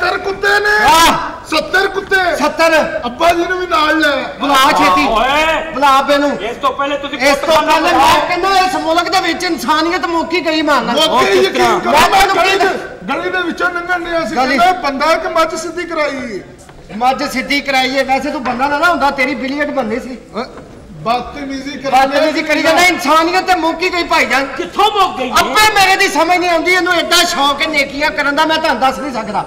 70 कुत्ते ने 70 कुत्ते 70 अब्बा जी ने भी नाल ले बुला छेती बुला बेनू इस तो पहले तुसी इस तो पहले मैं कहंदा इस मुल्क दे विच इंसानियत मौकी कई मांगन मौकी यकीन करो गली दे विचों नंगन ने असी कहंदा बंदा के मज सिद्धि कराई मज सिद्धि कराई है वैसे तू बंदा ना हुंदा तेरी बिलियट बननी सी बातें करी जाना इंसानियत ते मुक्की गई भाई जान किथों मुक गई अब्बे मेरे दी समझ नहीं आंदी इनु एडा शौक है नेकियां करन दा मैं तां दस नहीं सकदा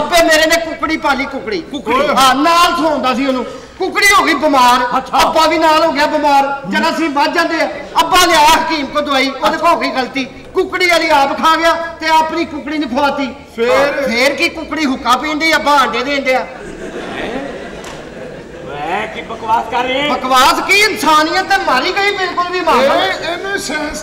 अब्बे मेरे ने कुकड़ी पाली कुकड़ी हां नाल थोंदा सी ओनु कुकड़ी हो गई बीमार अब्बा भी नाल हो गया बीमार जरा सी मज जांदे अब्बा लिया हकीम को दवाई ओदे को हो गई गलती कुकड़ी वाली आप खा गया ते अपनी कुकड़ी ने खवाती फिर की कुकड़ी हुक्का पींदी अब्बा आंडे देंदे की बकवास कर रहे बकवास की इंसानियत ते मारी गई बिल्कुल भी मार एनु सेंस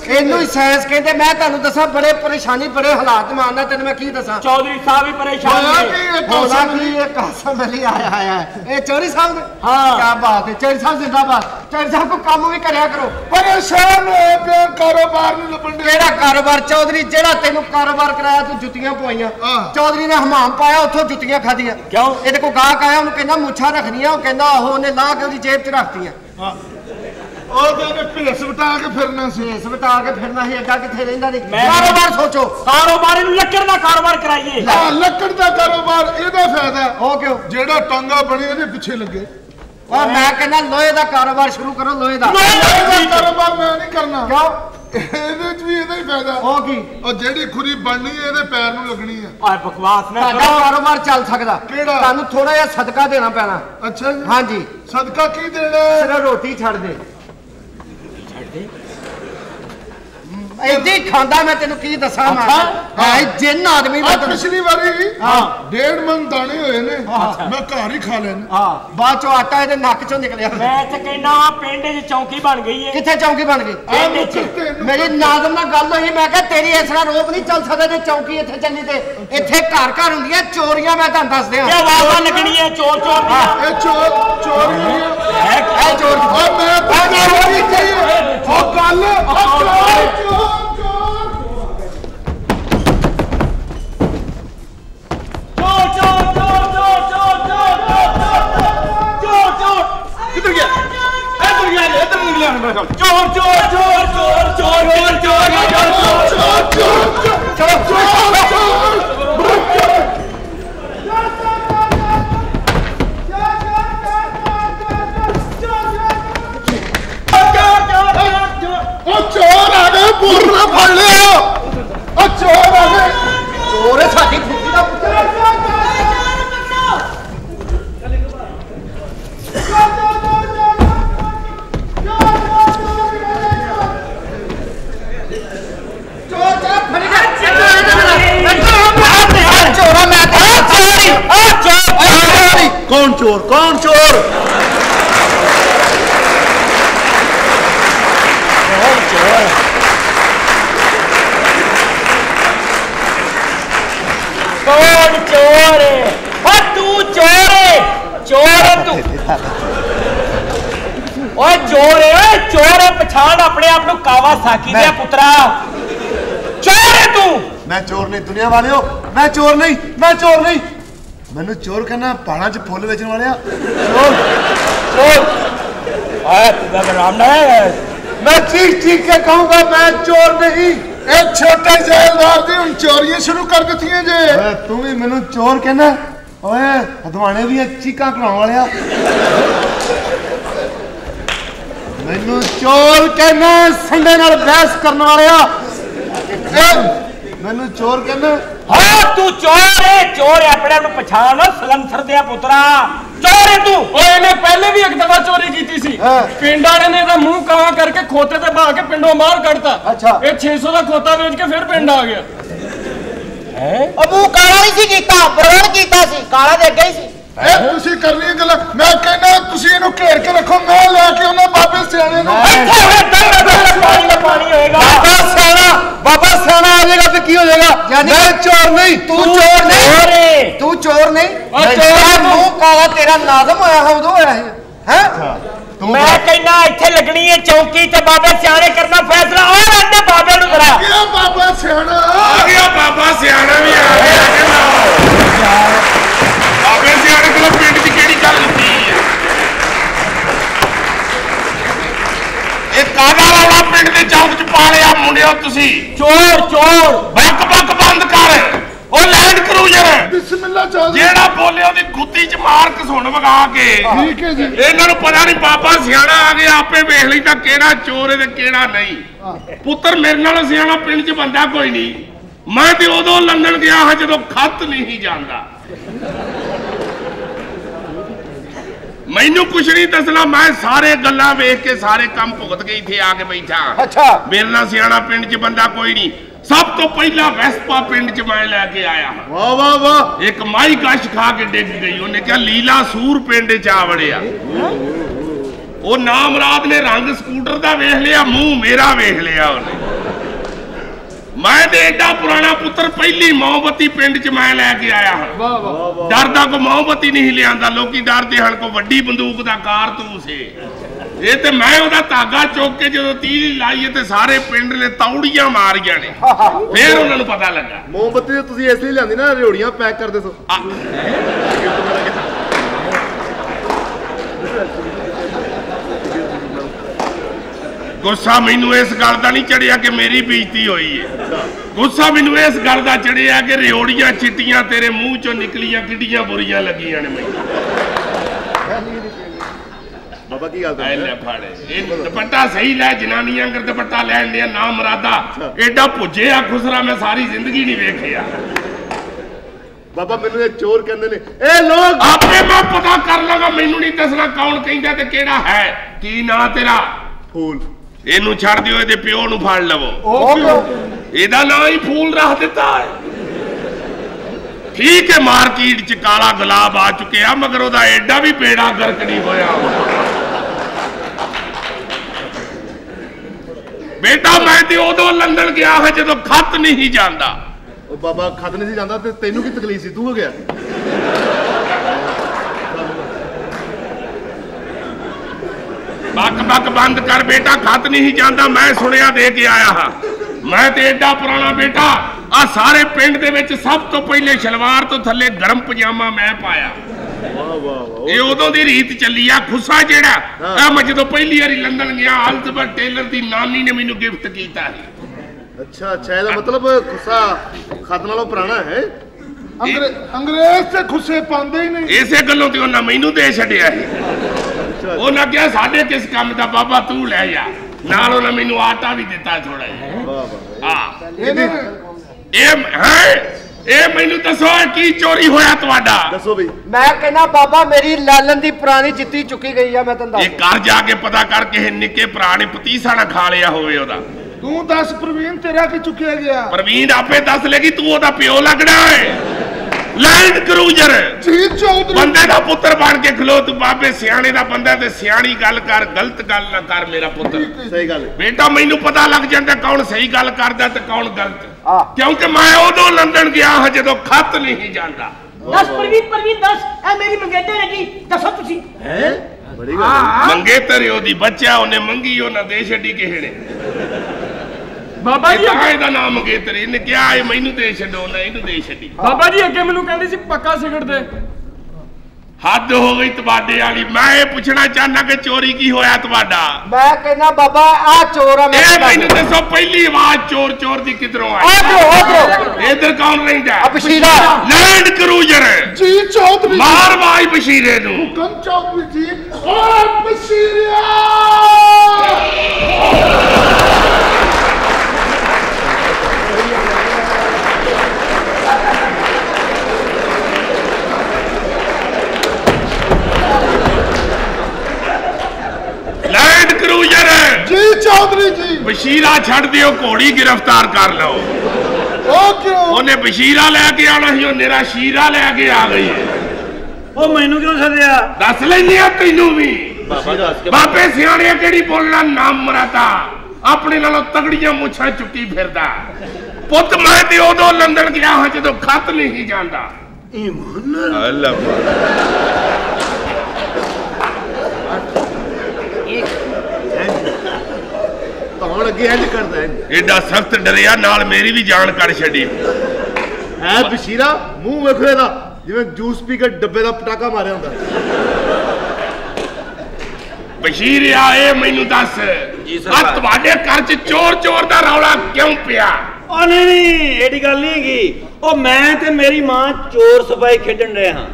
कहंदे मैं तानू दसा बड़े परेशानी बड़े हालात मानदा तैनू मैं की दसा चौधरी साहब भी परेशान है भोला की एक कसम अली आया आया ए चौधरी साहब हां क्या बात है चौधरी साहब जिंदाबाद चौधरी साहब को काम भी करया करो परेशान हो पे कारोबार नहीं लबन तेरा कारोबार चौधरी जेड़ा तैनू कारोबार कराया तू जुतियां पवाईयां चौधरी ने हमाम पाया उथों जुतियां खादियां क्यों एदे को गाहक आया उनु कहंदा मुछा रखनियां ओ कहंदा ने ला के उदी जेब च रखती है और तेरे भेस बटा के फिरना सी भेस बटा के फिरना ही अड्डा किथे रहंदा नहीं कारोबार सोचो कारोबार नु लक्कड़ दा कारोबार कराइए हां लक्कड़ दा कारोबार एदा फायदा हो क्यों जेड़ा टांगा बणी ओदे पीछे लगे ओ मैं कहना लोहे दा कारोबार शुरू करो लोहे दा कारोबार मैं नहीं करना क्यों एदे च भी एदा ही फायदा हो की और जेड़ी खुरी बननी है एदे पैर नु लगनी है ओए बकवास ना करो कारोबार चल सकदा तानू थोड़ा या सदका देना पैना अच्छा जी हां जी सदका की देना सिर्फ रोटी छड़ दे एदी खांदा मैं तेनु की दसा मां हां जिन आदमी मैं पिछली बारी हां 1.5 मन दाने होए ने मैं घर ही खा लेना हां बाद चो आटा एदे नक चो निकलया मैं ते कहना पिंड च चौकी बन गई है किथे चौकी बन गई मेरी नादम ना गल होई मैं कह तेरी इस तरह रोप नहीं चल सकदा ते चौकी इथे चलनी ते इथे घर घर हुंदी है चोरियां मैं तां दस देया क्या वावा लगनी है चोर ए चोर है ए चोर ओ मैं चोरी चाहिए ओ गल ओ मैं चोर नहीं मैनू चोर कहना पहाड़ा च फुल बेचने वाले चोर आया तुदा राम ना मैं ठीक के कहूंगा मैं चोर नहीं ए छोटे जेलदार दी हुन चोरियां शुरू कर दितियां जे तू भी मैनू चोर कहना ओए हदवाने दी चीका कराने वालेया मैनू चोर कहना संडे नाल बहस करने वालेया मैनू चोर कहना हां तू चोर है अपने आप पहचान सलंसर दे पुत्रा चोर है तू ओए इने पहले भी एक दफा चोरी कीती सी पिंड वाले ने दा मुंह कावा करके खोते ते भा के पिंडों बाहर कड़ता अच्छा ए 600 दा खोता बेच के फिर पिंड आ गया हैं अब मुंह काला ही सी कीता बरोड़ कीता सी काला दे गई सी ए तुसी करनी गल मैं कहना तुसी इनु घेर के रखो मैं लेके ओना बाबे सियाने नु इथे होए दर पानी होएगा बाबा सियाना आ जाएगा तो की हो जाएगा मैं चोर नहीं तू चोर नहीं मुंह काला तेरा नाज़म होया है उदो होया है हैं मैं कहना इत्थे लगनी है चौकी ते बाबा सियाने करना फैसला और आंदे बाबे नु करा क्या बाबा सियाना आ गया बाबा सियाना भी आ गया यार बाबे सियाने कोला पिंड दी केड़ी गल कीती है ए कादा वाला पिंड दे चौक च पालिया मुंडियो तुसी चोर चोर बक बक बंद कर ओ लैंड क्रूजर बिस्मिल्लाह चौधरी जेड़ा बोले ओदी गुत्ती च मार कसुण वगा के ठीक है जी इन्हां नु पता नहीं पापा सियाणा आ गया आपे देख लईदा केड़ा चोर है ते केड़ा नहीं पुत्र मेरे नाल सियाणा पिंड च बंदा कोई नहीं मैं ते उदों लंदन गया हां जदों खत नहीं जांदा मैनू कुछ नहीं दसना मैं सारे गल्लां वेख के सारे काम भुगत के इथे आके बैठा अच्छा मेरे नाल सियाणा पिंड च बंदा कोई नहीं सब तो पहला वैस्पा पिंड च मैं लेके आया वाह वाह वाह एक माई गश खा के डिग गई उन्हें क्या लीला सूर पिंड च आ वड़िया ओ नामराद ने रंग स्कूटर दा वेख लिया मुंह मेरा वेख लिया उन्हें मैं ते एडा पुराना पुत्र पहली मोमबत्ती पिंड च मैं लेके आया वाह वाह डर दा को मोमबत्ती नहीं लियांदा लोकी डरदे हन को वड्डी बंदूक दा कारतूस ए ते मैं ओदा तागा चोक के जदों तीर लाईए ते सारे पिंड ने तौड़ियां मारियां ने फिर उन्हां नूं पता लगा मोमबत्ती तुसीं इसलिए लांदी ना रेवड़ियां पैक करदे सो गुस्सा मैनूं इस गल दा नहीं चढ़िया कि मेरी बेइज्जती होई है गुस्सा मैनूं इस गल दा चढ़िया कि रेवड़ियां चिट्टियां तेरे मूंह चों निकलियां किड्डियां बुरियां लगियां ने मैनूं बाबा की गल है ले फाड़े ए दुपट्टा सही ले जनानियां कर दुपट्टा लेन लिया ना मरादा एडा भुजेया खुसरा मैं सारी जिंदगी नहीं देखया बाबा मेनू ये चोर कहंदे ने ए लोग आपे मैं पता कर लगा मेनू नहीं दसना कौन कहंदा ते केड़ा है की ना तेरा फूल एनू छड़ दियो एदे पियो नु फाड़ लवो एदा ना ही फूल रख देता है ठीक है मार्केट च काला गुलाब आ चुके आ मगर ओदा एडा भी पेड़ा गर्क नहीं होया बेटा मैं ते उदों लंदन गया हां जदों खत नहीं जांदा ओ बाबा खत नहीं जांदा ते तैनू की तकलीफ सी तू हो गया बक बक बंद कर बेटा खत नहीं जांदा मैं सुनिया दे के आया हां मैं ते एडा पुराना बेटा आ सारे पिंड दे विच सब तो पहले शलवार तो थल्ले गरम पजामा मैं पाया बाबा तू ले जा मेनू आटा भी दिता थोड़ा जा ए मैनू दसो की चोरी होया तवाडा दसो भाई मैं कहना बाबा मेरी लालन दी पुरानी चिट्ठी चुकी गई है मैं तंदा एक घर जाके पता करके निके पुराने पतीसा ना खा लिया होवे ओदा तू दस प्रवीण तेरा की चुकया गया प्रवीण आपे दस लेगी तू ओदा पियो लगना है लैंड क्रूजर जी चौधरी बंदे दा पुत्र बन के खलो तू बाबे सियाणे दा बंदा ते सियाणी गल कर गलत गल ना कर मेरा पुत्र सही गल बेटा मैनू पता लग जंदा कौन सही गल करदा ते कौन गलत क्योंकि मैं उदों लंदन गया हां जदों खत नहीं जांदा दस प्रवीण प्रवीण दस ए मेरी मंगेतर है जी दसो तुसी हैं बड़ी गल मंगेतर ओदी बच्चा ओने मंगी ओ ना दे छड्डी केहड़े बाबा जी एदा नाम मंगेतर इने क्या है मेनू दे छड्डो ना इनु दे छड्डी बाबा जी अगे मेनू कहंदी सी पक्का सिगड़ दे हद हो गई तवाडे वाली मैं ये पूछना चाहना कि चोरी की होया तवाडा मैं कहना बाबा आ चोर है ए मैनू दसो पहली आवाज चोर चोर दी किधरों आई ओहो इधर कौन रहंदा है बशीरा लैंड क्रूजर जी चौधरी मार वाई बशीरे नु हुकम चौधरी जी ओ बशीरा जी चौधरी जी बशीरा छड़ दियो घोड़ी गिरफ्तार कर लो ओ क्यों ओने बशीरा लेके आना ही ओ नेरा शीरा लेके आ गई ओ मेनू क्यों सदया दस लेनी है तैनू भी बापे सियाणे केड़ी बोलना नाम मराता अपने नालों तगड़ियां मुछां चुकी फिरदा पुत मैं ते उदों लंदन गया हां जदों खत नहीं जांदा ईमान अल्लाह एडा सख्त डरिया नाल मेरी भी जान कर छड़ी है बशीरा मूंह वेखो दा जिवें जूस पी के डब्बे दा पटाका मारिया हुंदा। बशीर आ ए मैनू दस आ तुहाडे घर च चोर चोर दा रौला क्यों पिया? ओ नहीं नहीं एडी गल नहीं गी, ओ मैं ते मेरी मां चोर सपाई खेडन रहे हां।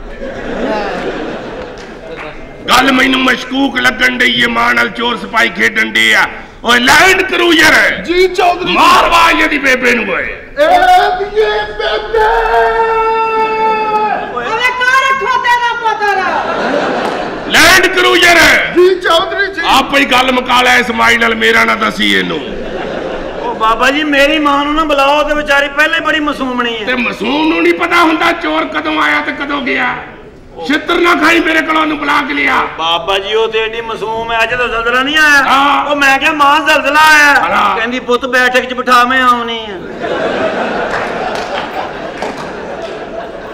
गल मैनू मशकूक लगन दी ए मां नाल चोर सपाई खेडन दी आ। ओए लैंड क्रूजर जी चौधरी मारवा इदी बेबे नु। ओए ए दिए बेबे ओए का रखो तेरा पतरा लैंड क्रूजर जी चौधरी जी आप ही गल मुका ले इस माई नाल मेरा ना दसी इनु। बाबा जी मेरी मां नू ना बुलाओ ते बेचारी पहले बड़ी मासूमनी है ते मासूम नू नहीं पता हुंदा चोर कदों आया ते कदों गया। छित्र ना खाई मेरे कोलों नू बुला के लिया। बाबा जी ओ ते एडी मासूम है अजे तो जलजला नहीं आया। ओ मैं क्या मां जलजला आया कहंदी पुत बैठक च बिठा मैं आउनी है।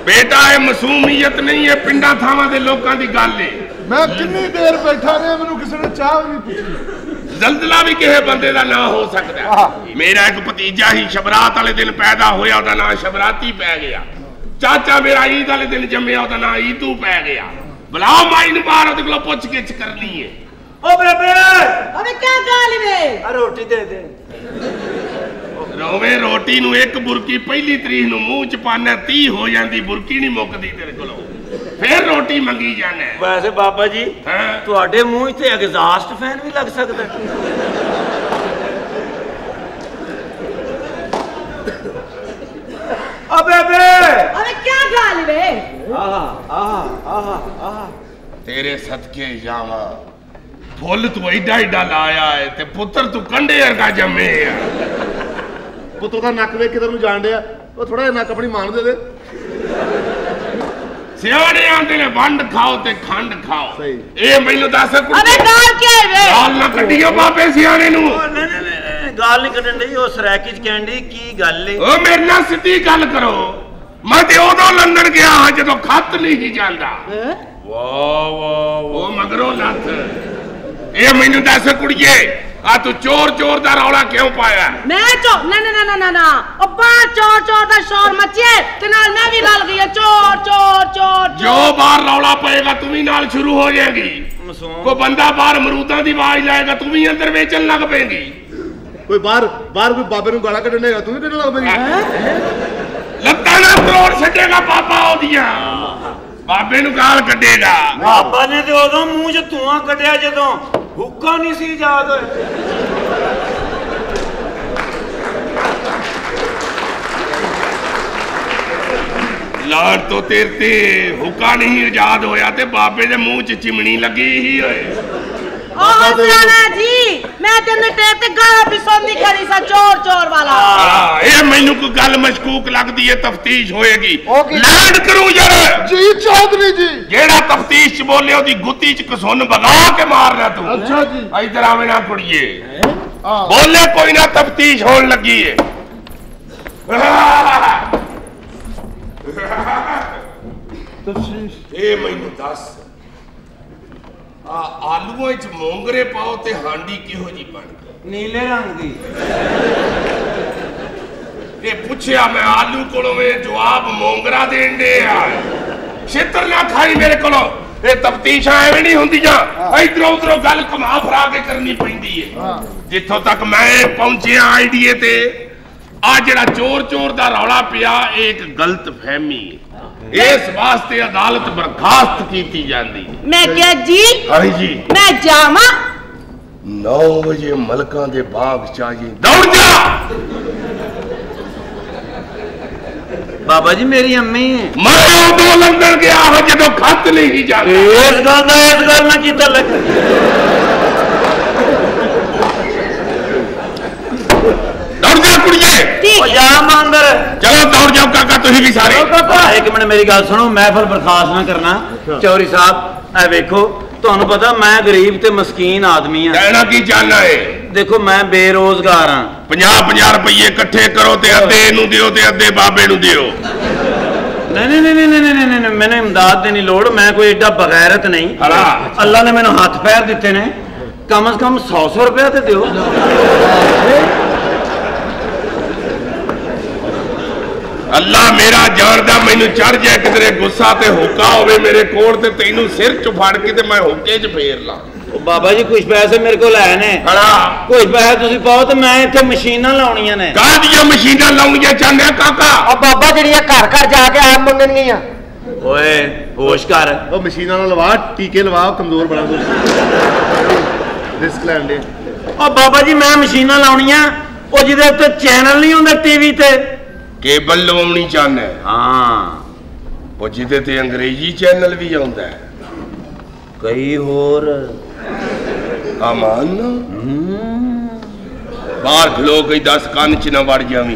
बेटा ए मासूमियत नहीं है पिंडा थावां दे लोकां दी गल है। मैं कितनी देर बैठा रहा मैनू किसी ने चाह भी नहीं पूछी। जलजला भी किसी बंदे का ना हो सकता। मेरा एक भतीजा ही शबरात वाले दिन पैदा होया उदा ना शबराती पै गया। चाचा मेरा ईद वाले दिन जमया उदा ना ईदू पै गया। बुलाओ माइन बार उदे कोलों पुछ गिछ करनी है। ओ बेबे अबे क्या गाल वे आ रोटी दे दे रोवे रोटी नु एक बुरकी पहली तरीक नु मुंह च पाना 30 हो जांदी बुरकी नहीं मुकदी तेरे कोलों फिर रोटी मंगी जाने। वैसे बाबा जी तुहाडे मुंह ते एग्जॉस्ट फैन भी लग सकदा है। अबे बे अरे क्या गाल वे आहा आहा आहा आहा तेरे सदके जावा फुल तू एडा एडा लाया है ते पुत्र तू कंडे वर्गा जम्मे है। पुत्र दा नक वे किधर नु जाण रिया ओ थोड़ा नक अपनी मां नू दे दे। सियाने आंदे ने वंड खाओ ते खंड खाओ सही ए मैनू दस अबे गाल क्या है वे गाल ना कड्डियो बाबे सियाने नु। ओ नहीं नहीं नहीं गाल नहीं कड्डन दी ओ सराकी च कहंदी की गल है। ओ मेरे नाल सीधी गल करो मैं ते ओदो लंदन गया हां जदों खत नहीं जांदा। वाह वाह ओ मगरो नथ ए मैनू दस कुड़िए आ तू चोर चोर दा रौला क्यों पाया? मैं तो ना ना ना ना ना ओ बा चोर चोर दा शोर मचे ते नाल मैं भी लग गई चोर चोर चोर जो बाहर रौला पएगा तू भी नाल शुरू हो जाएगी। कोई बंदा बाहर मरूदां दी आवाज लाएगा तू भी अंदर वेचन लग पेगी। कोई बाहर बाहर कोई बाबे नु गाला कढनेगा तू भी कढन लग पेगी। लत्तां ना तोड़ छड्डेगा बाबा ओदियां बाबे नु गाल कढेगा। बाबा ने ते ओदों मुंह च धुआं कढिया जदों हुक्का नहीं सी याद होए। लाड़ तो तेरते हुक्का नहीं आजाद होया ते बाबे दे मुंह च चिमनी लगी ही होए। ओ हसना जी मैं तेरे ते गाला पिसोंदी खड़ी सा चोर चोर वाला। ए मेनू कोई गल मशकूक लगदी है तफ्तीश होएगी। लैंड करू यार जी चौधरी जी जेड़ा तफ्तीश च बोले ओदी गुत्ती च कसुन बगा के मारना तू। अच्छा जी इधर आवे ना कुड़िए बोले कोई ना तफ्तीश होन लगी है। ए मैनू दस आलूआं च मोंगरे पाओ ते हांडी किहो जी बन गई नीले रंग दी। ए पुछया मैं आलू कोलों में जवाब मोंगरा देन दे आ छित्र ना खाई मेरे कोलों। ए तफ्तीशां एवें नहीं हुंदियां इधरों उधरों गल घुमा फिरा के करनी पैंदी है। जिथों तक मैं पहुंचिया आईडीए ते आ जड़ा चोर चोर दा रौला पिया एक गलत फहमी इस वास्ते अदालत बर्खास्त कीती जांदी। मैं क्या जी हरी जी मैं जावा 9 बजे मलकां दे बाग चाहिए दौड़ जा। बाबा जी मेरी अम्मी मैं उदों लंदन गया हां जदों खत नहीं जांदा। इस गल ना कीता लग चलो दौड़ जाओ काका तुसी भी सारे। एक मिनट मेरी गल सुनो महफल बर्खास्त ना करना। चौरी साहब ए वेखो तुहानू पता मैं गरीब ते मस्कीन आदमी हां कहना की चाहना है। देखो मैं बेरोजगार हां 50-50 रुपए इकट्ठे करो ते अद्धे नू दियो ते अद्धे बाबे नू दियो। नहीं नहीं नहीं नहीं नहीं नहीं मैंने इमदाद दी नहीं लोड़ मैं कोई एडा बगैरत नहीं अल्लाह ने मैनू हाथ पैर दिते ने कम से कम 100-100 रुपया तो दो। अल्लाह मेरा जान दा मैनू चढ़ जाए किधरे गुस्सा ते होका होवे मेरे कोल ते तैनू सिर च फड़ के ते मैं होके च फेर ला। बाबा जी कुछ पैसे मेरे को लाए ने, कुछ पैसे तुसी पाओ तो मैं इत्थे मशीनां लाउणियां ने। कादियां मशीनां लाउणियां चाहंदे काका? ओ बाबा जिहड़ियां घर घर जाके आप मंगणगियां। ओए होश कर, ओ मशीनां नाल लवा, टीके लवा, कमजोर बड़ा कुछ रिस्क लैण दे। ओ बाबा जी मैं मशीनां लाउणियां ओ जिहदे उत्ते चैनल नहीं हुंदे टीवी ते, केबल लवाउणी चाहंदे। हां ओ जिहदे ते अंग्रेजी चैनल भी आउंदा है कई होर। अमान बाहर खलो कई 10 कान च ना वड़ जावी।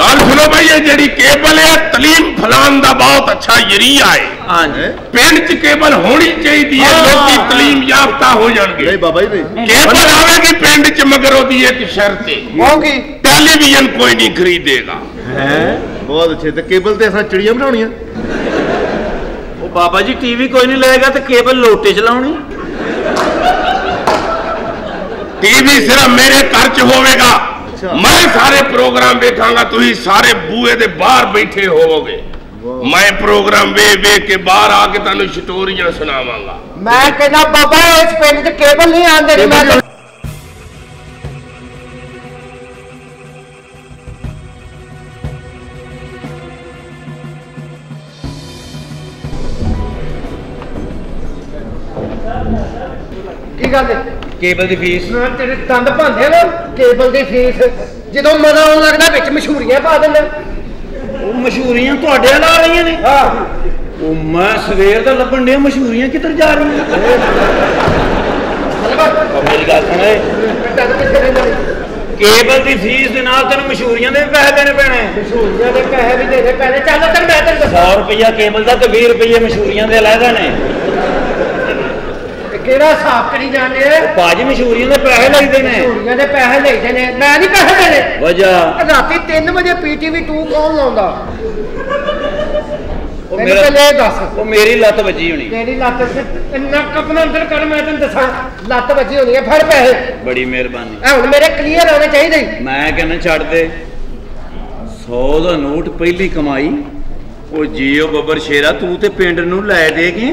गल सुनो भाई, ये जेडी केबल है तलीम फलान दा बहुत अच्छा जरिया है। हां जी पिंड च केबल होनी चाहिए है, लोकी तलीम याफ्ता हो जाणगे। नहीं बाबा जी नहीं, केबल आवेगी पिंड च मगर ओदी एक शर्त है, होगी टेलीविजन कोई नहीं खरीदेगा। है बहुत अच्छे, ते केबल ते असा चिड़िया बनाउणी है। बाबा जी टीवी कोई नहीं लेगा तो केबल लोटे चलानी। टीवी सिर्फ मेरे घर च होगा, मैं सारे प्रोग्राम देखांगा, तुम सारे बूहे के बाहर बैठे होवोगे, मैं प्रोग्राम वे वे के बाहर आके तुहानू स्टोरियां सुनावांगा। मैं कहना बाबा इस पिंड च केबल नहीं आंदे। मैं केबल की फीस ना तेरे दंद भांदे ना, केबल की फीस जो मजा आने लगता बिच मशहूरियां पा दें। मशहूरियां तुहाडे ला रही ने? हां ओ मैं सवेर दा लभण दे मशहूरियां किधर जा रही हैं। मेरी गल सुण, केबल की फीस दे नाल तेन मशहूरियां दे पैसे देने पैने। मशहूरियां दे पैसे भी देने पैने, चल तेन मैं तेन 100 रुपया केबल दा ते 20 रुपये मशहूरियां दे लैदा ने। केड़ा हिसाब करी जाने भाजी, मशहूरियां दे पैसे लगदे ने, मशहूरियां दे पैसे लगदे ने। मैं नहीं पैसे देने। वजह राती 3 बजे PTV 2 कौन लाउंदा? ओ मेरा ले दस, ओ मेरी लत वजी होनी। तेरी लत इतना कपना अंदर कर, मैं तन्नू दसां लत वजी होनी है। फड़ पैसे, बड़ी मेहरबानी। हुण मेरे क्लियर होने चाहिए। मैं कहना छड़ दे 100 दा नोट पहली कमाई। ओ जियो बब्बर शेरा तू ते पिंड नू लै देगी।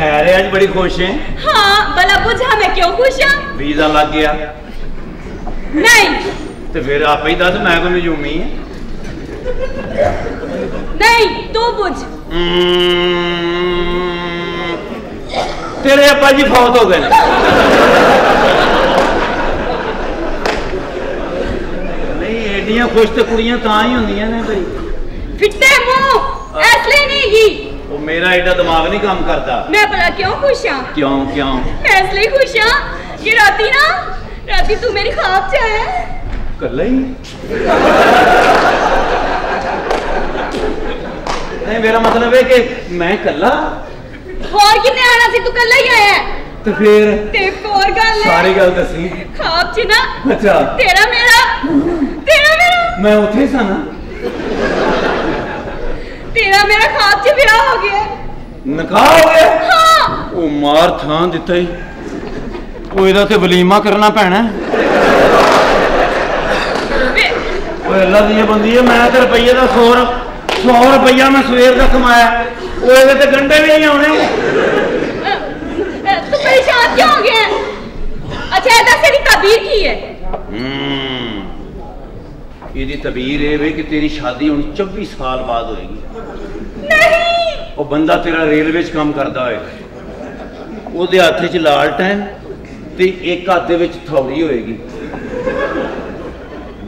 खैर है, आज बड़ी खुश है। हाँ भला बुझा मैं क्यों खुश हूँ? वीजा लग गया। नहीं तो फिर आप ही दस मैं कोई नजूमी है? नहीं तू बुझ। तेरे अपा जी फौत हो गए। नहीं एडियां खुश तो कुड़ियां तां ही होंदियां ने भाई, फिट्टे मुंह ऐसले नहीं ही। ओ मेरा एडा दिमाग नहीं काम करता। मैं भला क्यों खुश हां? क्यों मैं इसलिए खुश हां कि राती तू मेरी ख्वाब च आया। कल्ला ही नहीं, मेरा मतलब है कि मैं कल्ला। और कितने आना सी, तू कल्ला ही आया। तो फिर ते और गल सारी गल दसी ख्वाब च ना। अच्छा तेरा मेरा मैं उठे सा ना। तेरा मेरा ख्वाब च ब्याह हो गया, निकाह हो गया। हां ओ मार थां दिता ही, ओ एदा ते वलीमा करना पैना। ओए अल्लाह दी बंदी है, मैं ते रुपये दा 100 रुपया मैं सवेर दा कमाया, ओ एदे ते गंडे भी नहीं आने। तू परेशान क्यों हो गया? अच्छा एदा तेरी तबीर की है? ये तबीर है वे कि तेरी शादी हुण 24 साल बाद होएगी। नहीं वो बंदा तेरा रेलवे च काम करता है, ओदे हाथ च लालटेन ते एक हाथ दे विच थौड़ी होएगी।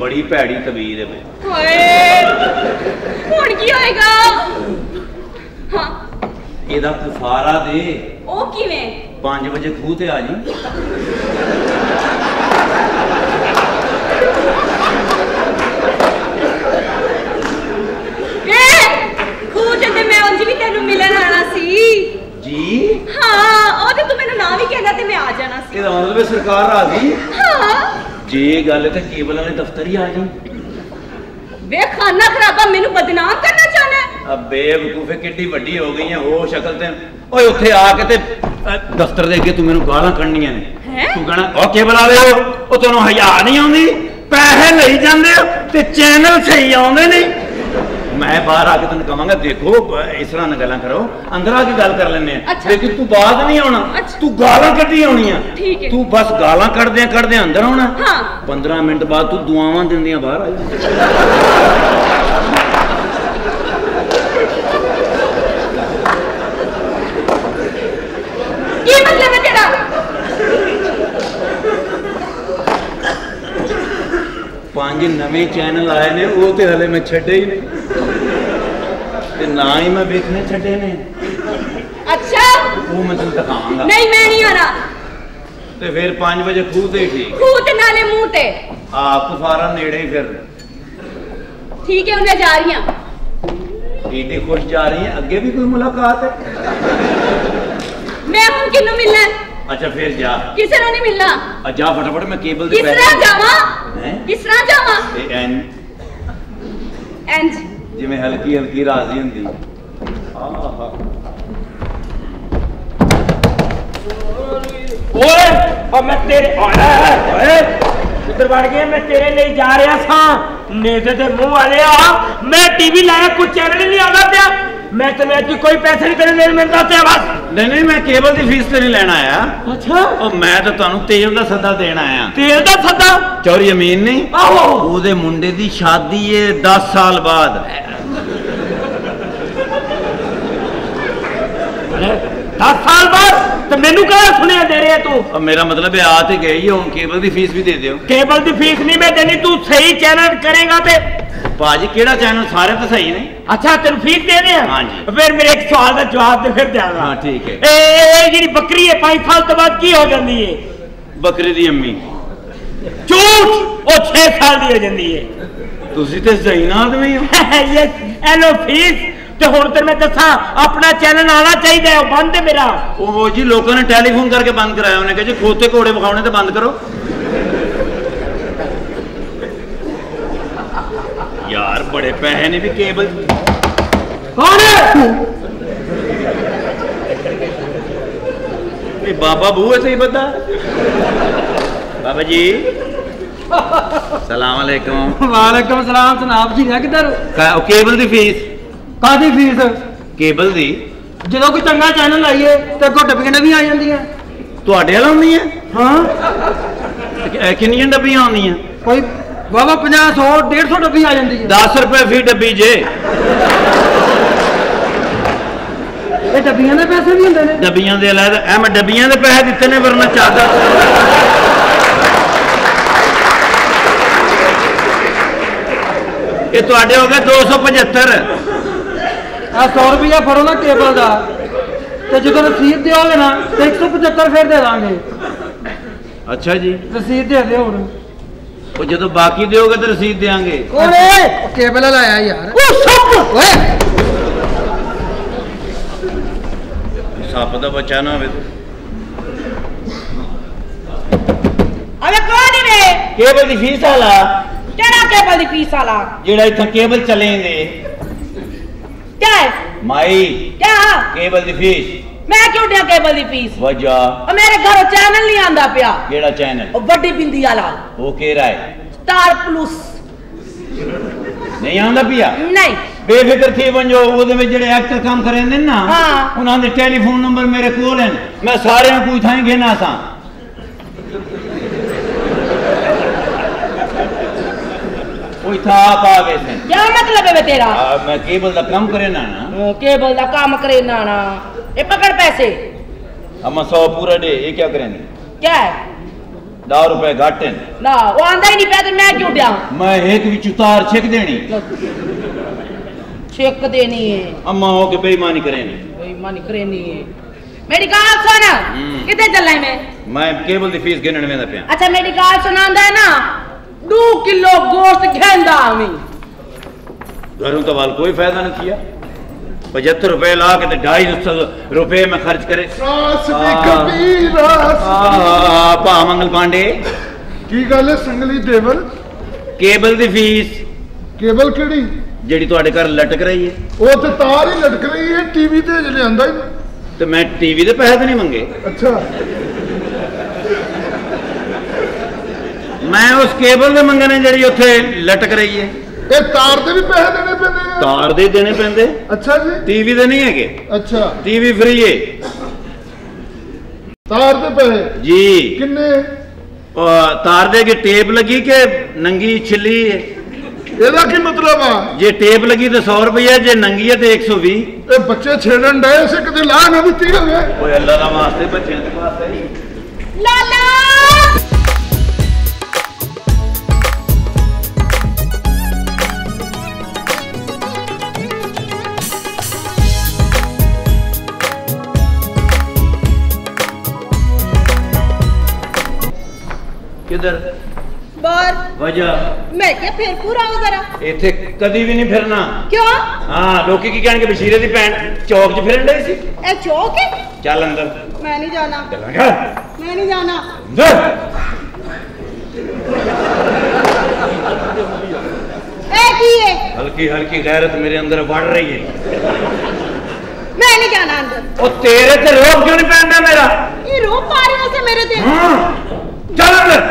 बड़ी भैड़ी तबीर है वे। ओए हुण की होएगा? हां एदा कफारा दे। ओ किवें? 5 बजे खूह ते आ जी। सरकार आ गई। हाँ। जे गल तो केबल वाले दफ्तर ही आ गई। वे खाना खराबा मेनू बदनाम करना चाहना है। अब बेवकूफे किड्डी वड्डी हो गई है, हो शकल ते ओए उठे आके ते दफ्तर दे अगे तू मेनू गालां कढनियां ने। तू कहना ओ केबल वाले ओ ओ तैनू हया नहीं आउंदी, पैसे लई जांदे हो ते चैनल सही आउंदे नहीं। मैं बाहर आके तेन कहूंगा देखो इस तरह ना गल करो, अंदर आके गल कर लेने। अच्छा। लेकिन तू बाद नहीं आना। अच्छा। तू गालां कड्डी आउणियां, तू बस गालां कड्डदे कड्डदे अंदर आना। हां 15 मिनट बाद तू दुआवां दिंदियां बाहर आई। की मतलब है तेरा? 5 नवे चैनल आए ने, वो ते हले मैं छड्डे ही नहीं ना ही मैं बेचने छटे ने। अच्छा वो मैं तुम तकाऊंगा नहीं, मैं नहीं आना। ते फिर 5 बजे खूह ते ठीक, खूह ते नाले मुंह ते आप तुफारा नेड़े ही फिर ठीक है। उन्हें जा रही हां, एडी खुश जा रही है, आगे भी कोई मुलाकात है? मैं हूं किन्नू मिलना है। अच्छा फिर जा, किसे नो नहीं मिलना। जा फटाफट, मैं केबल दे किस तरह जावा, हैं किस तरह जावा। ए एन एन जिमें हल्की हल्की राजी होंगी। मैं तेरे उधर बढ़ गया, मैं तेरे लिए जा रहा था नेते दे मुंह वाले आ। मैं टीवी लाया कुछ चैनल नहीं आना दिया, मैं तुम्हें अभी कोई पैसे नहीं देने मिलता है बस। नहीं नहीं मैं केबल की फीस तो नहीं लेना आया। अच्छा और मैं तो तुहानू तेल का सदा देना आया। तेल का सदा? चोरी अमीन नहीं आहो, ओदे मुंडे दी शादी है 10 साल बाद। अरे 10 साल बाद तो मेनू क्या सुनिया दे रहे तू? अब मेरा मतलब है आ तो गई हूं, केबल की फीस भी दे दो। केबल की फीस नहीं मैं देनी, तू सही चैनल करेगा ते भाजी केड़ा चैनल सारे तो सही नहीं। अच्छा तेन फीस दे रहे हैं। हां जी। फिर मेरे एक सवाल का जवाब दे फिर देगा। हां ठीक है। ए जेडी बकरी है 5 साल तो बाद की हो जांदी है? बकरी दी अम्मी झूठ, ओ 6 साल दी हो जांदी है। तुसी ते सही ना आदमी हो। यस एलो फीस ते हुन ते मैं दसा अपना चैनल आना चाहिए, बंद है मेरा। ओ जी लोगों ने टेलीफोन करके बंद कराया, उन्हें कहा जी खोते घोड़े विखाने ते बंद करो। यार बड़े पैसे ने भी केबल। कौन है? ये बाबा बू है सही बता। बाबा जी सलाम अलैकुम। वालेकुम सलाम। जनाब जी है किधर? केबल दी फीस। कादी फीस? केबल दी। जो कोई चंगा चैनल आइए तो कोई डब्बियां भी आ जाती हैं। थोड़े वाल आदि? हाँ किनिया डब्बियां आदि? कोई बाबा 50, 100, 150 डब्बी आ जाती है। 10 रुपए फी डब्बी जे। ये डब्बियां के पैसे भी होंगे? डब्बियां के अलग ए, मैं डब्बियां के पैसे दिते ने वरना चाहता। ये थोड़े हो गए 275। 100 रुपया फड़ो ना केबल का, तो जो रसीद दोगे ना तो 175 फिर दे देंगे। अच्छा जी रसीद दे दो। वो जो तो बाकी दोगे तो रसीद देंगे। केबल लाया यार। सप का बच्चा ना हो। केबल की फीस आला? क्या केबल की फीस आला? जेड़ा इतना केबल चलेंगे। क्या है? माई क्या केबल की फीस? मैं क्यों दिया केबल दी फीस? वजह मेरे घर चैनल नहीं आंदा पिया। केड़ा चैनल? ओ बड़ी बिंदी वाला। ओ केड़ा है? Star Plus. नहीं आंदा पिया? नहीं। बेफिक्र थी वंजो, ओदे में जेड़े एक्टर काम करेंदे ना। हां उनां दे टेलीफोन नंबर मेरे कोल हैं, मैं सारे कोई थाई घेना सा। कोई था पावे से। क्या मतलब है तेरा? मैं केबल दा काम करे ना। केबल दा काम करे ना ना। ये पकड़ पैसे। अम्मा 100 पूरा दे। ये क्या करेंगे? क्या है? 10 रुपए घाटे ना। वो आंदा ही नहीं पैसे, मैं क्यों दिया? मैं एक भी चुतार छेक देनी। छेक देनी है। अम्मा हो के बेईमानी करेंगे। बेईमानी करेंगे। मेरी गाल सुन, किथे चलना है? मैं केबल दी फीस गिनण वेंदा पिया। अच्छा मेरी गाल सुनांदा है ना, 2 किलो गोश्त घेंदा आवी। घरों तो वाल कोई फायदा नहीं किया। 75 रुपए लाख 250 रुपए में खर्च करे। पा मंगल पांडे की गल है संगली देवल केबल दी फीस केबल केड़ी जेडी तुहाडे घर लटक रही है वो तो तार ही लटक रही है टीवी ते लियांदा ही ते मैं टीवी दे पैसे तो नहीं मंगे। अच्छा मैं उस केबल दे मंगने जेडी उत्थे लटक रही है ए तार दे भी पैसे देने पैंदे तार दे देने पैंदे। अच्छा जी टीवी दे नहीं है के? अच्छा टीवी फ्री है तार दे पैसे जी किन्ने तार दे के टेप लगी के नंगी छिली है ਇਹਦਾ ਕੀ ਮਤਲਬ ਆ ਜੇ ਟੇਪ ਲੱਗੀ ਤੇ 100 ਰੁਪਏ ਜੇ ਨੰਗੀ ਹੈ ਤੇ 120 ਇਹ ਬੱਚੇ ਛੇੜਨ ਡਏ ਸੇ ਕਿਤੇ ਲਾਹ ਨਾ ਦਿੱਤੀ ਹੋਵੇ ਓਏ ਅੱਲਾ ਦਾ ਵਾਸਤੇ ਬੱਚਿਆਂ ਦੇ ਵਾਸਤੇ ਹੀ ਲਾਲਾ ਕਿਧਰ मैं क्या फिर पूरा हो जरा इथे कदी भी नहीं फिरना क्यों हां लोकी की कहन के बशीरे दी भैन चौक च फिरन रही सी ए चौक है चल अंदर मैं नहीं जाना चलांगा मैं नहीं जाना अंदर ए की है हल्की हल्की गैरत मेरे अंदर बढ़ रही है मैं नहीं जाना अंदर ओ तेरे ते रोब क्यों नहीं पहनदा मेरा ये रोब पा रहे हो से मेरे ते हां चल अंदर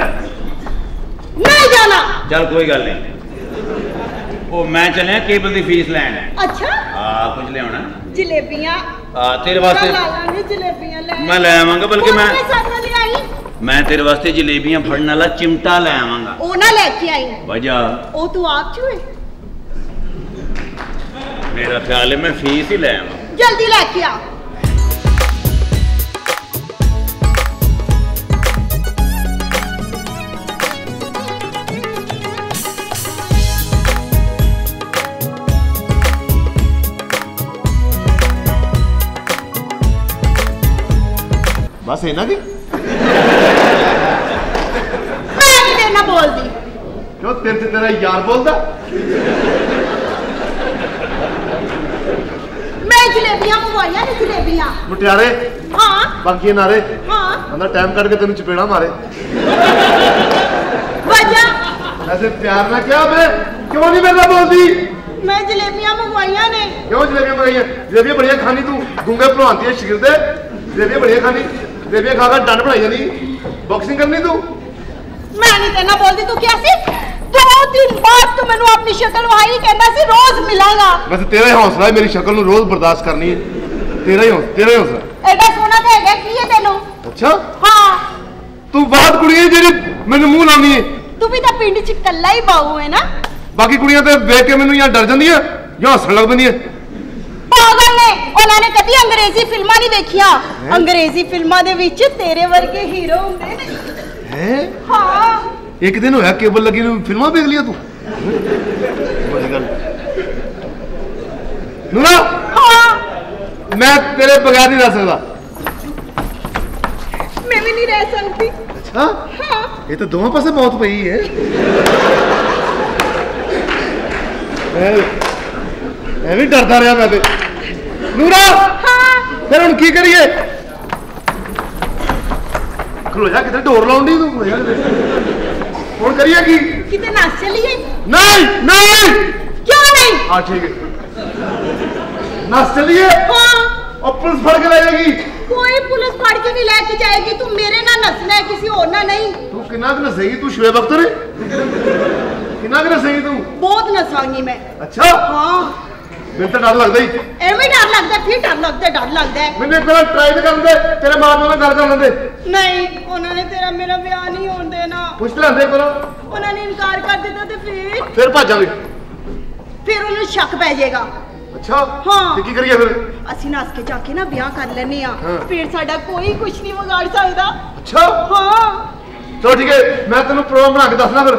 नहीं जाना चल कोई गल नहीं ओ मैं चले केबल दी फीस लैन। अच्छा हां कुछ ले आना जलेबियां हां तेरे वास्ते ला लांगे जलेबियां ले मैं ले आवांगा बल्कि मैं साथ ले आई मैं तेरे वास्ते जलेबियां फड़न वाला चिमटा ले आवांगा ओ ना लेके आई वजा ओ तू आप क्यों है मेरा ख्याल है मैं फीस ही ले आऊं जल्दी लेके आ बस है ना कि मैं बोल दी क्यों तेरे तेरा यार बोलता मैं जलेबियां मंगवाइया ने जलेबियां मुटियारे हां बाकी नारे हां बंदा टाइम काट के तेनू चपेड़ा मारे वजह ऐसे प्यार ना क्या मैं क्यों नहीं मेरा बोलदी मैं जलेबियां मंगवाइया ने क्यों जलेबियां मंगवाइया जलेबियां बढ़िया खानी तू गुंगे भलवान दी शिकिल दे जलेबियां बढ़िया खानी जलेबियां खा कर डंड बनाई जानी बॉक्सिंग करनी तू मैं नहीं तेना बोलदी तू क्या सी 2 दिन बाद तू मेनू अपनी शक्ल वहाई कहंदा सी रोज मिलांगा बस तेरा ही हौसला है मेरी शक्ल नु रोज बर्दाश्त करनी है तेरा ही हौसला एडा सोना ते है की है तेनू। अच्छा हां तू बात कुड़िए जेडी मेनू मुंह लानी है तू भी ता पिंड च कल्ला ही बाऊ है ना बाकी कुड़ियां ते देख के मेनू या डर जंदी है या हंसण लग पैंदी है पागल ने उन्होंने कभी अंग्रेजी फिल्मा नहीं देखिया अंग्रेजी फिल्मा दे विच तेरे वर्गे हीरो हुंदे ने हैं हां एक दिन होया केबल लगी नु फिल्मा देख लिया तू बड़ी गल नुरा हां मैं तेरे बगैर नहीं रह सकता मैं भी नहीं रह सकती। अच्छा हां ये तो दोनों पासे मौत पई है मैं भी डरदा रहा मैं ते नूरा हां फिर हम की करिए खलो जा किधर डोर लाउंडी तू फोन करिए की किते नाच चलिए नहीं नहीं क्यों नहीं हां ठीक है नाच चलिए हां और पुलिस फड़ के ले जाएगी कोई पुलिस फड़ के नहीं लेके जाएगी तू मेरे ना नसना है किसी और ना नहीं तू किना ना सही तू शुएब अख्तर किना ना सही तू बहुत नसांगी मैं। अच्छा हां ਮੈਨੂੰ ਤਾਂ ਡਰ ਲੱਗਦਾ ਹੀ ਐਵੇਂ ਡਰ ਲੱਗਦਾ ਫਿਰ ਡਰ ਲੱਗਦਾ ਮੈਨੂੰ ਇੱਕ ਵਾਰ ਟ੍ਰਾਈ ਤਾਂ ਕਰਨ ਦੇ ਤੇਰੇ ਮਾਪਿਆਂ ਨਾਲ ਗੱਲ ਕਰ ਲੈਂਦੇ ਨਹੀਂ ਉਹਨਾਂ ਨੇ ਤੇਰਾ ਮੇਰਾ ਵਿਆਹ ਨਹੀਂ ਹੋਣ ਦੇਣਾ ਪੁੱਛ ਲੈਂਦੇ ਕਰੋ ਉਹਨਾਂ ਨੇ ਇਨਕਾਰ ਕਰ ਦਿੱਤਾ ਤੇ ਫਿਰ ਭਾਜਾਂਗੇ ਫਿਰ ਉਹਨੂੰ ਸ਼ੱਕ ਪੈ ਜਾਏਗਾ। ਅੱਛਾ ਹਾਂ ਤੇ ਕੀ ਕਰੀਏ ਫਿਰ ਅਸੀਂ ਨਾਸ ਕੇ ਜਾ ਕੇ ਨਾ ਵਿਆਹ ਕਰ ਲੈਨੇ ਆ ਫਿਰ ਸਾਡਾ ਕੋਈ ਕੁਝ ਨਹੀਂ ਵਿਗਾੜ ਸਕਦਾ। ਅੱਛਾ ਹਾਂ ਚਲੋ ਠੀਕ ਹੈ ਮੈਂ ਤੈਨੂੰ ਪ੍ਰੋਗਰਾਮ ਬਣਾ ਕੇ ਦੱਸਣਾ ਫਿਰ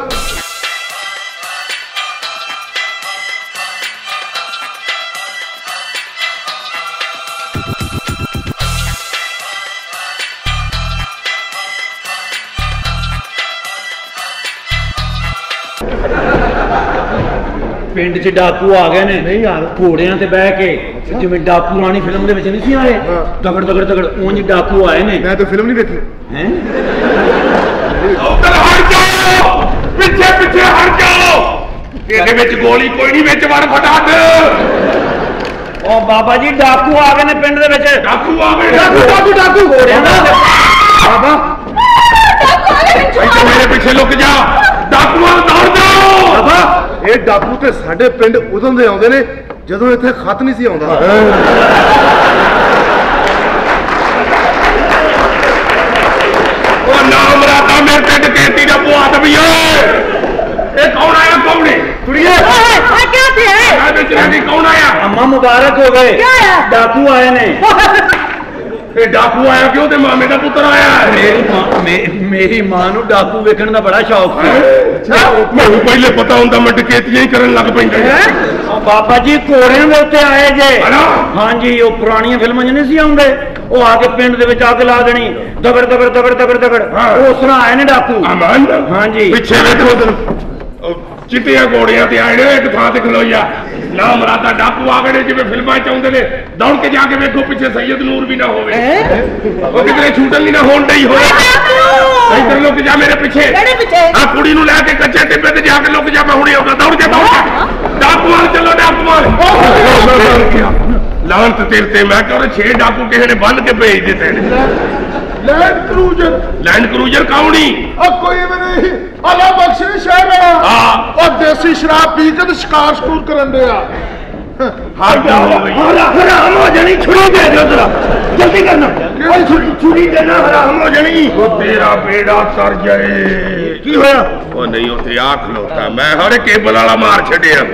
पिंड च डाकू आ गए ने घोड़िया से बह के जिम्मे डाकू रानी फिल्म के नहीं सी आए दगड़ दगड़ दगड़ उंज डाकू आए ने। मैं तो फिल्म नहीं देखी। पीछे पीछे हट जाओ तेरे विच गोली कोई नहीं विच मार फटा दे। ओ बाबा जी डाकू आ गए ने पिंड दे विच। डाकू आ गए डाकू डाकू डाकू घोड़िया दा बाबा डाकू मेरे पीछे लुक जा डाकू दौड़ जाओ। बाबा ये डाकू तो साढ़े पिंड उदों दे आउंदे ने जदों इत्थे खत नहीं सी आउंदा। ओ नाम राता मेरे पिंड केती दा बुआ दबिए ए कौन आया कौन है कुड़िए आ क्या थे आ बेचारी कौन आया। अम्मा मुबारक हो गए क्या आया डाकू आए ने। ए डाकू आया क्यों ते मामे दा पुत्र आया। मेरी मां मेरी मां नु डाकू देखण दा बड़ा शौक है। मैं पहले पता होंदा मैं डकैतियां ही करन लग पैंदा। बाबा जी घोड़ियां दे उत्ते आए जे। हां जी ओ पुरानी फिल्मां च नहीं सी आउंदे ओ आके पिंड दे विच आग ला देनी दगड़ दगड़ दगड़ दगड़ दगड़ उस ना आए ने डाकू। हां जी पिछे वेखो चिट्टियां घोड़ियां ते आए ने इक थां ते खलोइया ना मरादा डाकू आ गए जिवें फिल्मां च आउंदे ने दौड़ के जाके वेखो पिछे सैयद नूर भी ना होवे ओ किधरे छूटन नी ना होण दई होए। इधर लुक जा मेरे पीछे आ कुड़ी नु लेके कच्चे टिब्बे ते जाके लुक जा मैं हुणे होगा दौड़ जा डाकू वाल चलो डाकू वाल लांत तेरे ते मैं कह रहा 6 डाकू किसी ने बन के भेज दिते ने। लैंड क्रूजर काउनी ओ कोई भी नहीं अला बख्शी शहर हां ओ देसी शराब पी के शिकार शूर करन दे आ हां जा हो गई हराम हो जानी छुरी दे दो जरा जल्दी करना कोई छुरी देना हराम हो जानी। ओ तेरा बेड़ा सर जाए की होया ओ नहीं उठे आ खलोता मैं हर केबल वाला मार छड़या। ओ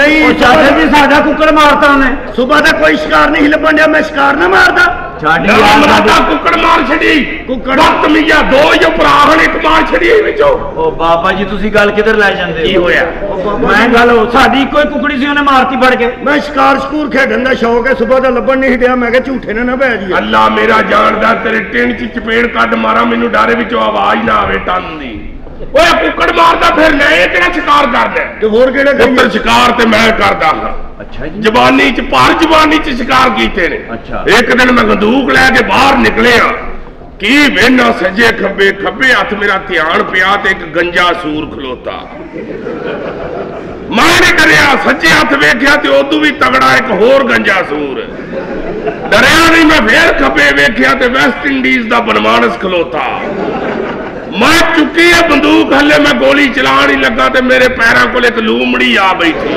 नहीं चाचा जी साडा कुकड़ मारता ने सुबह दा कोई शिकार नहीं लबन दिया मैं शिकार ना मारदा कुकड़ मार छड़ी बदतमीजा दो भरा हूं एक मार छड़ी विचों। ओ बाबा जी तुसी गल किधर लै जांदे की होया। मैं गल साडी कोई कुकड़ी सी उन्हें मारती फड़ के मैं शिकार शकूर खेडन दा शौक है सुबह दा लब्बन नहीं दिया मैं कहा झूठे ना पै जी अल्लाह मेरा जानदा तेरे टेंड च चपेड़ कड मारा मैनू डारे विचों आवाज ना आवे टन दी। ओए कुकड़ मारदा फिर ले केड़ा शिकार करदा ते होर केड़े पुत्र शिकार ते मैं करदा हां। अच्छा जी जवानी च पार जवानी च शिकार कीते ने। अच्छा एक दिन मैं बंदूक लैके बाहर निकलिया की वेना सजे खब्बे खब्बे हाथ मेरा ध्यान पिया ते एक गंजा सूर खलोता मारे डरिया सजे हाथ वेख्या ते ओदू भी तगड़ा एक होर गंजा सूर डरिया नहीं मैं फिर खब्बे वेख्या ते वेस्ट इंडीज दा बनमानस खलोता मैं चुकी है बंदूक हले मैं गोली चलान ही लगा ते मेरे पैरों को एक लूमड़ी आ बैठी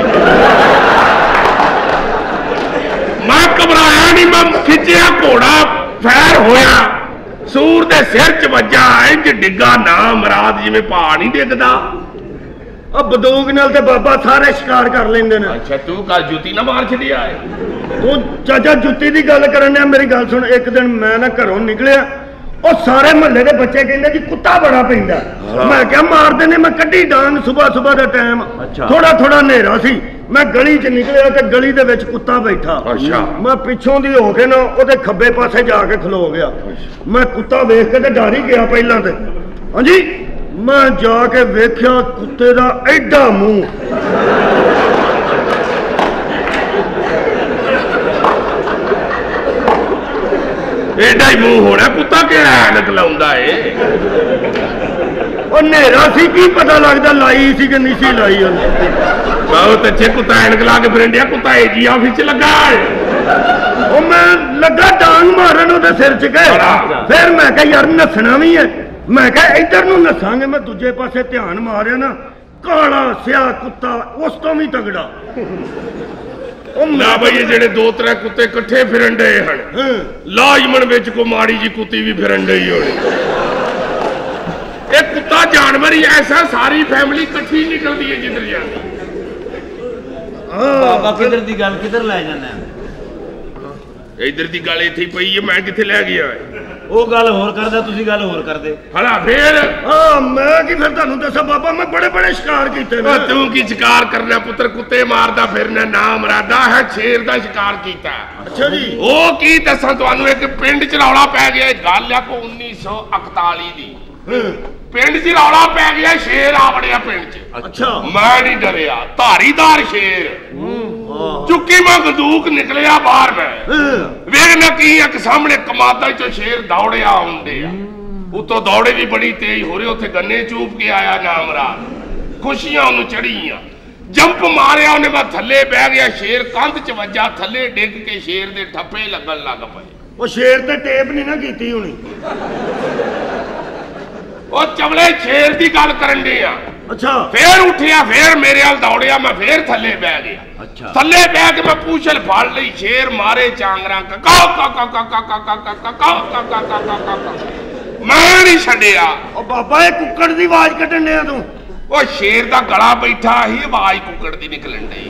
मैं घबराया नहीं मैं खिंचिया घोड़ा फैर होया सूर दे सिर च वजा इंज डिगा ना मराद जिवें पा नहीं डिगदा बंदूक नाल ते बाबा सारे शिकार कर लेंदे ने। अच्छा तू कल जुती ना मार छड़ी आए तू चाचा जुती दी गल करन ने मेरी गल सुन। एक दिन मैं ना घरों निकलिया और सारे महल्ले के बच्चे कहते जी कुत्ता बड़ा पैंदा मैं क्या मारते ने मैं कड्डी डांग सुबह सुबह का टाइम। अच्छा। थोड़ा थोड़ा नेरा सी मैं गली च निकलिया तो गली के विच कुत्ता बैठा। अच्छा। मैं पिछों दी होके ना उहदे खब्बे पासे जाके खलो गया। अच्छा। मैं कुत्ता वेख के तो डर ही गया पहला तो। हां जी मैं जाके वेख्या कुत्ते दा एडा मूंह एडा ही मूह होना कुत्ता केड़ा ऐनक लाउंदा है नेरा सी की पता लगता लाई सी कि नहीं सी लाई बहुत अच्छे कुत्ता ऐनक ला के फिरंडिया कुत्ता ए जी ऑफिस लगा ओ मैं लगा डांग मारन ओदे सिर च गए फिर मैं कहा यार नसना भी है मैं कहा इधर नूं नसांगे मैं दूजे पासे ध्यान मारिया ना काला सिया कुत्ता उस तो भी तगड़ा ना भाई जेडे दो त्रै कुत्ते कट्ठे फिरन डे हैं लाजमन बेच को माड़ी जी कुत्ती भी फिरन डई होनी एक कुत्ता जानवर ही ऐसा सारी फैमिली कट्ठी निकलती है जिधर जाती बाबा किधर दी गल किधर लै जाना इधर दी गल इत्थे पई है मैं किथे लै गया ओ गल होर करदा तुसी गल होर करदे हला फेर हां मैं की फिर तानू दसा बाबा मैं बड़े बड़े शिकार कीते ने तू की शिकार करना पुत्र कुत्ते मारदा फिरना ना मरादा है शेर दा शिकार कीता। अच्छा जी ओ की दसा तुहानू एक पिंड च रौला पै गया गल है को 1941 दी पिंड च रौला पै गया, शेर आ बड़िया पिंड च। अच्छा। मैं नहीं डरिया, धारीदार शेर चुकी मैं बंदूक निकलिया बाहर। मैं वेखना की एक सामने कमादा चो शेर दौड़िया आउंदे आ, उत्तों दौड़े भी बड़ी तेज हो रहे। उत्थे गन्ने चूप के आया नामरान, खुशियां ओनू चढ़िया, जंप मारिया उन्हें, मैं थले बह गया। शेर कंध च वजा, थले डिग के शेर दे ठप्पे लगन लग पए। वो शेर ते टेप नहीं ना कीती होनी। चवले शेर की गल कर। अच्छा। फिर उठिया, फिर मेरे हाल दौड़िया, मैं फिर थले बह गया। अच्छा। थले बह के मैं पूछल फाड़ ली, शेर मारे चांगरा ककाओ ककाओ ककाओ ककाओ ककाओ ककाओ ककाओ। मैं नहीं छड़िया। ओ बाबा ये कुकड़ दी आवाज कटन दे तू। ओ शेर दा गला बैठा ही आवाज कुकड़ दी निकलन दी।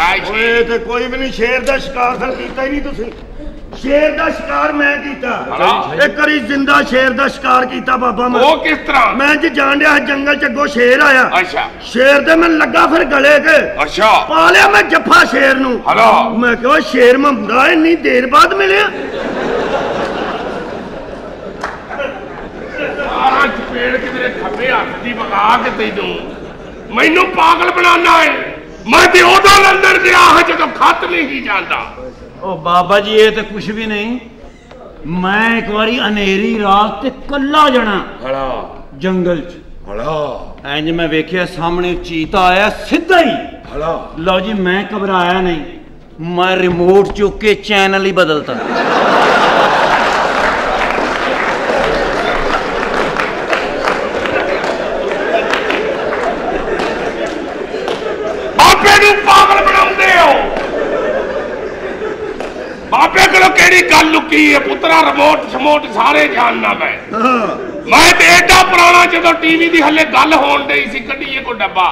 हाय शेर ते कोई भी नहीं, शेर दा शिकार दा कीता ही नहीं तुसी। शेर दा शिकार मैं कीता। एक करी जिंदा शेर दा शिकार कीता बाबा। मैं वो किस तरह? मैं जी जान दिया जंगल चो शेर आया। अच्छा। शेर दे मैं लगा फिर गले के। अच्छा। पा लिया मैं जफा शेर नू। हेलो। मैं कहो शेर मंदा इन्नी देर बाद मिले। सारा चपेड़ के मेरे खबे हाथ की बगा के तेनू मैनू पागल बनाना है। मैं ते ओदों अंदर गया हां जदों खत नहीं जांदा। ओ बाबा जी ये तो कुछ भी नहीं। मैं एक बारी अनेरी रात ते कल्ला जाना जंगल च। मैं वेखिया सामने चीता आया सीधा ही। लो जी मैं घबराया नहीं, मैं रिमोट चुक के चैनल ही बदलता। पुत्रा रिमोट समोट सारे जानना मैं ते एडा पुराना। जदों टीवी दी हले गल होण दी सी कढीए को डब्बा,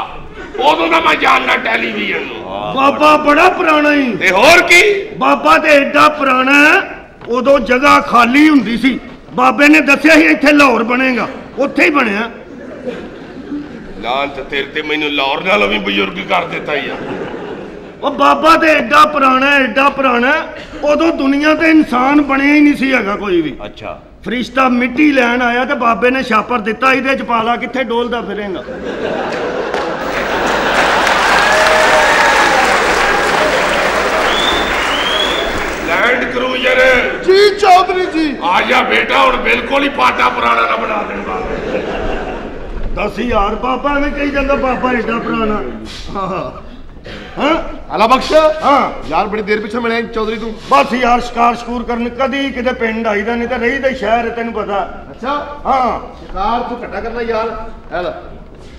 उदों दा मैं जानना टेलीविजन नूं। बाबा बड़ा पुराना ही ते होर की। बाबा ते एडा पुराना, उदों जगह खाली हुंदी सी। बाबे ने दस्सिया ही इत्थे लाहौर बनेगा, उत्थे ही बणिया। लांत तेरे ते मैनूं लाहौर नालों भी बजुर्ग कर दित्ता यार। ओ बाबा ते एडा पुराना, एडा पुराना, उदों दुनिया ते इंसान बने ही नहीं सी हैगा कोई भी। अच्छा। फरिश्ता मिट्टी लैन आया ते बाबे ने छापर दिता, इहदे च पाला कित्थे डोलदा फिरेगा। लैंड क्रूजर जी चौधरी जी आजा बेटा, और बिल्कुल ही पाटा पुराना ना बना देना। 10,000 बाबा ने कही जाता बाबा एडा पुराना। हाँ आला बख्श। हाँ यार बड़ी देर पिछे मिले चौधरी तू। बस यार शिकार शकूर करने कदी किते पिंड आईदा, नहीं तो रहीदा शहर तेन पता। अच्छा। हाँ शिकार तू घटा करना यार, हैल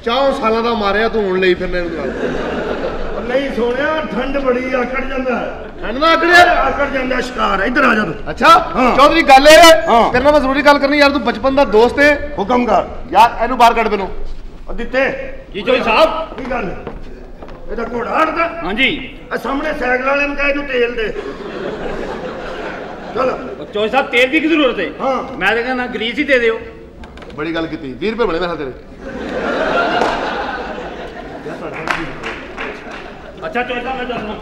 4 साल का मारिया तू हुण लई फिरने नहीं सोनिया। ठंड बड़ी आकड़ जांदा, ठंड ना आकड़ जांदा शिकार। इधर आ जा तू। अच्छा। हाँ चौधरी गल है तेरे नाल मैं जरूरी गल करनी यार। तू बचपन दा दोस्त है। हुकम कर यार। एनू बाहर कढ मैनू दित्ते। जी चौधरी साहब की गल है? ਇਹਦਾ ਘੋੜਾ ਹਟਦਾ। ਹਾਂਜੀ। ਆ ਸਾਹਮਣੇ ਸਾਈਕਲ ਵਾਲੇ ਨੂੰ ਕਹੇ ਤੂੰ ਤੇਲ ਦੇ। ਚਲ ਚੋਈ ਸਾਹਿਬ ਤੇਲ ਦੀ ਕੀ ਜ਼ਰੂਰਤ ਹੈ? ਹਾਂ ਮੈਂ ਤਾਂ ਕਹਿੰਦਾ ਗਰੀਸ ਹੀ ਦੇ ਦਿਓ। ਬੜੀ ਗੱਲ ਕੀਤੀ। 20 ਰੁਪਏ ਬਣੇ ਮੈਂ ਤੇਰੇ। ਅੱਛਾ ਚੋਈ ਸਾਹਿਬ ਮੈਂ ਦੱਸਣਾ।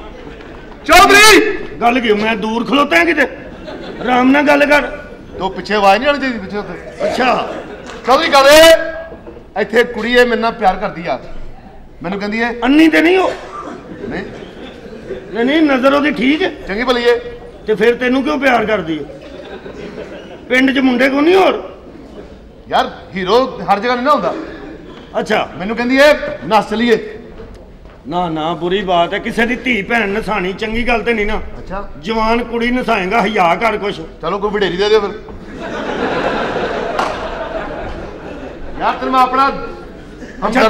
ਚੌਧਰੀ ਗੱਲ ਕੀ? ਮੈਂ ਦੂਰ ਖਲੋਤਾ ਕਿਤੇ, ਆਰਾਮ ਨਾਲ ਗੱਲ ਕਰ। ਤੂੰ ਪਿੱਛੇ ਆਵਾਜ਼ ਨਹੀਂ ਆਣੀ ਚਾਹੀਦੀ ਪਿੱਛੇ ਉੱਥੇ। ਅੱਛਾ ਚੌਧਰੀ ਗੱਲ ਇਹ ਇੱਥੇ ਕੁੜੀ ਇਹ ਮੇਰੇ ਨਾਲ ਪਿਆਰ ਕਰਦੀ ਆ। मैनू कहती है अन्नी तो नहीं हो? नहीं नहीं नजर वो ठीक है चंगी भली है। तो फिर तेनू क्यों प्यार करती है? पिंड च मुंडे को नहीं होर यार हीरो हर जगह नहीं ना होता। अच्छा। मैनू कहती है नस चलीए। ना ना बुरी बात है, किसी की धी भैन नसानी चंगी गल तो नहीं ना। अच्छा। जवान कुड़ी नसाएगा हया कर कुछ। चलो कोई वडेरी दे दे फिर यार। तेरे मैं अपना नहीं गलत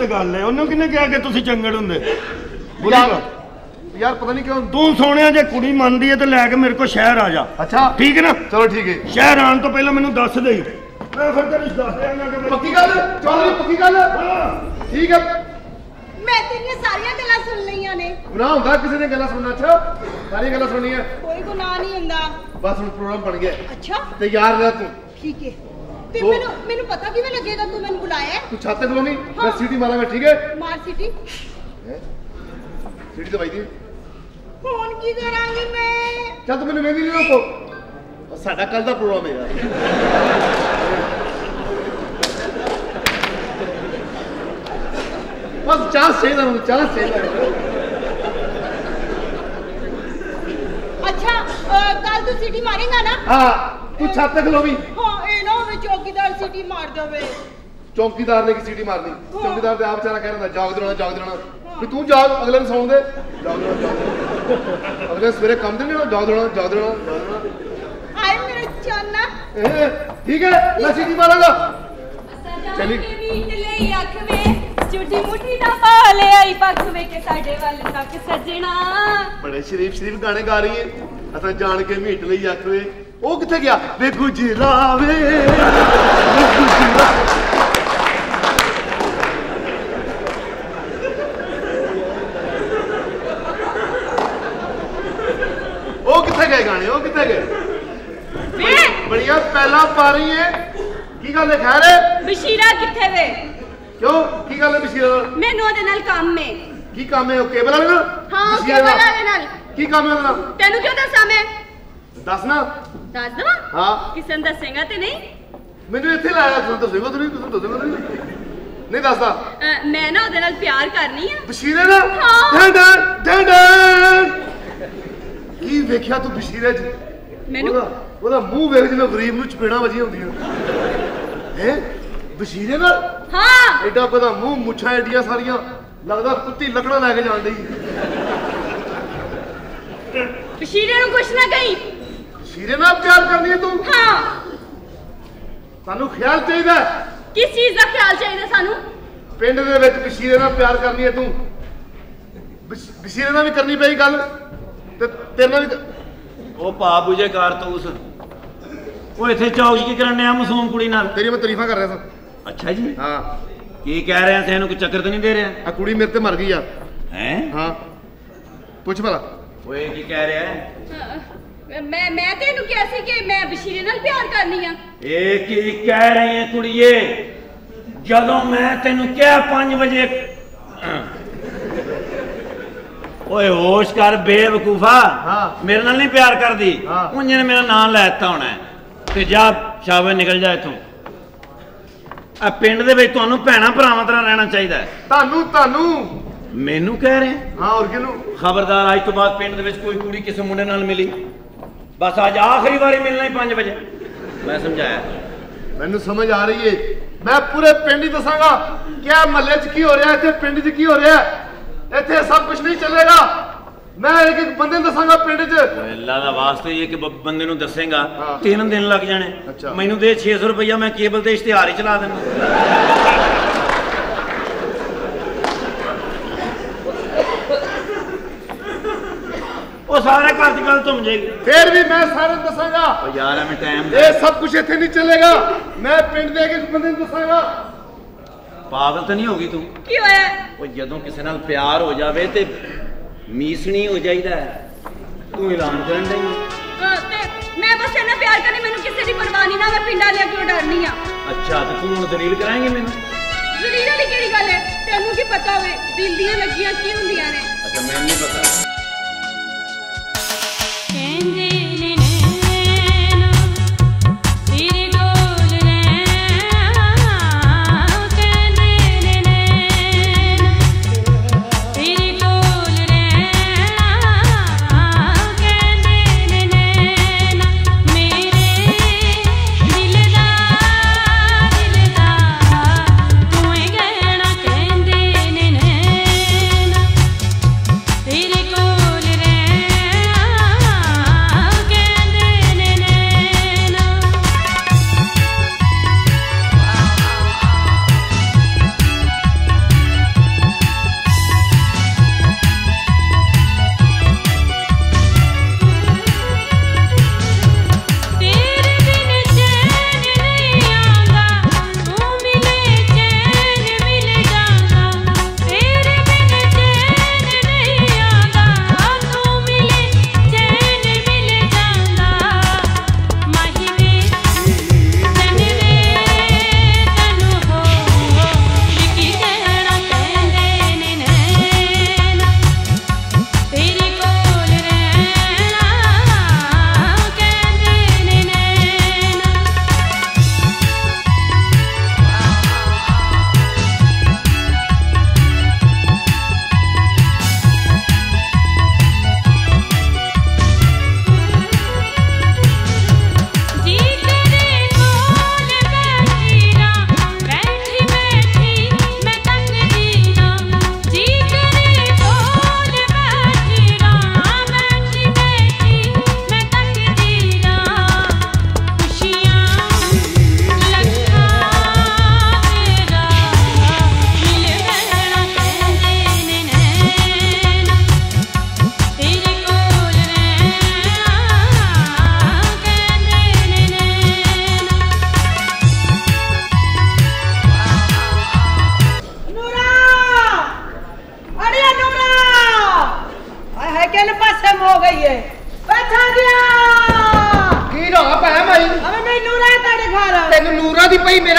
गल है। ओनू किने कहा कि तुसी चंगड़ हुंदे? यार पता नहीं क्यों तू सोने जे कुड़ी मानदी है तो लैके मेरे को शहर आ जा। अच्छा ठीक है ना। चलो ठीक है। शहर आने तो पहले मैनू दस दे। मैं फिर तेरे दस देना। पक्की गल चौधरी? पक्की गल? हां ठीक है। मैं तेरिया सारिया गल्ला सुन लईया ने। गुनाह हुंदा किसी ने गल्ला सुनना? अच्छा सारी गल्ला सुननी है? कोई गुनाह नहीं हुंदा। बस हुन प्रोग्राम बन गया। अच्छा तैयार रह तू। ठीक है। ते मेनू पता किवें लगेगा तू मैनू बुलाया है? तू छाते खलो नहीं मैं सीटी मारांगा। ठीक है मार सीटी। हैं सीटी तो भाई दी फोन की करांगी मैं। चल तू मेनू मेहंदी ले लो। साडा कल दा प्रोग्राम है यार। बस चांस चाहिए ना, चांस चाहिए। अच्छा कल तू सीटी मारेगा ना? हां तू छत तक लो भी। हां ए ना वे चौकीदार सीटी मार देवे। चौकीदार ने की सीटी मारनी? चौकीदार ते आप बेचारा कह रहा था जाग देना कि तू जाग अगले दिन सौंदे जाग देना अगले सवेरे काम दे ना जाग देना जाग देना। हाय मेरा चन्ना। ठीक है मैं सीटी मारूंगा। चली नींद ले आंख में झूठी मुठी ना पाले आई पख में के साडे वाल तक सजना। बड़े शरीफ शरीफ गाने गा रही है। असा जान के मीट लई आखवे ओ किथे गया वे गुजरा वे गुजरा। ओ किथे गए गाने? ओ किथे गए? बढ़िया पहला पा रही है। की गल है? खैर है बशीरा किथे वे? क्यों की गल है बशीरा? मेनू ओदे नाल काम में। की काम है? ओ केबल वाले नाल? हां केबल वाले नाल। की काम है ओदे नाल? तैनू क्यों दसां मैं? दसना दस दवा। हां किसे ने दसेगा ते नहीं? मेनू इथे लाया तू दसेगा? तू दसेगा नहीं दसदा। मैं ना ओदे नाल प्यार करनी है बशीरे नाल। हां डन डन डन। की देखिया तू बशीरे जी? मेनू ओदा मुंह वेख जिवें गरीब नु चपेड़ा वजी हुंदी है। हैं बशीरे नाल? हां एडा बड़ा मुंह मुछा एडिया सारियां लगदा कुत्ती लकड़ा लेके जान दी। बशीरे नु कुछ ना कहीं। बशीरे ना प्यार करनी है तू? हां तानू ख्याल चाहिदा। किस चीज दा ख्याल चाहिदा सानू? पिंड दे विच बशीरे ना प्यार करनी है तू? बशीरे ना भी करनी पई गल ते तेरे ना ओ पाप बुझे कार तो उस ओ इथे चौक की करने आ मासूम कुड़ी नाल। तेरी मैं तारीफा कर रहा था। अच्छा जी हां की कह रहे हैं सैनू को चक्कर तो नहीं दे रहा? आ कुड़ी मेरे ते मर गई यार। हैं? हां पूछ भला ओए की कह रहा है? मैं तेनू कहया सी कि मैं बशीरे नाल प्यार करनी है। ए की कह रही है कुड़िए? जदों मैं तेनू क्या 5 बजे ओए होश कर बेवकूफा। हां मेरे नाल नहीं प्यार करदी उंज ने मेरा नाम लेता होना है ते जा शाबे निकल जा इथों। पिंड दे विच तुहानू भैणा भरावां तरह रहना चाहिदा है। तानू तानू मैनू कह रहे हैं? हां और किनू? खबरदार आज तो बाद पिंड दे विच कोई कुड़ी किसे मुंडे नाल मिली बस आज आखिरी बारी मिलना ही 5 बजे। मैं समझाया मैनू समझ आ रही है। मैं पूरे पिंड ही दसांगा क्या महल्ले च की हो रहा है इथे पिंड च की हो रहा है। इथे सब कुछ नहीं चलेगा। मैं एक एक बंदे दसांगा पिंड च। अल्लाह दा वास्ते ये कि बंदे नु दसेगा 3 दिन लग जाने। अच्छा मेनू दे 600 रुपया मैं केबल ते इश्तेहार ही चला देना। ओ सारे घर दी गल तुम जाएगी फिर भी मैं सारे दसांगा। ओ यार मैं टाइम ये सब कुछ इथे नहीं चलेगा। मैं पिंड दे एक एक बंदे नु दसांगा। पागल तो नहीं होगी तू? की होया? ओ जदों किसे नाल प्यार हो जावे ते मीसनी हो जाईदा है। तू ऐलान करन दई ते मैं बस इना प्यार करनी मेनू किसी दी परवाह नहीं ना। मैं पिंडा ले क्यों डरनी आ? अच्छा ते तू हुन दलील कराएंगे मेनू? दलील दी केड़ी गल है तैनू की पता होवे दिल दी लगियां की हुंदियां ने। अच्छा मैनू नहीं पता। केंजे ने नैना तेरी डोल नैना केंजे ने नैना तेरी तेरे को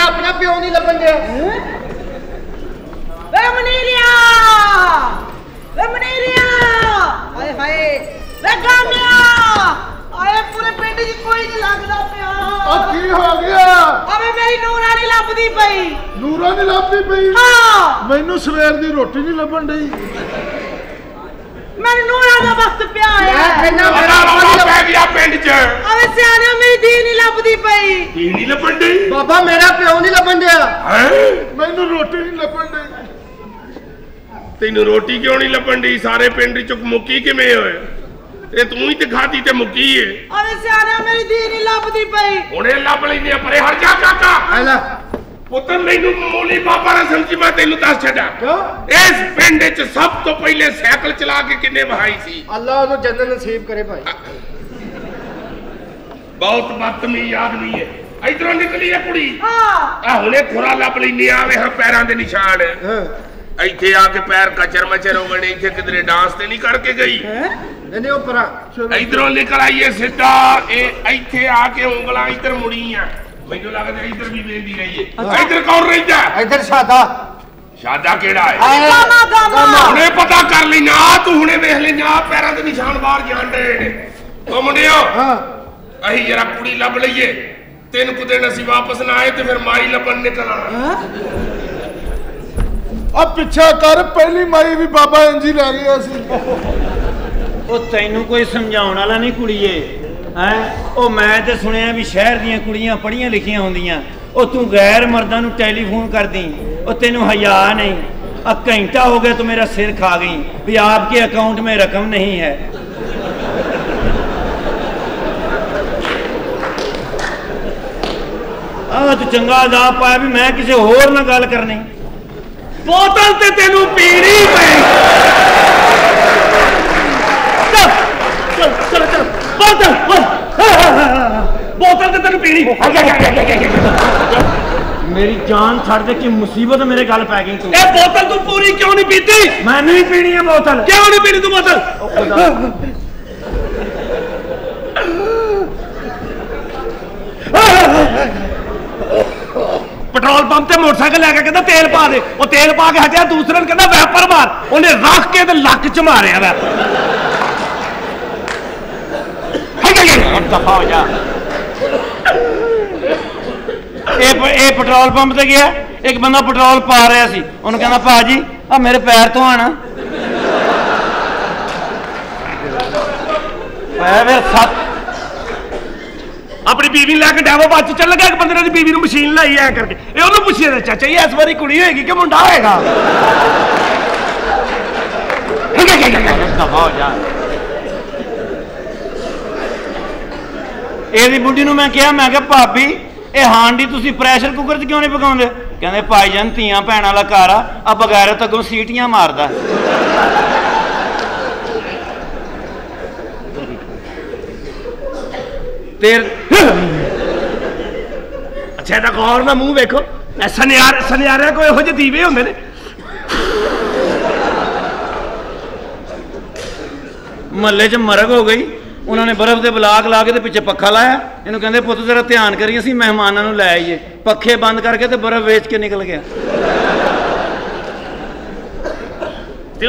मेरा अपना प्यो नहीं लभन दिया। मनेरिया हाय हाय गानिया आए पूरे पिंड च कोई नहीं लगदा पिया। ओ की हो गया? अबे मेरी नूरा नहीं लभदी पई। नूरा नहीं लभदी पई? हां मैनू सवेर दी रोटी नहीं लभन डई। मेरे नूरा दा वक्त पिया है। मैं कहना मेरा अपना पै गया पिंड च। अबे सियाणा मेरी धी नहीं लभदी पई। धी नहीं लभन डई? बाबा मेरा प्यो नहीं लभन दिया। हैं मैनू रोटी नहीं लभन डई। तेन रोटी क्यों नहीं लभन दी? सारे पिंड चुक मुकी कि तू ही तो खाधी ते मुकी है। अरे सियाणा मेरी धी नहीं लभदी पई। हुणे लभ लैंदे आ परे हट जा काका। आला पुत्र मैनू मोली बाबा ने समझी मैं तेनू दस छड्या। क्यों? इस पिंड च सब तो पहले साइकिल चला के किन्ने वहाई सी। अल्लाह ओनू जन्नत नसीब करे भाई। बहुत बदतमीज आदमी है। इधरों निकली है कुड़ी। हां आ हुणे खुरा लभ लैंदे आ वे पैरां दे निशान। हां इथे आके पैर कचर मचर हो गए। इथे किधरे डांस ते नहीं करके गई? नहीं ओ परा इधरों निकल आई है सीधा। ए इथे आके उंगलां इधर मुड़ीयां। मेनू लगदा इधर भी वेंदी रही है। इधर कौन रहंदा? इधर शादा। शादा केड़ा है? गामा गामा हुणे पता कर लेना। तू हुणे देख लेना पैरां दे निशान बाहर जाण रहे ने। ओ मुंडियो हां अही जरा कुड़ी लभ लईए। तेन कुदे नसी वापस ना आए ते फिर माई लभन निकल आना। अब पिछा कर पहली माई भी बाबा इंजी ला गया सी। ओ तैनू कोई समझाउण वाला नहीं कुड़िए। हैं ओ मैं ते सुनया भी शहर दीयां कुड़ियां पढ़ियां लिखियां होंदियां। ओ तू गैर मर्दां नू टेलीफोन करदी। ओ तैनू हया नहीं? आ घंटा हो गया तो मेरा सिर खा गई भी आपके अकाउंट में रकम नहीं है। आ तू चंगा दा पाया भी मैं किसी होर ना गल करनी। बोतल ते तेनू पीनी पई। चल चल चल चल बोतल बोतल ते तेनू पीनी। मेरी जान छड़ दे कि मुसीबत मेरे गल पै गई। ए बोतल तू पूरी क्यों नहीं पीती? मैं नहीं पीनी है बोतल। क्यों नहीं पीनी तू बोतल? पेट्रोल पंप से मोटरसाइकिल लैके कहता तेल पा दे। वो तेल पा के हटिया दूसरे ने कहता वैपर मार। उन्हें रख के लक च मारिया वैपर। पेट्रोल पंप से गया एक बंदा पेट्रोल पा रहा सी। उन्हें कहना भाजी आ मेरे पैर तो आना। अपनी बीवी लैके डैवो बच चल लगा। एक बंदे ने बीवी नूं मशीन लाई ऐ करके। ए ओनू पूछिया ते चाचा जी इस बारी कुड़ी होएगी कि मुंडा होएगा? एदी बुढ़ी नूं मैं कहा मैं क्या भाभी ए हांडी तुसी प्रेशर कुकर च क्यों नहीं पकाउंदे? कहंदे भाई जान धीआं भैणां वाला घर आ बगैरत अगों सीटियां मारदा। अच्छा तो गौर ना मूंह वेखो। सनियार सनियारे कोई इहो जिहे दीवे होंदे ने। महल्ले च मरग हो गई। उन्होंने बर्फ के ब्लाक ला के पिछे पखा लाया। इन्हू कहंदे पुत जरा ध्यान करी असीं मेहमानां नूं लै आईए। पखे बंद करके तो बर्फ वेच के निकल गया।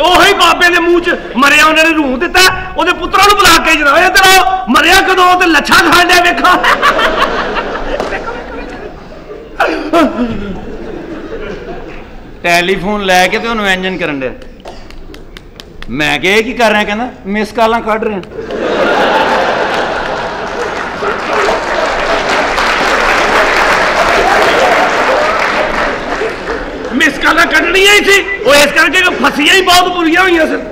ओही बाबे के मूँह च मरिया उन्होंने रूह दिता। ओहदे पुत्रा नूं बुला के जनाब इधर आओ। मरिया कदों ते लच्छा खाण दिया वेखो। टेलीफोन लैके तो उन्होंने इंजन करन दिया। मैं क्या की कर रहा? कहना मिस कॉल कढ रहे हैं। मिस कॉल कढनिया ही थी। वो इस करके फसियां ही बहुत बुरियां हुई सन।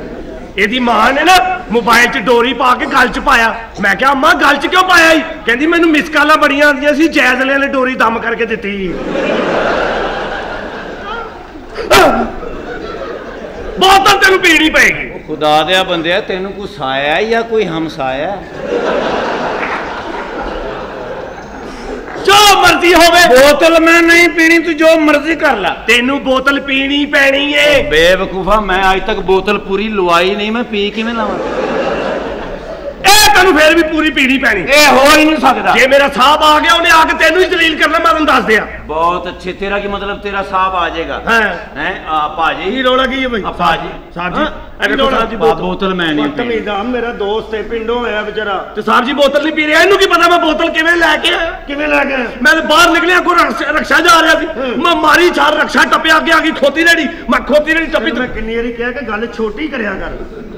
एदी मां ने ना मोबाइल च डोरी पा के गल च पाया। मैं क्या अम्मा गल च क्यों पाया? कहती मैनू मिस कॉल बड़िया आंदियां सी। जैजले ने डोरी दम करके दिती। बोतल तेन पीनी पेगी। खुदा दिया बंदे तेन घुसाया या कोई हमसाया? जो मर्जी होवे बोतल मैं नहीं पीनी। तू जो मर्जी कर ला तेनू बोतल पीनी पैनी है। बेवकूफा मैं आज तक बोतल पूरी लुआई नहीं। मैं पी किवें लावां? तेनू फिर भी पूरी पीनी पैनी, यह हो ही नहीं सकता। जे मेरा साहब आ गया उन्हें आके तेनू ही दलील करना, मैं तुम दस दिया। बहुत अच्छे, तेरा की मतलब तेरा साहब आ जाएगा। भाजी ही रोड़ा की है भाई साहब जी। अरे साहब जी बोतल मैं नहीं पी रहा, मेरा दोस्त है पिंडों है बेचारा, तो साहब जी बोतल नहीं पी रहा। इनू की पता मैं बोतल किवें लैके आया, किवें लैके आया। मैं बाहर निकलिया को रक्षा जा रहा सी, मैं मारी छाल रक्षा टपे आगे आ गई खोती रेड़ी, मैं खोती रेड़ी टपी। मैं किन्नी बारी कहा कि गल छोटी करिया कर,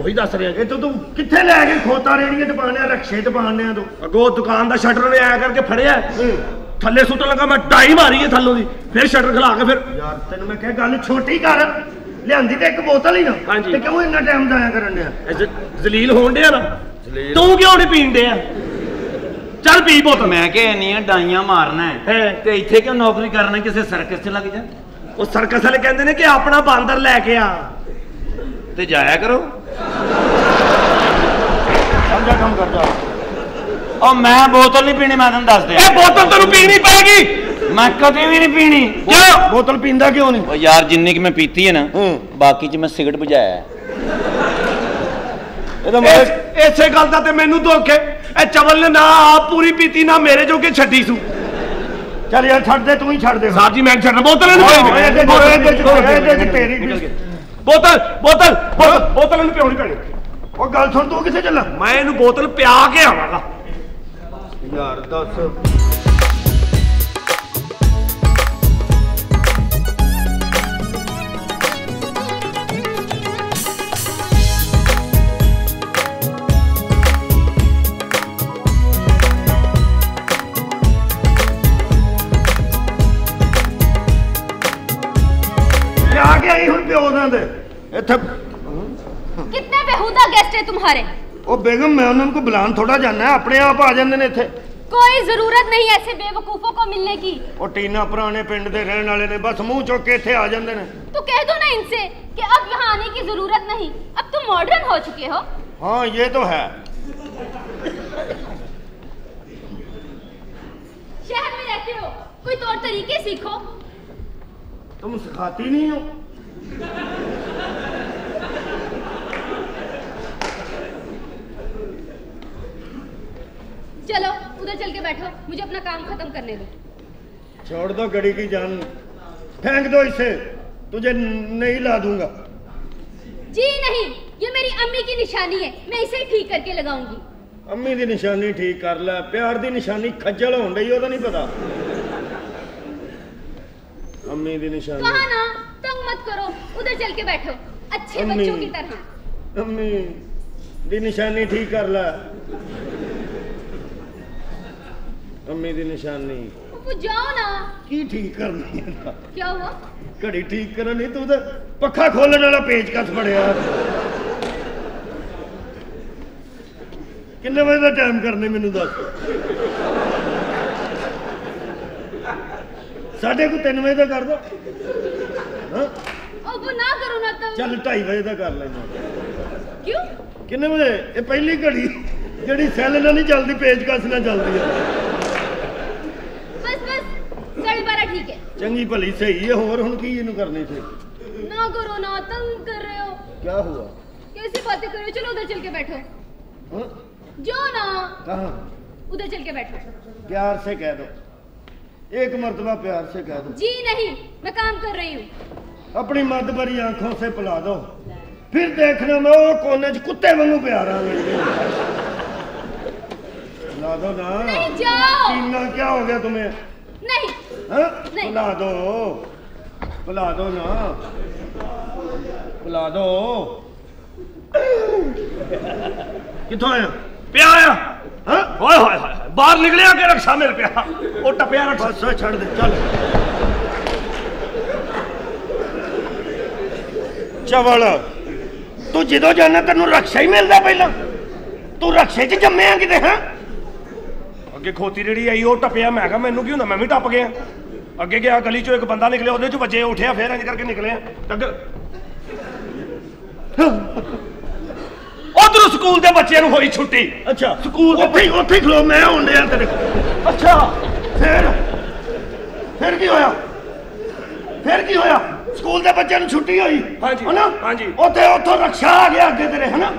वही दस रहा। तो तू किथे लैके खोता रेड़ियां टपाने रक्षे टपाने, तो अगो दुकान का शटर ने आया करके फड़िया थले सुटन लगा, मैं टाई मारी है थलों की, फिर शटर खिला के फिर यार तेन मैं क्या गल छोटी कर लियांदी ते एक बोतल ही ना। हाँ जी, क्यों इन्ना टाइम जाया करन दिया, जलील होन दिया ना। तू क्यों नहीं पीन दिया, चल पी बोतल। मैं क्या नहीं डाइया मारना है ते इत्थे क्यों नौकरी करना, किसी सर्कस च लग जा। वो सर्कस वाले कहंदे ने कि अपना बांदर लैके आ ते जाया करो। समझा कम कर जा। और मैं बोतल नहीं पीनी, मैं तुम दस दिया बोतल तेन पीनी पैगी, मैं कभी भी नहीं पीनी। क्यों बोतल पींदा क्यों नहीं यार, जिन्नी की मैं पीती है ना बाकी च मैं सिगरेट बुझाया। इस गल का मैनू धोखे चवल ने ना आप पूरी पीती ना मेरे जो के छड़ी सू। चल यार छड़ दे, तू ही छड़ दे साहब जी। मैं छड़ बोतल बोतल बोतल बोतल पियानी पैनी। और गल सुन, तू किसे चला, मैं इन बोतल पिया के आवागा यार। दस कितने बेहुदा गेस्ट है तुम्हारे। ओ बेगम मैं उनको बुलान थोड़ा जाना है, अपने आप आ जाते हैं। इतने कोई जरूरत नहीं ऐसे बेवकूफों को मिलने की। ओ टीना पुराने पिंड दे रहने वाले ने, बस मुंह चुक के इथे आ जाते हैं। तो कह दो ना इनसे कि अब यहाँ आने की जरूरत नहीं, अब तुम मॉडर्न हो चुके हो। हाँ ये तो है, शहर में रहते हो कोई तौर तरीके सीखो। तुम सिखाती नहीं हो। चलो उधर चल के बैठो, मुझे अपना काम खत्म करने दो। छोड़ दो गड़ी की जान, फेंक दो इसे, तुझे नहीं ला दूंगा। जी नहीं, ये मेरी अम्मी की निशानी है, मैं इसे ठीक करके लगाऊंगी। अम्मी की निशानी ठीक कर ले, प्यार की निशानी खज्जल होने दी, ओदा नहीं पता। अम्मी की निशानी कहा ना, तंग मत करो, उधर चल के बैठो अच्छे बच्चों की तरह। अम्मी दी निशानी ठीक कर ला, अम्मी दी निशानी जाओ ना की ठीक करनी है। क्या हुआ घड़ी ठीक करनी, तू तो पक्खा खोलने वाला पेज कस पड़िया। कितने बजे का टाइम करने मैनू दस, साढ़े को 3 बजे का कर दो। ओ ना करो ना, तो चल 2:30 बजे तक कर लेना। क्यों कितने बजे, ये पहली घड़ी जड़ी सैल ना नहीं चलती, पेज कस ना चलती है। बस बस 12:30 ठीक है, चंगी भली सही है, और हुन की इनु करनी थी। ना करो ना, तंग कर रहे हो। क्या हुआ, कैसी बातें कर रहे हो, चलो उधर चल के बैठो। हां जाओ ना, कहां उधर चल के बैठो। प्यार से कह दो, एक मर्तबा प्यार से कह दो। जी नहीं, मैं काम कर रही हूँ। अपनी मद भरी आंखों से पिला दो, फिर देखना मैं वो कोने च कुत्ते वांगू प्यारा। ला दो ना, नहीं जाओ। टीना क्या हो गया तुम्हें, नहीं हां पिला दो ना, पिला दो। किथों आया पिया आया, हां ओए होए होए बाहर निकलिया के रक्षा मेरे पिया, ओ टपिया रक्षा। बस छोड़ दे, चल चवल तू जो जाना तेन रक्षा ही मिलता, पहला तू रक्षे च जमे कि अगे खोती रेड़ी आई वो टपया, मैं क्या मैनू की होंगे, मैं भी टप गया। अगे गया गली चो एक बंदा निकलिया, वो बचे उठे फिर इंज करके निकले उधर। स्कूल के बच्चे हुई छुट्टी, अच्छा स्कूल उठे खलो, मैं आने तेरे को। अच्छा फिर की होया, फिर की होया, स्कूल के बच्चे छुट्टी हुई है ना, उतो रक्षा आ गया अगे तेरे है ना।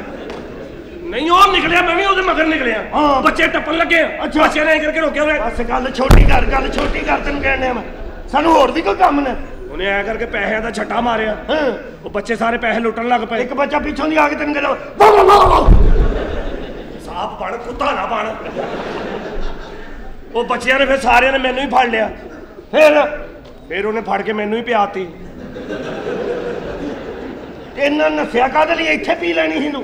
नहीं और निकलिया मैं भी उधर मगर निकलिया। हां बच्चे टप्पन लगे। अच्छा बच्चे ने करके रोके वे बस गल छोटी कर तन कहने मैं सानू और भी कोई काम ना। उन्हें ऐ करके पैसे दा छट्टा मारया। हां वो बच्चे सारे पैसे लुटन लग पए। एक बच्चा पीछों दी आके तन गल साहब बण कुत्ता ना बण। वो बच्चियां ने फिर सारे ने मेनू ही फाड़ लिया। फिर उन्हें फाड़ के मेनू ही पियाती। इन्ना नफिया कादे लिए इथे पी लेनी हिंदू।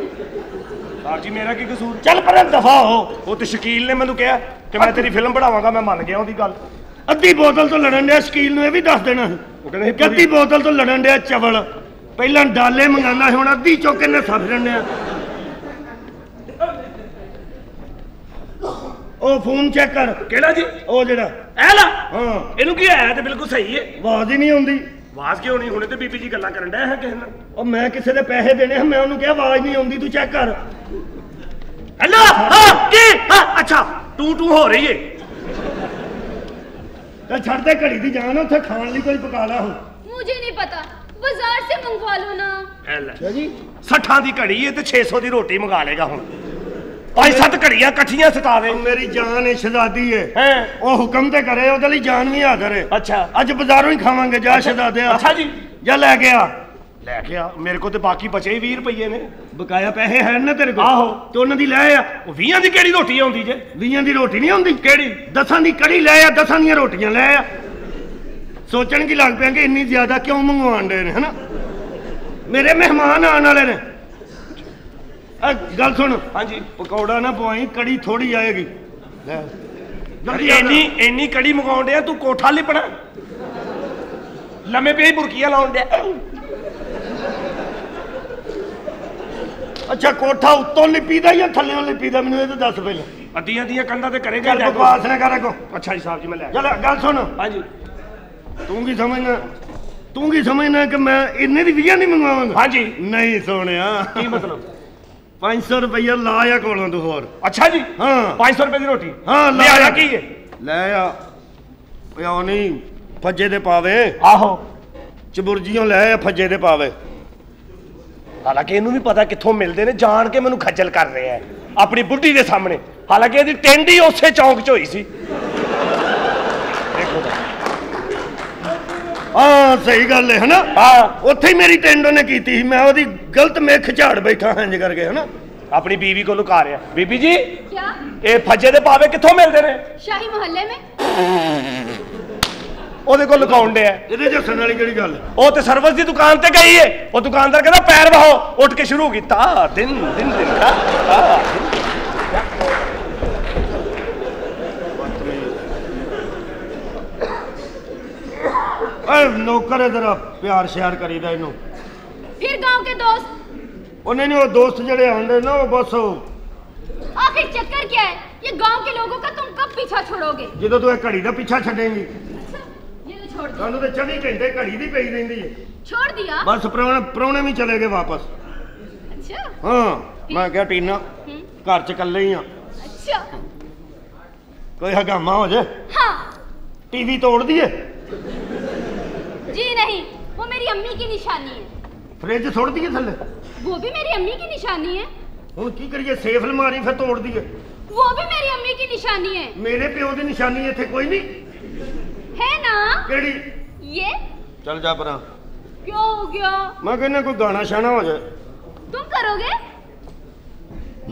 साहब जी मेरा की कसूर। चल पर दफा हो। वो तो शकील ने मैनू कहा कि मैं तेरी फिल्म बढ़ावांगा। मैं मान गया ओदी गल। अद्धी बोतल तो लड़न दिया शकील ने भी दस देना। अद्धी बोतल तो लड़न दिया चवल पहला डाले मंगाना है। हुण अद्धी चौके ने सफरन दिया। ओ फोन चेक कर केड़ा जी ओ जेड़ा ए ला। हां इनु की है ते बिल्कुल सही है। आवाज ही नहीं आउंदी। आवाज क्यों नहीं होने? तो बीबी जी गल्ला करन डया है किस नाल। और मैं किसी दे पैसे देने मैं उन्होंने कहा आवाज नहीं आती तू चेक कर। हेलो की अच्छा टू टू हो रही है। चल छड़ दे घड़ी दी जान उठे खाने लिए कोई पका ला। मुझे नहीं पता बाजार से मंगवा लो ना। अच्छा जी 60 दी घड़ी है तो 600 दी रोटी मंगा लेगा। हुण 5-7 घड़ियां कट्ठियां सता दे। मेरी जान है शहजादी है ओ हुक्म ते करे ओदे लिए जान भी हाज़र है। अच्छा अज बाजारों ही खावांगे जा शहजादे। अच्छा जी जा लै के आ ले गया। मेरे को तो बाकी बचे ही 20 रुपये ने बकाया पैसे है ना तेरे को। आहो तो उन्होंने दी लै आ। 20 दी केड़ी रोटी आउंदी जे? 20 दी रोटी नहीं आउंदी। केड़ी 10 दी कड़ी लै आ। 10 दी रोटियां लै आ। सोचन की लग पे कि इन्नी ज्यादा क्यों मंगवान दे ने है ना। मेरे मेहमान आने वाले ने। गल सुन। हाँ जी पकौड़ा ना पवाई कड़ी थोड़ी आएगी। इन्नी इन्नी कड़ी मंगवाउन दे तू कोठा लिपड़ा लम्मे पे बुरकियां लाउन दे। अच्छा कोठा उत्तों लिपी दा या थल्ले लिपी दा मैनू ये तो दस पहले। अद्धिया अद्धिया कंधा ते करेगा बकवास ना करे को। अच्छा जी साहब जी मैं ले चल गल सुन। हां जी तू की समझना कि मैं इन्ने दी 20 नहीं मंगवाऊंगा। हां जी नहीं सोनिया की मतलब 500 रुपया लाया कोलों तू होर। अच्छा जी हां 500 रुपए दी रोटी। हां ले आया की है ले आ ओए ओ नहीं फज्जे दे पावे। आहो चबुर्जियों ले आ फज्जे दे पावे। हालांकि इन्हू भी पता कितों मिलते हैं जान के मैं खज्जल कर रहे हैं अपनी बुढ़ी के सामने। हालांकि इसकी टेंड ही उस चौंक च हुई सी। हाँ सही गल है ना। हाँ उत्थे ही मेरी टेंड उन्हें की थी। मैं उसकी गलत मेख झाड़ बैठा इंज करके है ना। अपनी बीवी को लुका रहा। बीबी जी क्या ये फज्जे दे पावे कितों मिलते हैं? शाही मोहल्ले में ओदे को लुकाउन दे इहदे च हसन वाली केड़ी गल। ओ ते सर्विस दी दुकान ते गई है। ओ दुकानदार कहंदा पैर बहाओ उठ के शुरू कीता दिन दिन दिन का। ए नौकर जरा प्यार श्यार करीदा इनु। फिर गांव के दोस्त ओने ने ओ दोस्त जेडे आंदे ना ओ बस आखिर चक्कर क्या है? ये गांव के लोगों का तुम कब पीछा छोड़ोगे? जदों तू एक घड़ी दा पीछा छडेगी। सानू तो 24 घंटे घड़ी दी पई रहिंदी है। छोड़ दिया बस प्राणे भी चले गए वापस। अच्छा हां मैं क्या टीना घर च कल्ले ही हां। अच्छा कोई हगामा हो जाए। हां टीवी तोड़ दिए जी नहीं वो मेरी अम्मी की निशानी है। फ्रिज छोड़ दिए थल्ले वो भी मेरी अम्मी की निशानी है। हुण की करिए सेफ अलमारी फिर तोड़ दिए वो भी मेरी अम्मी की निशानी है। मेरे प्यो की निशानी इत्थे कोई नहीं है ना। केड़ी ये चल जा परा क्यों हो गया? मैं कहना कोई गाना शाना हो जाए। तुम करोगे?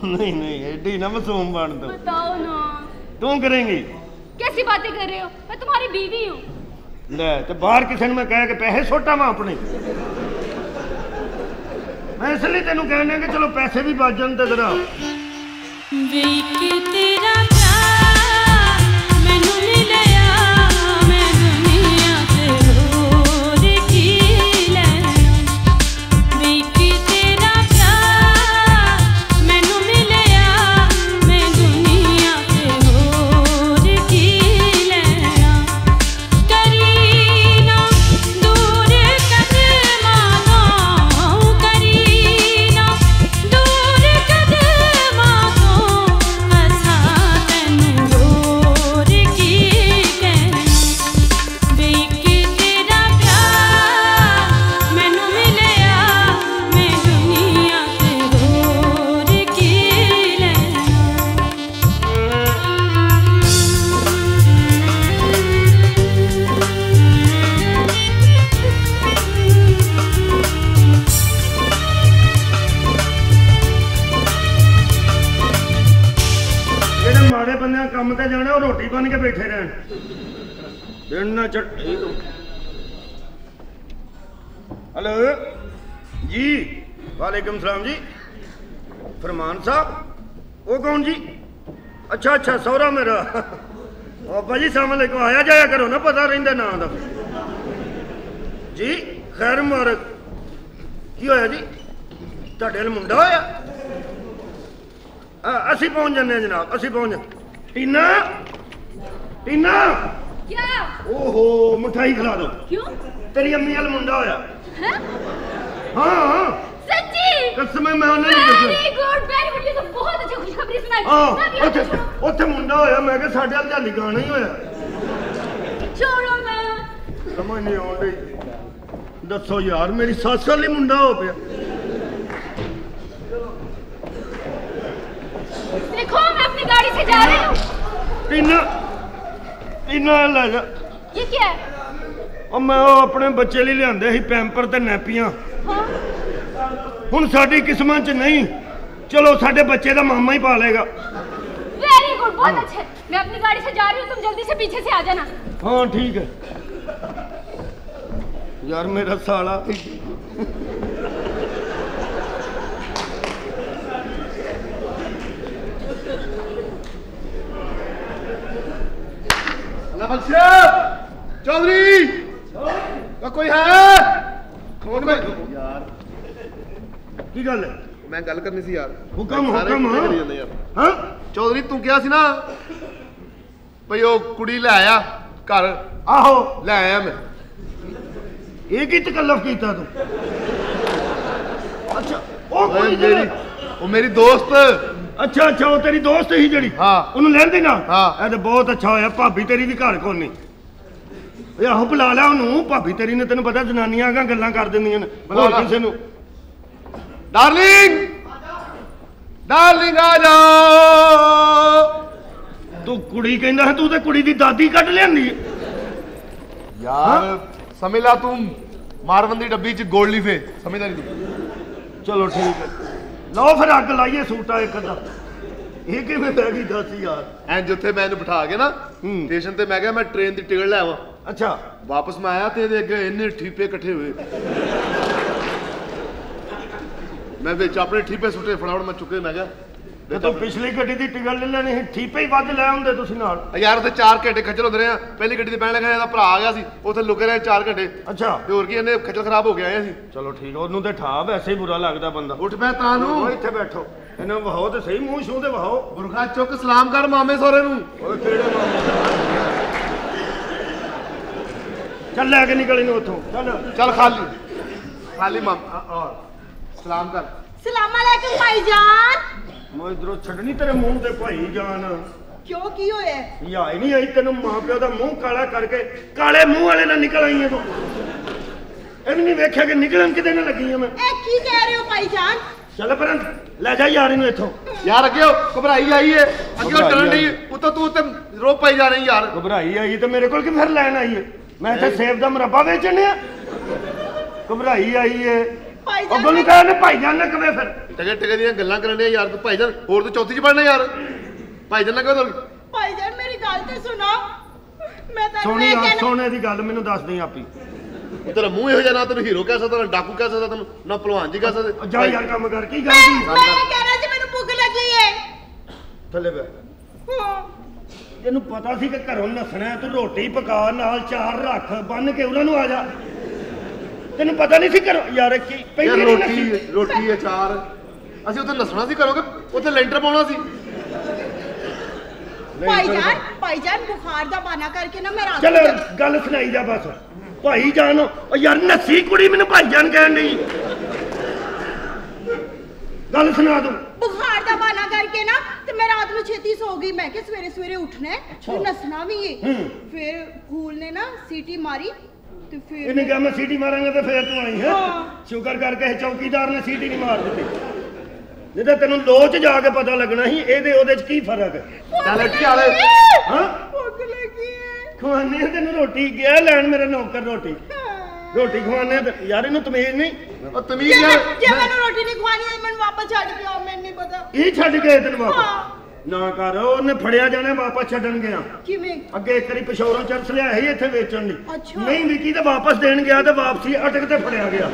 नहीं नहीं एडी ना मासूम बन दो। बताओ ना तू करेंगी? कैसी बातें कर रहे हो मैं तुम्हारी बीवी हूँ। ले तो बाहर किसी ने मैं कह के पैसे सोटा मैं अपने मैं इसलिए तेन कहना कि चलो पैसे भी बच जान तो जरा पे जाने और रोटी बन के बैठे रहन। हेलो जी, वालेकुम सलाम जी। फरमान साहब वो कौन जी? अच्छा अच्छा सौरा मेरा। बाबा जी सामने को आया जाया करो ना, पता रहिंदा ना दा जी। खैर मुबारक, की होया जी? तुहाडे मुंडा होया? असी पहुंच जाने जनाब, असी पहुंच। टीना, टीना। क्या? ओहो मिठाई खिला दो। क्यों? तेरी अम्मी अल मुंडा होया। हां हां सच्ची? कसम है मैं नहीं कसम। Very good, very good. ये तो बहुत अच्छी खुशखबरी सुनाई। हां ओथे ओथे मुंडा होया, मैं के साडे अल जाली गाना ही होया। छोड़ो ना, समझ नहीं आंदी। दसो यार मेरी सस अल मुंडा हो गया। देखो मैं अपनी गाड़ी से जा रही हूँ। टीना, टीना ले जा। ये क्या है? और मैं वो अपने बच्चे लिए लियांदे ही पैंपर ते नैपियां। हाँ? हुन साडी किस्मत च नहीं, चलो साडे बच्चे दा मामा ही पालेगा। वेरी गुड, बहुत अच्छे। मैं अपनी गाड़ी से जा रही हूँ, तुम जल्दी से पीछे से आ जाना। हाँ ठीक है। यार मेरा साला चौधरी का कोई है? यार की गल है? मैं गल करनी सी यार। हुकम हुकम। हां चौधरी तू क्या सी ना भई ओ कुड़ी ले आया घर। आहो ले आया मैं। ये की तकल्लफ कीता तू? अच्छा ओ कुड़ी मेरी, ओ मेरी दोस्त। अच्छा अच्छा वो तेरी दोस्त ही जड़ी। हाँ उन्हें लेन देना। हाँ तो बहुत अच्छा होया, भाभी तेरी भी घर कौन नहीं। आहो बुला ला उन्होंने, भाभी तेरी ने तेन पता जनानियां अगर गल्लां कर दिंदियां ने। बुला किसे नूं। डार्लिंग डार्लिंग आ जाओ। तू कुड़ी कहना है, तू तो कुड़ी दी दादी कट लियांदी यार। समझ ला तू मारवन दी डब्बी च गोल्ड लीफे, समझदा नहीं तू। चलो ठीक है, लो फिर अग लाइए सूटा एक अद्धा। ये किवें पै गई दस यार। एंज उत्थे मैं इन्हूं बिठा के ना स्टेशन ते मैं कहा मैं ट्रेन दी टिकट ले आवां। अच्छा वापस मैं आया ते अगे इन्ने ठीपे इकट्ठे हुए। मैं विच अपने ठीपे सुटे फटाफट मैं चुके। मैं कहा तो पिछली गड्डी दी टिकट ले लैनी ही, ठीपे ही वध लै आंदे तुसीं नाल। यार उत्थे 4 घंटे खज्जल होंदे रहे। पहली गड्डी ते बैण लगा इहदा भरा आ गया सी, उत्थे लुके रहे 4 घंटे। अच्छा ते होर की इन्ने खज्जल खराब हो के आए सी। चलो ठीक, ओनू ते ठा वैसे ही बुरा लगदा बंदा। उठ पै तानू, इत्थे बैठो। इन्हें वहाओ तो सही, मुँह छू दे वहाओ। बुरखा चुक, सलाम कर मामे सोरे नूं। चल लै के निकल इन्हें उठो। चल चल खाली खाली मामा और सलाम कर। सलाम अलैकुम भाईजान। मैं इधरों छड़नी तेरे मुँह दे भाईजान। क्यों की होया? या ही नहीं आई तेन मां प्यो का मुँह काला करके काले मुँह वाले ना निकल आई है तू। इन नहीं वेख्या कि निकलन किते ना लगी है। मैं की कह रहे हो भाईजान? चल परन ले जा यार इन्हें इथों। यार अगे घबराई आई है, अगे चलन नहीं उतो तू ते रो पाई जा रही। यार घबराई आई तो मेरे को कि फिर लैन आई है। मैं इथे सेब दा मुरब्बा बेचने। घबराई आई है भाईजान। अगों कह ने भाईजान ना कवे फिर टके टके दी गल्लां करने यार। तू भाईजान और तू चौथी च पढ़ना यार। भाईजान ना कहो। भाईजान मेरी गल ते सुनो। मैं तन्नू सोनी यार सोने दी गल मेनू दस दे आपी। तेरा मुंह यह ना तेन हीरो कह सकता, ना डाकू कह सकता तेन, ना पहलवान जी कह सकते। जा यार काम कर। की गल दी? मैं कह रहा सी मेनू भूख लगी है। थले बे। तेनू पता सी कि घरों नसना है, तू रोटी पका नाल चार रख बन के उनां नू आ जा। तेनू पता नहीं सी करो यार की पहली रोटी रोटी है चार। असि उत्थे नसना सी करोगे, उत्थे लेंटर पाउणा सी। भाईजान भाईजान बुखार दा बहाना करके ना मैं रात। चल गल सुनाई जा बस। भाई जान यार नसी कुड़ी मैनू भाई जान कहन दी। गल सुना तू। बुखार दा बहाना करके ना ते मैं रात नू छेती सो गई। मैं कि सवेरे सवेरे उठना है ते नसना भी है। फिर कूल ने ना सीटी मारी ते फिर इन्हें कहा मैं सीटी मारांगा ते फिर तू आई है। शुक्र करके चौकीदार ने सीटी नहीं मार दी, नहीं तो तेनू लोह च जाके पता लगना ही एहदे ओहदे च की फर्क है। खवाने तेन रोटी गया लैन मेरा नौकर। रोटी रोटी खवाने यार इन्हें तमीज नहीं। और तमीज यार जे मैंने रोटी नहीं खवानी है मैंने वापस छड़ के आओ। मैं नहीं पता ये छड़ के तेन वापस। ना कर उन्हें फड़िया जाने वापस छड़न गया किवें अगे एक बारी पिशौरों चरस लिया है इथे बेचन दी नहीं विकी ते वापस देन गया ते वापसी अटक ते फड़िया गया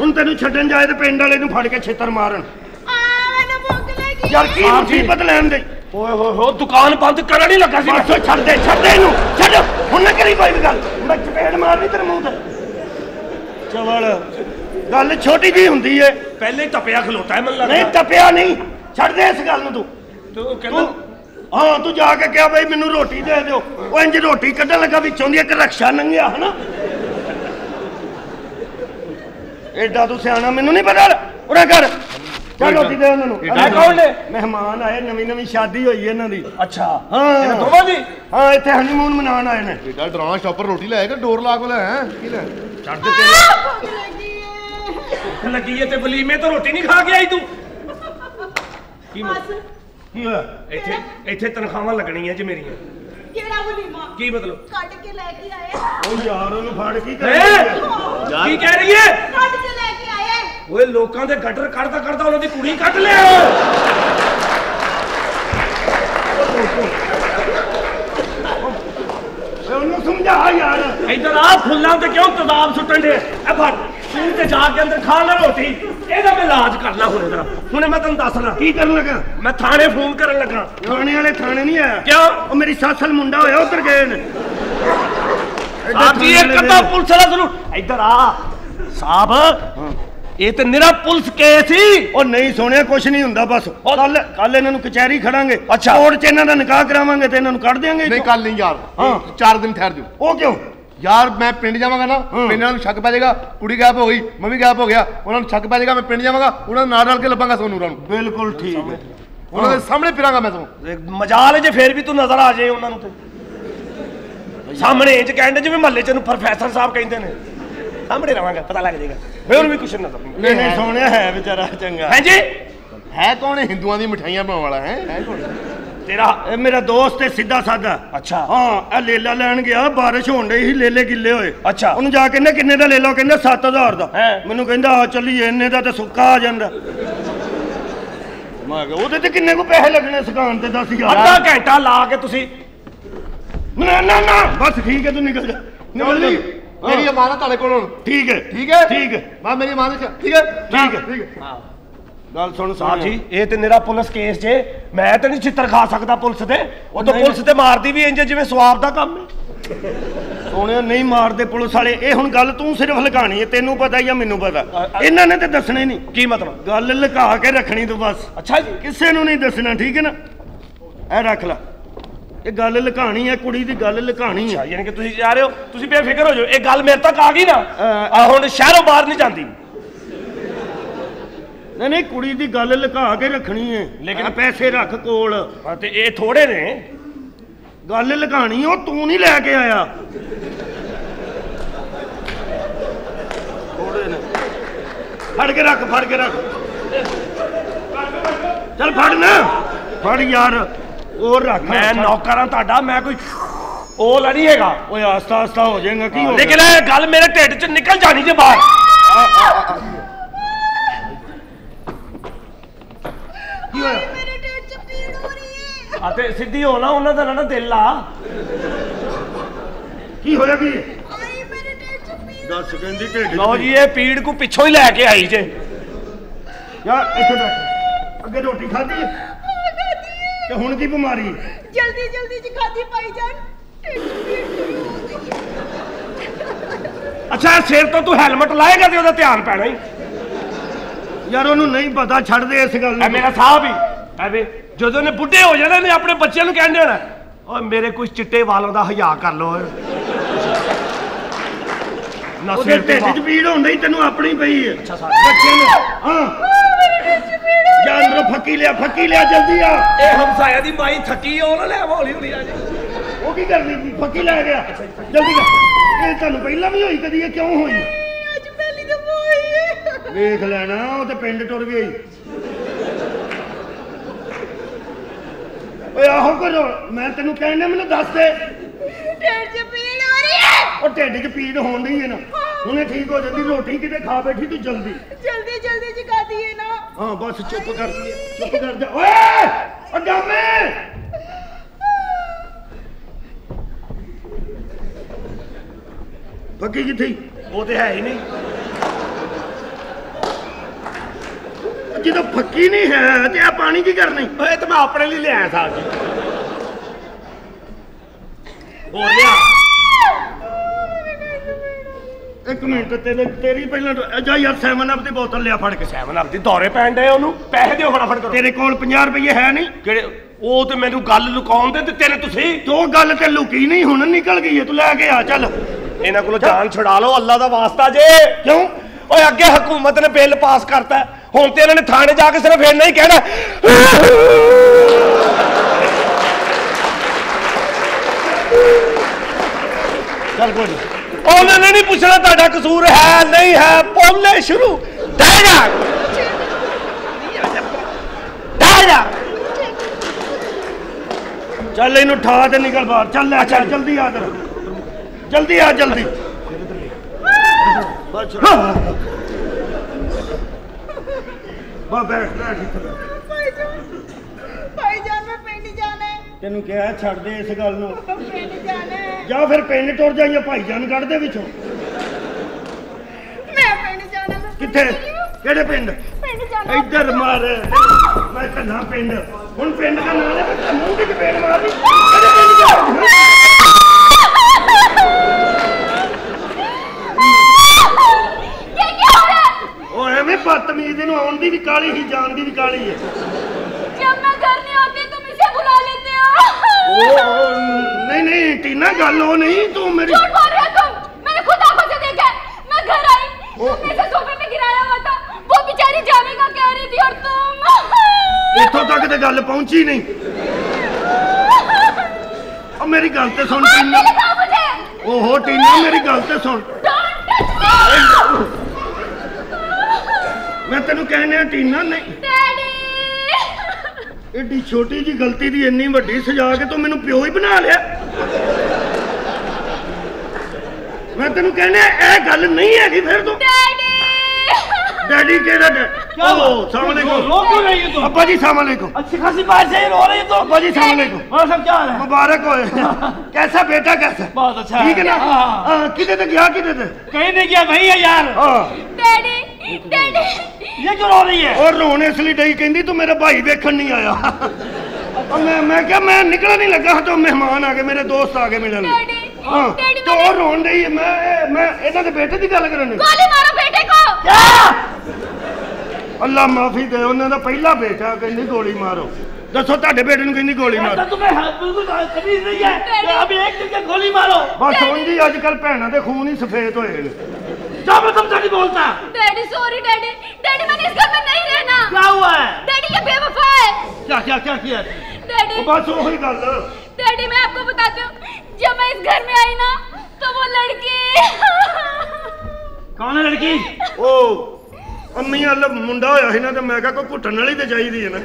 हुन तैनू छड़न जाए ते पिंड वाले नू फड़ के छेतर मारन आ मैनू भूख लगी यार की मुसीबत लैन दे ओए हो हो दुकान बंद करन ही लगा सी बस छड़ दे इनू छड़ हुन ना करी कोई गल मैं चपेट मारनी तेरे मुंह ते चवल गल छोटी जी हुंदी है पहले तपया खलोता है मन लगदा नहीं तपया नहीं छड़ दे इस गल नू तू हां तू जाके क्या भाई मैनू रोटी दे दियो ओ इंज रोटी कड्डन लगा विचों दी इक रक्षा नंगिया है ना एडा तू सियाणा मैनू नहीं पता उड़ा कर चल रोटी दे उन्हां नू ए कौन ने मेहमान आए नवी शादी होई इन्हां दी अच्छा हां ए दोवां दी हां इथे हनीमून मनाण आए ने एडा डरां शॉपर रोटी लाएगा डोर ला कोला है की ले छड़ दे तेरे लगी है ते वलीमे तो रोटी नहीं खा के आई तू इधर आ फुल्ला क्यों तजाब सुटन दे तू जाके अंदर खा ला रोटी एदा मैं इलाज कर ला हुणे तेरा हुणे मैं तन्नू दस ला की करन लगा मैं थाने फोन करन लगा थाने वाले थाने नहीं आया क्यों ओ मेरी सासल मुंडा होया उधर गए ने साहब जी एक कदा पुलिस वाला जरूर इधर आ साहब ये तो निरा पुलिस केस ही ओ नहीं सोने कुछ नहीं हुंदा बस कल इन्हां नू कचहरी खड़ांगे अच्छा कोर्ट च इन्हां दा निकाह करावांगे ते इन्हां नू कढ देंगे नहीं कल नहीं यार हां 4 दिन ठहर जाओ ओ क्यों यार मैं पिंड जावांगा ना मेरे नाल शक पै जाएगा कुड़ी गायब हो गई मम्मी गायब हो गया उन्हां नू शक पै जाएगा मैं पिंड जावांगा उन्हां नाल नाल के लभांगा सोनू राणू बिल्कुल ठीक है उन्हां दे सामने फिरांगा मैं तो मजाल जे फिर भी तू नजर आ जाए उन्हां नू ते सामने इंज कहंदे जिवें महल्ले च नू प्रोफेसर साहब कहंदे ने सामने रवांगा पता लग जाएगा मैं और भी कुछ नजर नहीं सोनिया है बेचारा चंगा हां जी है कौन हिंदुओं दी मिठाइयां बनाने वाला है कौन तेरा ए मेरा दोस्त है सीधा साधा अच्छा हां ए लेला लेन गया बारिश होण दी ही लेले गिल्ले होए अच्छा ओनु जाके ने किन्ने दा ले लो कहंदा 7000 दा मेनू कहंदा आ चलिए इन्ने दा ते सुक्का आ जांदा मैं कहा ओदे ते किन्ने को पैसे लगने सकान ते 10000 आधा घंटा ला के तुसी ना ना ना बस ठीक है तू निकल जा निकल ली मेरी अमानत आले कोल ठीक है ठीक है ठीक है मैं मेरी अमानत ठीक है ठीक है ठीक है हां गल सुन साहब जी ए ते मेरा पुलिस केस जे मैं ते नहीं चित्तर खा सकदा पुलिस ते ओ तो पुलिस ते मारदी भी इंज जिवें स्वाब दा काम है सोने नहीं मारदे पुलिस वाले ए हुन गल तू सिर्फ लगाणी है तेनू पता या मेनू पता इन्हां ने ते दसने नहीं की मतलब गल लगा के रखनी तू बस अच्छा जी किसे नू नहीं दसना ठीक है ना ए रख ला ए गल लगाणी है कुड़ी दी गल लगाणी है यानी कि तुसी जा रहे हो तुसी बेफिक्र हो जाओ ए गल मेरे तक आ गई ना हुन शहरों बाहर नहीं जांदी नहीं नहीं कुड़ी दी गल लगा के रखनी है लेकिन पैसे रख कोल ते ए थोड़े ने गल लगानी ओ तू नहीं लेके आया थोड़े ने फड़ के रख चल फड़ ना फड़ यार और रख मैं नौकरां ताडा मैं कोई ओ लड़ी हैगा ओए आस्ता आस्ता हो जाएगा की लेकिन ए गल मेरे ढिड च निकल जानी जे बाहर आते सीधी होना उन्हां दा ना दिल आ की होया की आई मेरे ढिड च पीड़ दस कहंदी ढिड लो जी ए पीड़ को पिछो ही लेके आई जे यार इथे बैठ अगे रोटी खादी ते हुन की बीमारी जल्दी जल्दी च खादी पाई जान ढिड पीड़ अच्छा सिर तो तू हेलमेट लाएगा ते ओदा ध्यान पैणा ही यार ओनू नहीं पता छड़ दे इस गल मेरा साहब ही अबे जो ने बुढ़े हो जाने ने अपने बच्चों कह देना और मेरे कुछ चिट्टे वालों का हया कर लो तेन अपनी पई है फकी लिया जल्दी आ हमसाया दी माई थकी हौली हौली वो की करनी फकी लै गया जल्दी तुम पहला भी होई कदी क्यों होई देख लेना पिंड टुर गई मैं तेन कहना मैंने दस दे ढिड च पीड़ हो रही है ना, उन्हें ठीक हो जाती। रोटी कितने खा बैठी तू जल्दी जल्दी जल्दी जगा दी है ना। हाँ बस चुप कर, चुप कर जा। ओए अडामे पक्की किथे? वो तो है ही नहीं। जो फक्की नहीं है तो आप पानी की करनी? तो मैं अपने लिए ले आया साहब जी। और लिया एक मिनट, तेरी पहले जा यार 7 अप की बोतल लिया फड़ के। 7 अप की दौरे पैन डे, ओनू पैसे दो फटाफट करो। तेरे कोल 50 रुपये है नहीं कि वो तो मैं गल लुकाउन दे। तेरे तुसी तो गल तो लुकी नहीं, हुन निकल गई है। तू लैके आ चल, इन्हां कोलों जान छुड़ा लो अल्लाह दा वास्ता जे। क्यों? और अगे हुकूमत ने बिल पास करता है, हम तो इन्होंने थाने जाके सिर्फ इन्ना ही कहना। चल कोई उन्होंने नहीं पूछना तुम्हारा कसूर है नहीं है। बोले शुरू चल, इन उठा दे निकल बाहर चल। चल जल्दी आ, जल्दी आ, जल्दी। तेन क्या छड़ दे इस गल जा, फिर पिंड तुर जा या भाई जान कड़ दे पिछों। किथे केड़े पिंड? इधर मार मैं कन्ना पिंड, हुण पिंड का नाम है। मुंह की चपेट मार बदतमीज इन आने की काली ही जान की भी काली है। जब मैं घर नहीं आती तुम इसे बुला लेते हो। ओ नहीं नहीं टीना गल हो नहीं, तू मेरी झूठ बोल रहे हो तुम। मैंने खुद आंखों से देखा है। मैं घर आई तुमने से सोफे पे गिराया हुआ था, वो बेचारी जावेगा कह रही थी और तुम इत्थों तक तो गल पहुंची नहीं। ओ मेरी गल तो सुन टीना, ओहो टीना मेरी गल तो सुन। मैं तेन कहने टीना नहीं, एडी छोटी जी गलती दी इन्नी वड्डी सजा के तू मैनू प्यो ही बना लिया। मैं तेन कहने ए गल नहीं है। फिर तू डैडी केड़ा क्या हो? अब्बा जी अस्सलाम वालेकुम। अच्छी खासी बारिश हो रही है तो अब्बा जी अस्सलाम वालेकुम। क्या हाल है? मुबारक हो। कैसा बेटा कैसा? बहुत अच्छा। ठीक है ना? किधर तक गया? किधर तक कहीं नहीं गया भाई है यार। डैडी ये क्यों रो रही है? और रोने इसलिए डई कहती तू मेरा भाई देखन नहीं आया। और मैं क्या मैं निकला नहीं लगा तो मेहमान आ गए, मेरे दोस्त आ गए मिलन। हाँ तो और रोन डई है। मैं इन्हां दे बेटे की गल करनी। गोली मारो बेटे को। क्या अल्लाह माफी दे, उन्हां दा पहला बेटा कहंदी गोली मारो। दसो तुहाडे बेटे नूं कहंदी गोली मारो। तुम्हें बिल्कुल तमीज नहीं है। अब एक दिन के गोली मारो बस। हुण जी अजकल भैणां दे खून ही सफेद होए ने। मैं तुमसे नहीं बोलता। डैडी सॉरी डैडी, डैडी मैंने इस घर में नहीं रहना। क्या हुआ है? डैडी ये बेवफा है। क्या क्या क्या किया डैडी? बस वही गल डैडी मैं आपको बताती हूँ। जब मैं इस घर में आई ना तो वो लड़की कौन है लड़की? ओ अम्मी वाला मुंडा होया है ना, तो मैं कोई घुटन वाली तो चाहिए ना।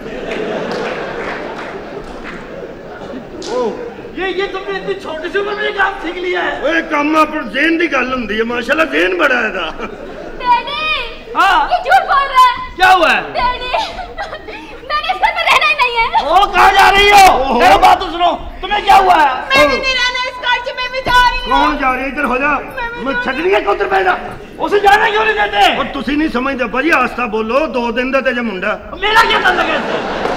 ओ ये तुमने इतनी छोटी सी उम्र में काम सीख लिया है? ओए काम अपन जेन दी गल हुंदी है, माशाल्लाह जेन बड़ा है दा। डैडी हां ये झूठ बोल रहा है। क्या हुआ है? डैडी मैंने इस घर में रहना ही नहीं है। ओ कहां जा रही हो? मेरी बात तो सुनो। तुम्हें क्या हुआ है? मैं नहीं रहना इस घर में, मैं भी जा रही हूं। कौन जा रही है? इधर हो जा। मैं छटनी है उधर बैठ जा। उसे जाने क्यों नहीं देते? और तुसी नहीं समझदे भाई, आस्ता बोलो। 2 दिन दा तेरे मुंडा। मेरा क्या ताल्लुक है इससे?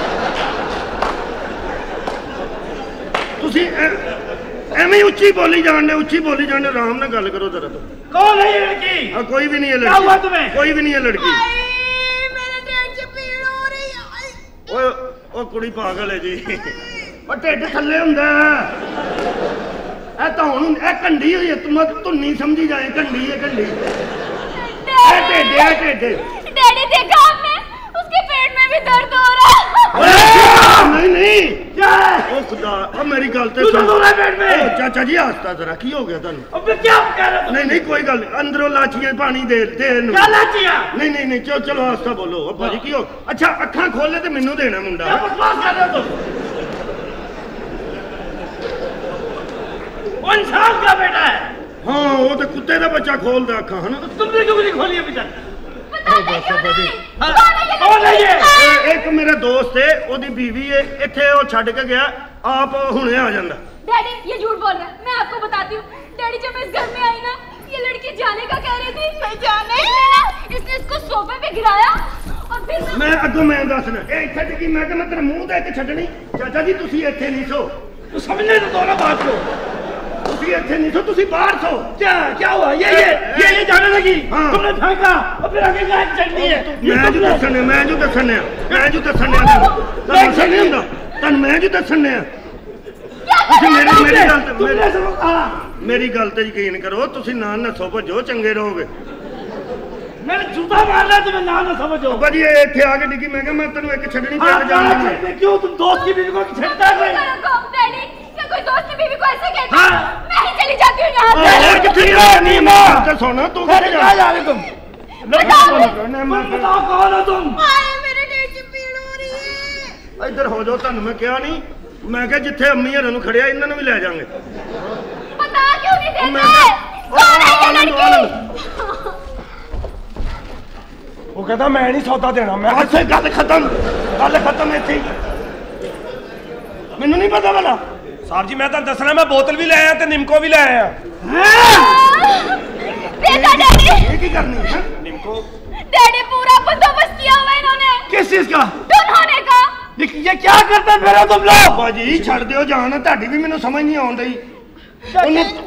एवं उची बोली जाने, उची बोली जाने। आराम ना गल करो जरा। कौन है ये लड़की? कोई भी नहीं है लड़की। क्या हुआ तुम्हें? कोई भी नहीं है लड़की। मेरे ढेर से पीड़ हो रही है। ओए ओ कुड़ी पागल है जी। ओ ढेड थल्ले हुंदा है। ए तो हुन ए कंडी होई है। तुम धुन्नी समझी जाए कंडी है कंडी। ए ढेड है ढेड। डैडी देखा आपने उसके पेट में भी दर्द हो रहा है। नहीं नहीं क्या है? ओ खुदा अब मेरी गल तो सुन। तू रो रहा है पेट में? चाचा जी आस्ता जरा, की हो गया तन्नू? अब क्या कह रहा है? नहीं नहीं कोई गल अंदरों लाचियां पानी दे दे नु। क्या लाचियां? नहीं नहीं नहीं चलो चलो आस्ता बोलो। अब्बा जी की हो? अच्छा अखां खोल ले ते मेनू देना मुंडा। क्या बकवास कर रहे हो तुम? पंचाल का बेटा है। हाँ वो तो कुत्ते का बच्चा खोल रखा है ना। तुमने क्यों नहीं खोली अभी तक? एक मेरा दोस्त है ओदी बीवी है इथे वो छड़ के गया आप हुने आ जांदा। डैडी ये झूठ बोल रहा है, मैं आपको बताती हूँ। डैडी जब मैं इस घर में आई ना ये लड़की जाने का कह रही थी। मैं जाने ना इसने इसको सोफे पे गिराया और फिर मैं अगो मैं दसना ए इथे टिकी मैं कि मैं तेरे मुंह दे के छडनी। चाचा जी तुसी इथे नहीं सो, तू समझने तो दोना बात को तुसी इथे नहीं सो, तुसी बाहर सो। क्या क्या हुआ? ये जाने लगी तुमने फेंका और फिर आगे गायब कर दी है। मैं जो दसने तन मैं जो दसने मेरी गल तो यकीन करो। तुसी ना नसो भजो चंगे रहोगे। मैंने जूता मारना तो मैं ना नसो भजो बाबा जी इथे आके डिगी मैं कि मैं तन्नू एक छडनी पे जाऊंगी। क्यों तुम दोस्त की बीवी को छेड़ता है? डैडी क्या कोई दोस्त की बीवी को ऐसे कहता है? मैं ही चली जाती हूं यहां से। और किथे रहनी मां तो सुनो तू घर जा जा रही तुम लोग बताओ कौन हो तुम? इधर हो जाओ तुम मैं क्या नहीं मैं क्या जिथे अम्मी हर खड़िया इन्होंने भी ले जाएंगे। पता क्यों नहीं देता है? वो कहता मैं नहीं सौदा देना। मैं ऐसे गल खत्म इथे मैनू नहीं पता वाला साहब जी। मैं तो दसना मैं बोतल भी ले आया ते निमको भी ले आया। ये की करनी है निमको? डैडी पूरा बंदोबस्त किया हुआ इन्होंने। किस चीज का? उन्होंने का ये क्या करते फिर हो तुम लोग? बाबा जी छोड़ दियो जान ताडी भी मेनू समझ नहीं आउंदी।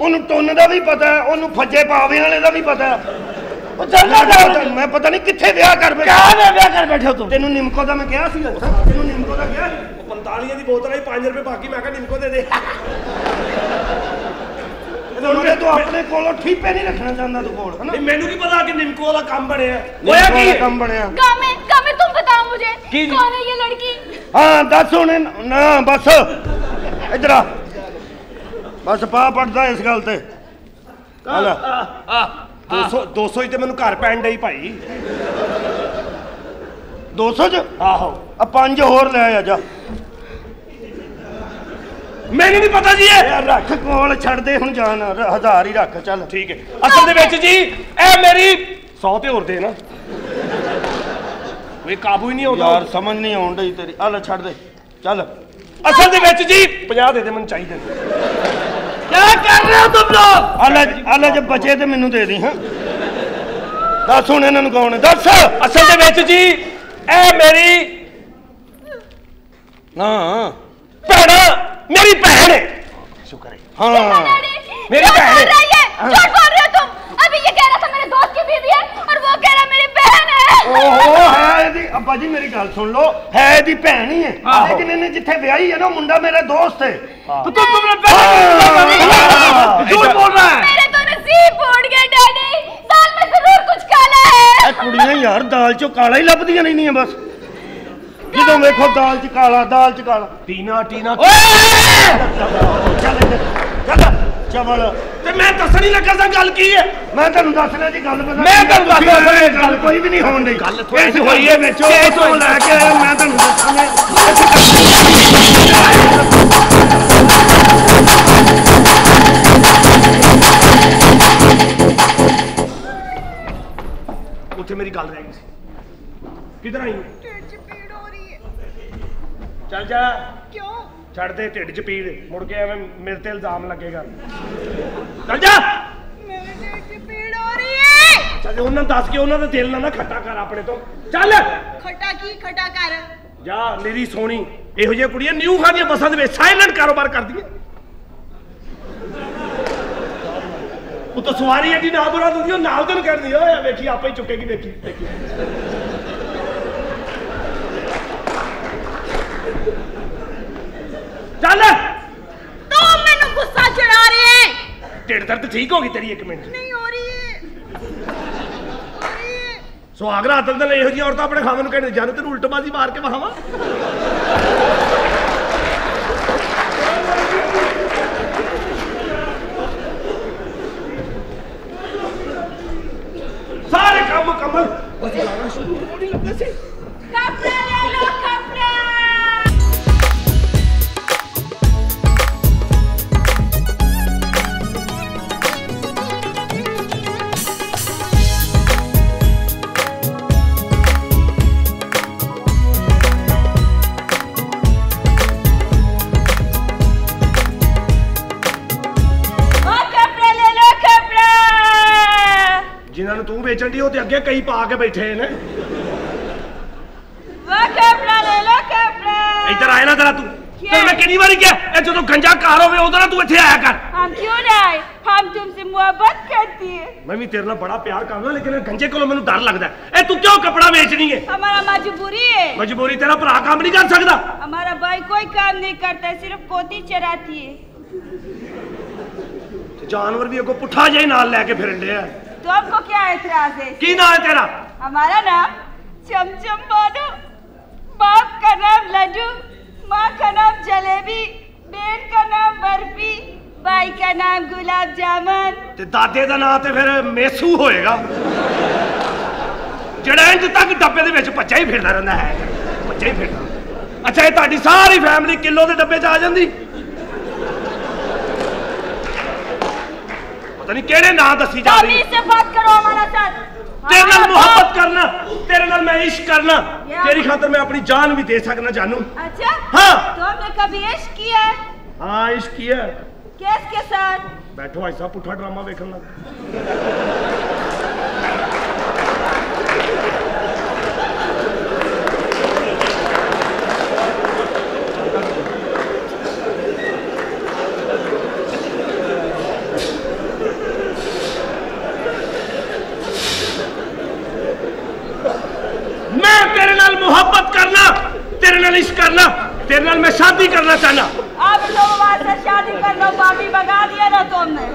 ओनु टोन दा भी पता है, ओनु फज्जे पावे वाले दा भी पता है। ओ चंगा जाओ मैं पता नहीं किथे ब्याह कर बैठे। क्या ब्याह कर बैठे हो तुम? तेनू निमको दा मैं कहया सी। तेनू निमको दा कहया 45 दी बोतल आई 5 रुपए बाकी मैं कहा निमको दे दे। ਉਹਨੇ ਤੋਂ ਆਪਣੇ ਕੋਲੋਂ ਠੀਪੇ ਨਹੀਂ ਰੱਖਣਾ ਚਾਹੁੰਦਾ ਤੂੰ ਕੋਲ ਹਨਾ। ਮੈਨੂੰ ਕੀ ਪਤਾ ਕਿ ਨਿਮਕੋ ਦਾ ਕੰਮ ਬਣਿਆ ਹੋਇਆ ਕੀ ਕੰਮ ਹੈ ਤੂੰ ਬਤਾ ਮੈਨੂੰ ਕੌਣ ਹੈ ਇਹ ਲੜਕੀ? ਹਾਂ ਦੱਸ ਹੁਣ ਨਾ ਬਸ ਇਧਰ ਆ ਬਸ ਪਾ ਪੜਦਾ ਇਸ ਗੱਲ ਤੇ। ਹਲਾ 200 ਹੀ ਤੇ ਮੈਨੂੰ ਘਰ ਪੈਣ ਡਈ ਭਾਈ 200 ਚ ਆਹੋ ਆ 5 ਹੋਰ ਲੈ ਆ ਜਾ। ਮੈਨੂੰ ਨਹੀਂ ਪਤਾ ਜੀ ਇਹ ਰੱਖ ਕੋਲ ਛੱਡ ਦੇ ਹੁਣ ਜਾਨ 1000 ਹੀ ਰੱਖ ਚੱਲ ਠੀਕ ਹੈ। ਅਸਲ ਦੇ ਵਿੱਚ ਜੀ ਇਹ ਮੇਰੀ 100 ਤੇ ਹੋਰ ਦੇ ਨਾ ਕੋਈ ਕਾਬੂ ਹੀ ਨਹੀਂ ਆਉਂਦਾ ਯਾਰ ਸਮਝ ਨਹੀਂ ਆਉਣ ਡਈ ਤੇਰੀ। ਆ ਲੈ ਛੱਡ ਦੇ ਚੱਲ। ਅਸਲ ਦੇ ਵਿੱਚ ਜੀ 50 ਦੇ ਦੇ ਮੈਨੂੰ ਚਾਹੀਦੇ। ਕੀ ਕਰ ਰਹੇ ਹੋ ਤੁਮ ਲੋਗ? ਆ ਲੈ ਜੇ ਬਚੇ ਤੇ ਮੈਨੂੰ ਦੇ ਦੇ। ਹਾਂ ਦੱਸ ਹੁਣ ਇਹਨਾਂ ਨੂੰ ਕੌਣ ਹੈ ਦੱਸ? ਅਸਲ ਦੇ ਵਿੱਚ ਜੀ ਇਹ ਮੇਰੀ ਨਾ ਭੈਣਾ मेरी बहन है। शुक्र है हाँ मेरी बहन है। झूठ बोल रहे हो तुम। अभी ये कह रहा था मेरे दोस्त की बीवी है और वो कह रहा मेरी बहन है। ओहो है दी अब्बा जी मेरी गल सुन लो है दी बहन ही है लेकिन इन्हें जिथे ब्याही है ना मुंडा मेरा दोस्त है। तो तुम मेरे बहन झूठ बोल रहा है। मेरे तो नसीब फूट गए डैडी। दाल में जरूर कुछ काला है। कुड़ियां यार दाल चो काला ही लभदियां नहीं है बस जिदों देखो दाल च काला टीना चल चवल ते मैं दस नहीं लगा सा गल की है। मैं तन्नू दसना जी गल मैं तन्नू दसना गल कोई भी नहीं होण दी गल थोड़ी होई है विच तो लेके मैं तन्नू दसना उथे मेरी गल रह गई सी किधर आई चल जा। क्यों छड़ दे ढिड च पीड़ मुड़ के एवं मेरे ते इल्जाम लगेगा। चल जा मेरे ढिड च पीड़ हो रही है। चल उन्हें दस के उन्हें दिल ना खट्टा कर अपने तो चल खट्टा की खट्टा कर जा। मेरी सोनी इहो जी कुड़ियां न्यू खादियां बसां दे विच साइलेंट कारोबार करदियां। वो तो सवारी एडी ना बुरा दिंदी ओ नाल दिन करदी ओए वेखी आपे ही चुकेगी वेखी। चल तो मेनू गुस्सा चढ़ा रहे हैं। ढिड दर्द ठीक होगी तेरी? एक मिनट नहीं हो रही है। सुहागरा अदल दल यह औरत अपने खावन कहने जाने तेन उल्टबाजी मार के वहावा। सारे काम मुकम्मल शुरू नहीं लगता से बेचन दी ते अगे कई पा के बैठे ने। इधर आए ना जरा तू, तेरे मैं कितनी बारी क्या ए जो तो गंजा कार होवे उधर ना तू इथे आया कर। हम क्यों ना आए, हम तुमसे मोहब्बत करती है। मैं भी तेरे ना बड़ा प्यार करना, लेकिन गंजे को मेनू डर लगदा है। ए तू क्यों कपड़ा बेचनी है? हमारा मजबूरी है। मजबूरी तेरा भरा काम नहीं कर सकदा। हमारा भाई कोई काम नहीं करता, सिर्फ कोती चराती है। जानवर भी को पुठा जाई नाल लेके फिरंदे है। तो आपको क्या एतराज है? की ना है तेरा? हमारा नाम चमचम बानो, बाप का नाम लड्डू, माँ का नाम जलेबी, बेन का नाम बर्फी, भाई का नाम गुलाब जामुन, ते दादे का नाम ते फिर मेसू होएगा जेड़ा इंज तक डब्बे दे विच भज्जा ही फिरदा रहिंदा है, भज्जा ही फिरदा। अच्छा ये तुहाडी सारी फैमिली किलो दे डब्बे च आ जांदी? पता नहीं केड़े नाम दसी जा रही। तमीज़ से बात करो हमारा साथ। तेरे नाल मोहब्बत करना, तेरे नाल मैं इश्क करना, तेरी खातर मैं अपनी जान भी दे सकना जानू। अच्छा हाँ, तो हमने कभी इश्क किया है? हाँ इश्क किया है। किसके साथ? बैठो ऐसा पुठा ड्रामा देखना। करना तेरे नाल मैं शादी करना चाहना। अब तो से शादी कर लो, पापी भगा दिया ना तुमने।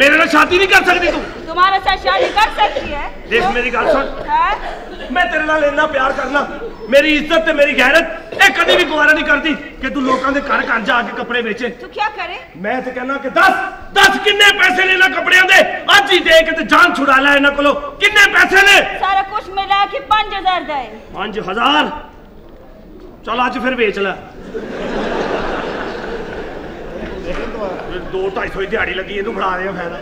मेरे नाल शादी नहीं कर सकती तू। तुम्हारे साथ शादी कर सकती है। देख मेरी गल सुन, मैं तेरे नाल इतना प्यार करना, मेरी इज्जत ते मेरी गैरत ए कदी भी गुवारा नहीं करती कि तू लोगों के घर घर जाके कपड़े बेचे। तू क्या करे? मैं तो कहना कि 10 किन्ने पैसे लेना कपड़ियां दे, आज ही दे के ते जान छुड़ा ले। इना कोलो किन्ने पैसे ने? सारा कुछ मिला के 5000 दे। 5000? चल आज फिर बेच ला। 2-250 दिहाड़ी लगी, इनू फड़ा दे फायदा।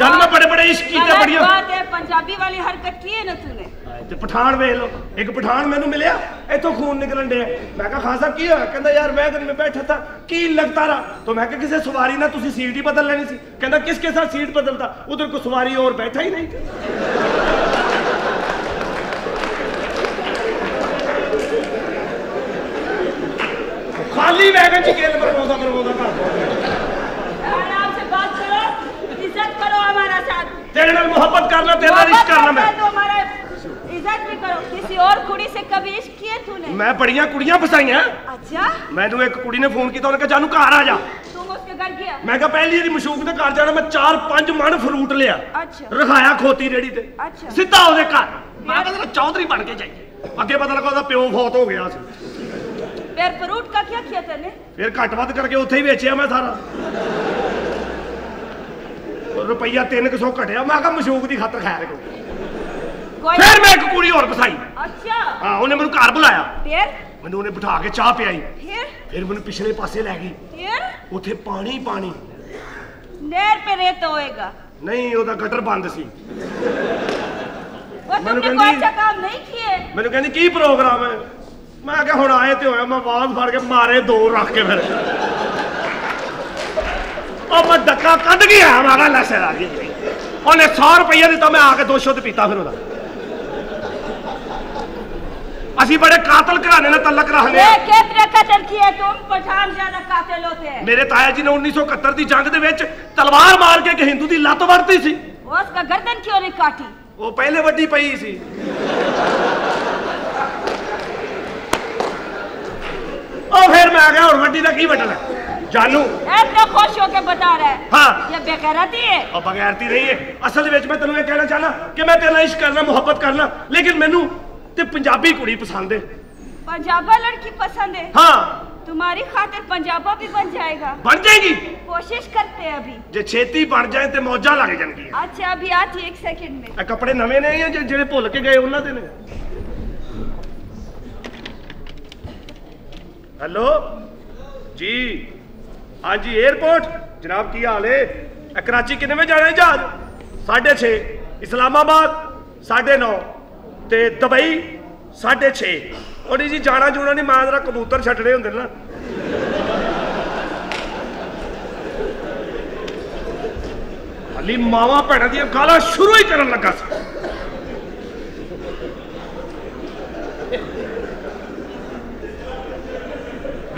चल मैं बड़े बड़े इश्क कीते, बड़ियां बात है। पंजाबी वाली हरकत की है ना तूने? ते पठान देख लो, एक पठान मेनू मिलया, इथों खून निकलन डे। मैं कहा खान साहब की होया? कहंदा यार मैं दिन में बैठा था की लगता रहा, तो मैं कहा किसी सवारी ना तुसी सीट ही बदल लेनी सी। कहंदा किसके साथ सीट बदलता, उधर को सवारी और बैठा ही नहीं। खाली वैगन च केल बरबोदा बरबोदा कर दो। आराम से बात करो, इज्जत करो हमारा साथ। तेरे नाल मोहब्बत करना, तेरा इश्क करना। मैं तो हमारा इज्जत भी करो। किसी और कुड़ी से कभी इश्क किए तूने? मैं बढ़िया कुड़ियां फसाईया। अच्छा? मैंने एक कुड़ी ने फोन किया, उन्होंने कहा जानू घर आ जा। तू उसके घर गया? मैं कहा पहली री मशूक दे घर जाना, मैं 4-5 मन फ्रूट लिया। अच्छा। रखाया खोती रेड़ी ते। अच्छा। सीधा ओदे घर। मैं कहा चौधरी बन के जाइए, अगे पता लगा ओदा प्यो फौत हो गया सी। फिर फ्रूट का क्या किया तने? फिर घटवत करके उथे ही बेचिया मैं सारा। रुपया 300 घटिया, मैं कहा मशूक दी खातर खैर को। फिर मैं एक कुड़ी और फसाई। अच्छा। हां उन्हें मेनू घर बुलाया, फिर मैनू उन्हें बिठा के चाह पियाई, फिर मैनू पिछले पासे ले गई। फिर उथे पानी पानी नहर पे रेत होएगा नहीं, ओदा गटर बंद सी। वो तुमने कोई अच्छा काम नहीं किए। मैनू कहंदी की प्रोग्राम है? मैं क्या हम आए तो होया, मैं आवाज फड़ के मारे 2 रख के फिर और मैं डका कद गया मारा लैसे ला गई। उन्हें 100 रुपया दिता, मैं आके 200 पीता। फिर असी बड़े कातल घराने ने तलक रखने। कितने कतल किए तुम? पठान ज्यादा कातल होते हैं। मेरे ताया जी ने 1971 की जंग दे विच तलवार मार के एक हिंदू की लत वरती सी। उसका गर्दन क्यों नहीं काटी? वो पहले वड्डी पई सी। और फिर मैं आ गया, और वड्डी का की बटल है जानू? ऐसा खुश होके बता रहा है। हाँ। ये बेगैरती है। और बेगैरती नहीं है असल विच। मैं तेनू ये कहना चाहना कि मैं तेरे नाल इश्क करना, मोहब्बत करना, लेकिन मैनू ते पंजाबी कुड़ी पसंद है। पंजाबा लड़की पसंद है? हाँ। तुम्हारी खातिर पंजाबा भी बन जाएगा। बन जाएगी? कोशिश करते हैं अभी, जे छेती बन जाए तो मौजा लग जाएगी। अच्छा अभी आती 1 सेकंड में। कपड़े नवे ने या जेडे भुल के गए उन्होंने दे ने? हेलो जी। हाँ जी एयरपोर्ट जनाब की हाल है? कराची कितने में जाना है जहाज? 6:30, इस्लामाबाद 9:30 ते दुबई 6:30। और जी जाना जुना नहीं, मैं जरा कबूतर छड्डने होंदे ना। हली मावा भैणा दी गालां शुरू ही करन लगा सी।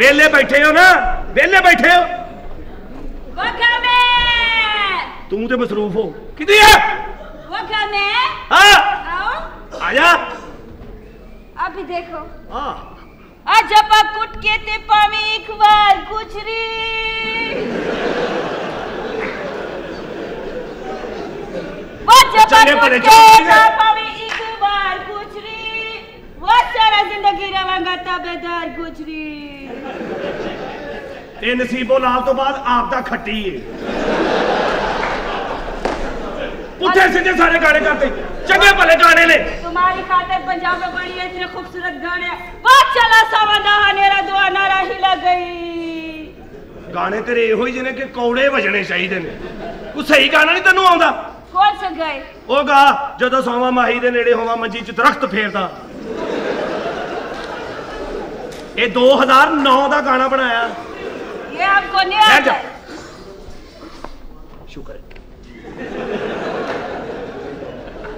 वेले बैठे हो ना, वेले बैठे हो, तू तो मसरूफ हो कितनी है? आजा अभी देखो जपा कुट के ते पामी एक बार गुजरी। वो जपा कुट के ते पामी एक बार गुजरी, वो सारा जिंदगी रवांगा ताबेदार गुजरी। ते नसीबो लाल तो बाद आप दा खट्टी है। उठे सीधे सारे गाने करते चंगे भले गाने ले तुम्हारी खातिर पंजाब में बड़ी इतने खूबसूरत गाने। बहुत चला सावदा हनेरा दुआ नारा हिला गई। गाने तेरे यो ही जने के कौड़े बजने चाहिए ने। कोई सही गाना नहीं तन्नू आंदा। कौन सा गाए? ओ गा जदों सोवा माही दे नेड़े होवा मंजी च दरख्त फेरदा। ए 2009 दा गाना बनाया। ये आपको नहीं आता। शुक्र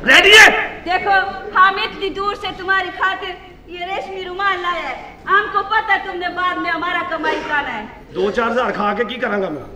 रेडी है। देखो हामिद ने दूर से तुम्हारी खातिर ये रेशमी रुमाल लाया है। हमको पता तुमने बाद में हमारा कमाई खाना है। 2-4 हजार खा के की करूंगा मैं।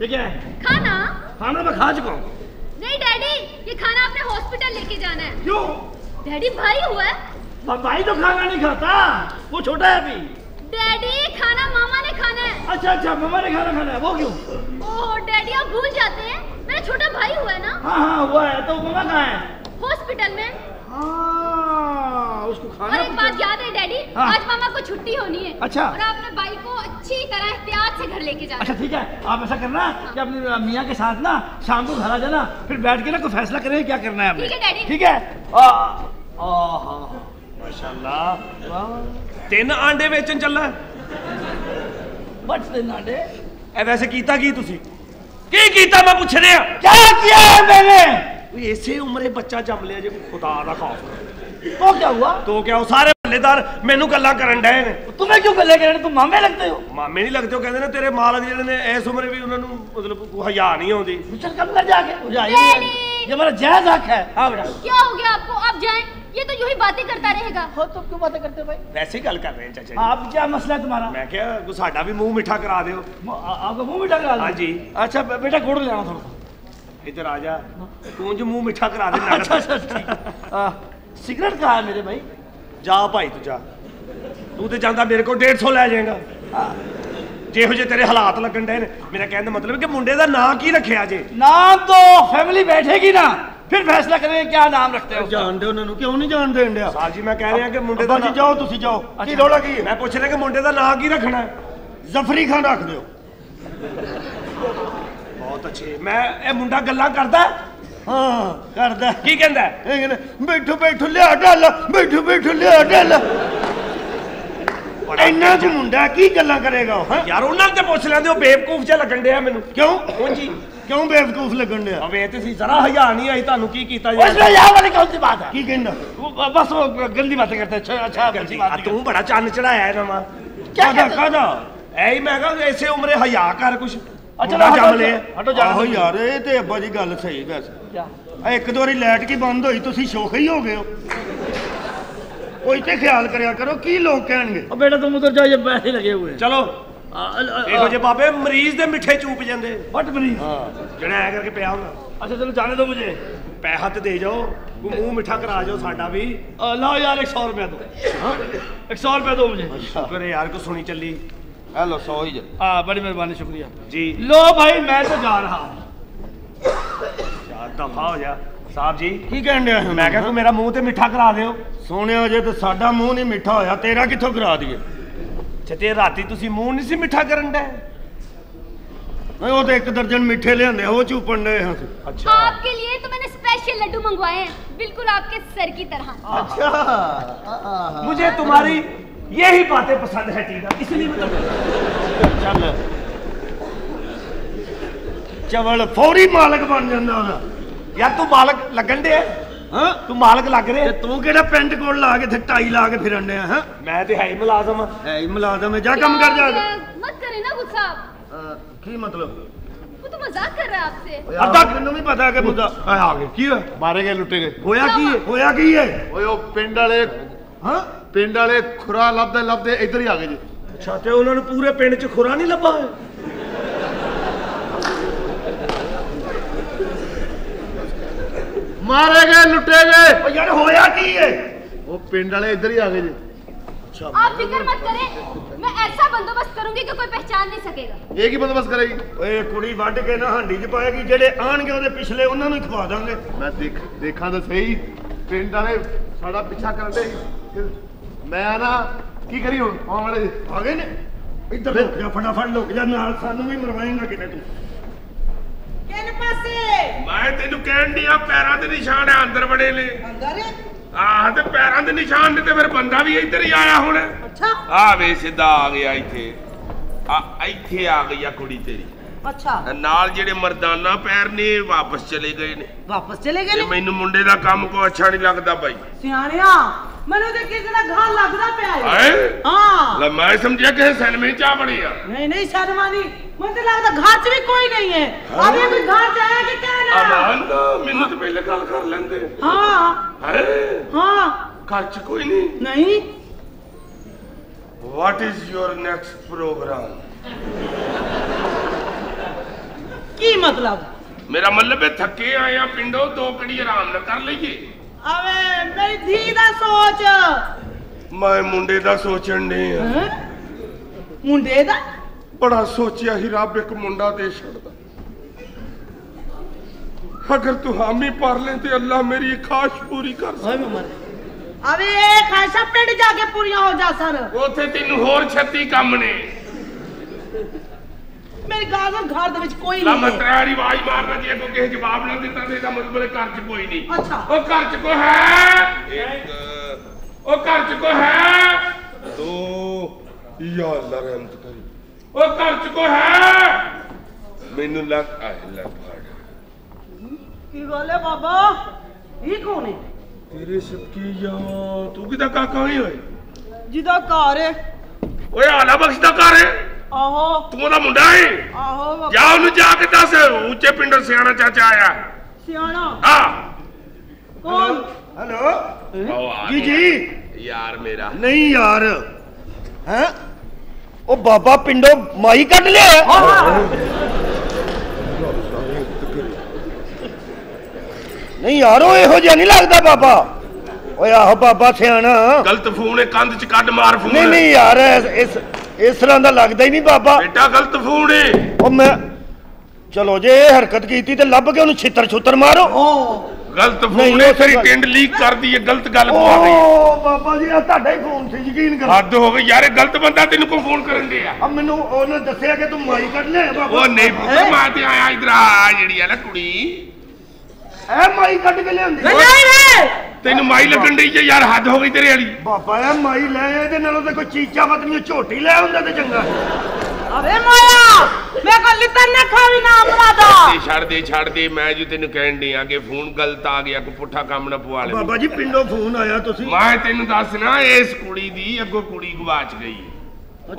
ये क्या है? खाना? खाना मैं खा चुका हूँ। नहीं डैडी, ये खाना आपने हॉस्पिटल लेके जाना है। क्यों? डैडी भाई हुआ है। भाई तो खाना नहीं खाता, वो छोटा है अभी। डैडी खाना मामा ने खाना है। अच्छा अच्छा, मामा ने खाना खाना है, वो क्यों? ओह डैडी आप भूल जाते हैं, मेरा छोटा भाई हुआ है ना। हाँ हाँ हुआ है, तो मामा कहाँ है? हॉस्पिटल में। हाँ उसको खाना। और एक बात याद है डैडी, आज मामा को छुट्टी होनी है। अच्छा। और आपने भाई को अच्छी तरह एहतियात से घर लेके जाना। अच्छा ठीक है, आप ऐसा करना कि अपने मियाँ के साथ ना शाम को घर आ जाना, फिर बैठ के ना कोई फैसला करेंगे क्या करना है। ठीक है डैडी। ठीक है। माशाल्लाह तीन आंडे बेचन चला वैसे कीता की तुसी की कीता मैं पूछ रहा क्या किया मैंने। ऐसे उम्रे बच्चा जम लिया जो खुदा का खौफ। तो क्या हुआ? तो क्या सारे मल्लेदार मैनू गल्ला करन डए ने। तुम्हें क्यों गल्ले करन? तुम मामे लगते हो। मामे नहीं लगते हो कहते ने तेरे मालक जेड़े ने इस उम्र भी उन्हां नूं मतलब हया नहीं आउंदी। चल कम कर जाके ये मेरा जायज हक है। हां बेटा क्या हो गया आपको? आप जाएं, ये तो यूं ही बातें करता रहेगा। हो तो क्यों बातें करते हो भाई? वैसे ही गल कर रहे हैं चाचा जी। आप क्या मसला है तुम्हारा? मैं क्या साडा भी मुंह मीठा करा दियो। आपका मुंह मीठा करा दो। हां जी। अच्छा बेटा गुड़ ले आना थोड़ा सा इधर आ जा। तू जो मुंह मीठा करा दे। अच्छा अच्छा सिगरेट कहां है मेरे भाई? जा भाई तू जा, तू तो जांदा मेरे को 150 ले जाएगा। जेहो जे तेरे हालात लगन डे ने। मेरा कहने का मतलब कि मुंडे का नाम की रखिया जे? नाम तो फैमिली बैठेगी ना फिर फैसला करेंगे क्या नाम रखते हो। जानते हो उन्होंने क्यों नहीं जानते इंडिया साहब जी? मैं कह रहा कि मुंडे का जाओ तुसी जाओ। अच्छा लोड़ा की मैं पूछ रहा कि मुंडे का नाम की रखना है? जफरी खान रख दो। बहुत अच्छे। मैं ये मुंडा गल्ला करता हाँ करता की कहता है बैठो बैठो लिया डाल बैठो बैठो लिया डाल। इन्ना जो मुंडा की गल्ला करेगा हाँ? यार उन्होंने तो पूछ लेंगे बेवकूफ ज लगन डे मैनू। क्यों जी क्यों बेवकूफ लगन डे? अब ये जरा हया नहीं आई तू की कीता वाली कौन सी बात है? की कहना बस वो गंदी बातें करते। अच्छा तू बड़ा चंद चढ़ाया है नवा क्या कहना ऐ मैं इसे उम्रे हया कर कुछ। अच्छा जम ले हटो जाओ यार। ये तो अब्बा जी गल सही वैसे एक दो बारी लाइट की बंद हुई तुम शोख ही हो गए हो। कोई तो ख्याल करिया करो की लोग कहणगे। अब बेटा तुम उधर जाओ ये बैठे लगे हुए। चलो देखो जे बाबे मरीज दे मिठे चूप जांदे बट मरीज जड़ा ऐ करके पिया हुंदा। अच्छा चलो जाने दो मुझे पैसा तो दे जाओ को मुंह मिठा करा जाओ साडा भी। लो यार 100 रुपया दो। हां 100 रुपया दो मुझे। शुक्र है यार को सुनी चली। हेलो 100 ही जा। हां बड़ी मेहरबानी शुक्रिया जी। लो भाई मैं तो जा रहा हूं। यार दफा हो जा साहब जी। की कहन दे मैं कह तू मेरा मुंह ते मिठा करा देओ। सोनिया जे तो साडा मुंह नहीं मिठा होया तेरा किथों करा दिए। छते राती तुसी मुंह नहीं सी मिठा करन दे। मैं वो तो एक दर्जन मिठे लेंदे हो चूपन दे। अच्छा आपके लिए तो मैंने स्पेशल लड्डू मंगवाए हैं बिल्कुल आपके सर की तरह। अच्छा मुझे तुम्हारी यही बातें पसंद है टीना इसलिए मतलब चल चवल फौरी मालिक बन जांदा ओदा। यार तू मालक लगन दे हां तू मालक लग रहे है। तू केड़ा पेंट कोट ला के टाई ला के फिरन दे हां? मैं तो है ही मुलाजम है। ही मुलाजम है जा काम कर जा। मत करे ना गुस्सा। की मतलब वो तो मजाक कर रहा है आपसे। अब तक तन्नू भी पता है कि मुदा आ गए की है मारे गए लुटे गए होया की है? होया की है ओए ओ पिंड वाले हां पिंड वाले खुरा लभदे लभदे इधर ही आ गए जी। अच्छा ते उन्होंने पूरे पिंड च खुरा नहीं लभा है? मारे गए लुटे गए ओ यार होया की है? वो पिंड वाले इधर ही आ गए जी। अच्छा आप फिक्र मत करें मैं ऐसा बंदोबस्त करूंगी कि कोई पहचान नहीं सकेगा। ये की बंदोबस्त करेगी? ओए कुड़ी वड के ना हांडी च पाएगी जेडे आणगे ओदे पिछले उन्हां नूं खवा दांगे। मैं देख देखां तो सही पिंड वाले साडा पीछा करन दे। मैं ना की करी हुण आ वाले आ गए ने इधर रुक जा फटाफट लुक जा नाल सानू भी मरवाएगा किने तू केन पासे? मैं तेनु कहन दिया पैरां दे निशान है अंदर बड़े ले। अंदर है? हां ते पैरां दे निशान ने ते मेरा बंदा भी इधर ही आया हुण। अच्छा आ वे सीधा आ गया इथे। आ इथे आ गई आ कुड़ी तेरी। अच्छा नाल जेडे मर्दाना पैर ने वापस चले गए ने। वापस चले गए ने? मेनू मुंडे दा काम को अच्छा नहीं लगदा भाई। सियाणिया मेनू ते किसे दा घाल लगदा पिया है। हां ल मैं समझिया कि सनमे चा बणिया। नहीं नहीं शर्मा नहीं मुझे लगता घर च भी कोई नहीं है। अब ये कोई घर जाया कि कहना अमन मैंने तो पहले गल कर लेंदे। हां है हां घर च कोई नहीं। नहीं what is your next programme? की मतलब? मेरा मतलब है थके आया पिंडो दो कड़ी आराम न कर लीए। अबे मेरी धी दा सोच। मैं मुंडे दा सोचन नहीं है। मुंडे दा? बड़ा सोचिया ही रब एक मुंडा दे छड़दा। अगर तू हामी पार ले तो अल्लाह मेरी ख्वाहिश पूरी कर सकदा। अबे ख्वाहिशां पिंड जाके पूरी हो जा सर। ओथे तेन होर 36 काम ने। मेरी गाल घर दे विच कोई नहीं। मैं तेरा रिवाज मारना जे को के जवाब ना देता ते दा मतलब घर च कोई नहीं। अच्छा ओ घर च को है एक ओ घर च को है दो या अल्लाह रहमत करे। ओ घर च को है मेनू लग अहला भाड़ की गल है बाबा ई कौन है तेरे सबकी या तू किदा काका ही होए जिदा घर है ओए आला बख्श दा घर है आहो तू दा मुंडा है आहो जा उनु जाके दस ऊंचे पिंडो सियाणा चाचा आया सियाणा हां कौन हेलो जी जी यार मेरा नहीं यार हैं ओ बाबा पिंडो माई कट ले नहीं यार ओ एहो जे नहीं लगदा बाबा ओए आहो बाबा सियाणा गलत फोन कंध च कट मार फोन नहीं नहीं यार इस इस तरह दा लगदा ही नहीं बाबा बेटा गलत फोन है ओ मैं चलो जे हरकत कीती ते लब के ओनु छितर छुतर मारो ओ गलत फोन है तेरी टेंड लीक कर दी है गलत गल पा रही है ओ बाबा जी आ ਤੁਹਾਡਾ ਹੀ ਫੋਨ ਸੀ ਯਕੀਨ ਕਰ ਹੱਦ ਹੋ ਗਈ ਯਾਰ ਇਹ ਗਲਤ ਬੰਦਾ ਤੈਨੂੰ ਕੋ ਫੋਨ ਕਰਨ ਦੇ ਆ ਆ ਮੈਨੂੰ ਉਹਨੇ ਦੱਸਿਆ ਕਿ ਤੂੰ ਮਾਈ ਕੱਢ ਲੈ ਬਾਬਾ ਉਹ ਨਹੀਂ ਪੁੱਤ ਮਾਂ ਤੇ ਆਇਆ ਇਧਰ ਆ ਜਿਹੜੀ ਆ ਨਾ ਕੁੜੀ ए माई कट के ले आंदी नहीं रे तेनु माई लगन दी है यार हद हो गई तेरे वाली बाबा ए माई ले एदे नालों ते कोई चीचा पत्नी छोटी ले आंदा ते चंगा अबे माया मैं को लितन ना खावी ना मुरादा छड़ दे मैं जो तेनु कहन दी आ के फोन गलत आ गया को पुठा काम ना पवा ले बाबा जी पिंडो फोन आया तुसी मैं तेनु दस ना इस कुड़ी दी अगो कुड़ी गवाच गई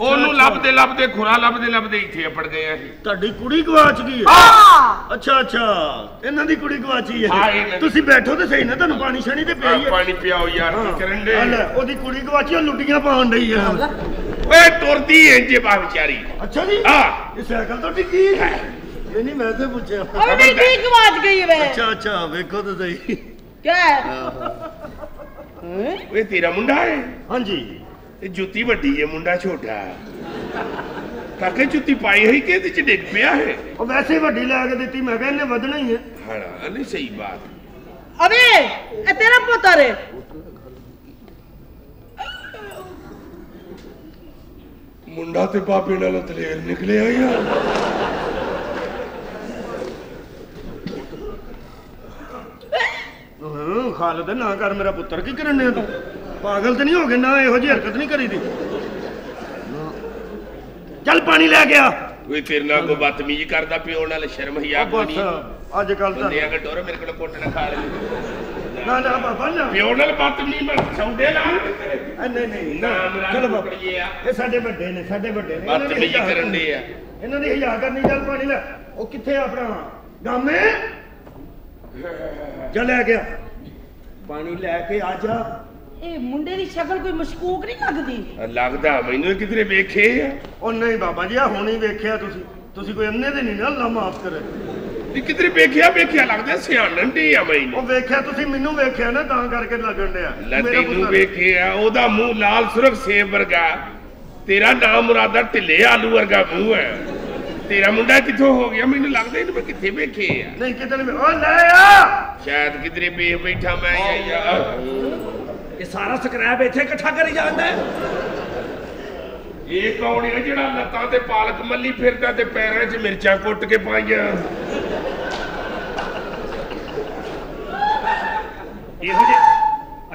ओनु लब दे खुरा लब दे इथे पड़ गए हैं तड़ी कुड़ी गवाच गई है हां अच्छा अच्छा इना दी कुड़ी गवाची है तुसी बैठो ते सही ना तन्नू पानी छणी ते पियाई है पानी पियाओ यार की करन दे हल ओदी कुड़ी गवाची ओ लुटियां पाण रही है ओए टुरदी है जे बा बेचारी अच्छा जी हां ये साइकिल तो टिकी है ये नहीं मैं से पूछया अरे मेरी की गवाच गई है अच्छा अच्छा देखो तो सही क्या है ओए तेरा मुंडा है हां जी जुती बड़ी है मुंडा छोटा काके जुती पाई है के च डिग पिया है ओ वैसे बड़ी ला के देती मैं कहने वधना ही है हां नहीं सही बात अबे ए तेरा पोता रे मुंडा ते बापे नाल दलेर निकले आ यार खालिद ना कर मेरा पुत्र की करने तू पागल तो नहीं हो गए ना यहो जी हरकत नहीं करी थी चल पानी ले गया कोई फिरना को बदतमीजी करदा पियो नाल शर्म ही आ कोई नहीं आजकल तो बंदे अगर डोर मेरे को कोट ना खा ले ना ना बाबा ना पियो नाल बदतमीजी मैं सौंडे ना नहीं नहीं ना चलो बाबा ये साडे बड्डे ने बदतमीजी करन दे आ इन्हां दी हिया करनी चल पानी ले ओ किथे अपना गामे चल आ गया पानी लेके आ जा ए मुंडे दी शक्ल कोई मशकूक नहीं लगदी लगदा मैनू किधरे देखे ओ नहीं बाबा जी आ हुणी देखया तुसी तुसी कोई अन्ने ते नहीं ना अल्लाह माफ करे नी किधरे देखया लगदा सियाणन दी आ मैनू ओ देखया तुसी मेनू देखया ना ता करके लगन दे आ मेनू देखया ओदा मुंह लाल सुरख सेब वर्गा तेरा नाम मुरादा टिले आलू वर्गा मुंह है तेरा मुंडा किथों हो गया मेनू लगदा इन मैं किथे देखे आ नहीं किधरे ओ ले आ शायद किधरे बेह बैठा मैं यार ये सारा स्क्रैप इथे इकट्ठा करी जांदा है ये कौन है जेड़ा लत्तां ते पालक मल्ली फिरदा ते पैरां च मिर्चां कुट के पाईयां ये हो जे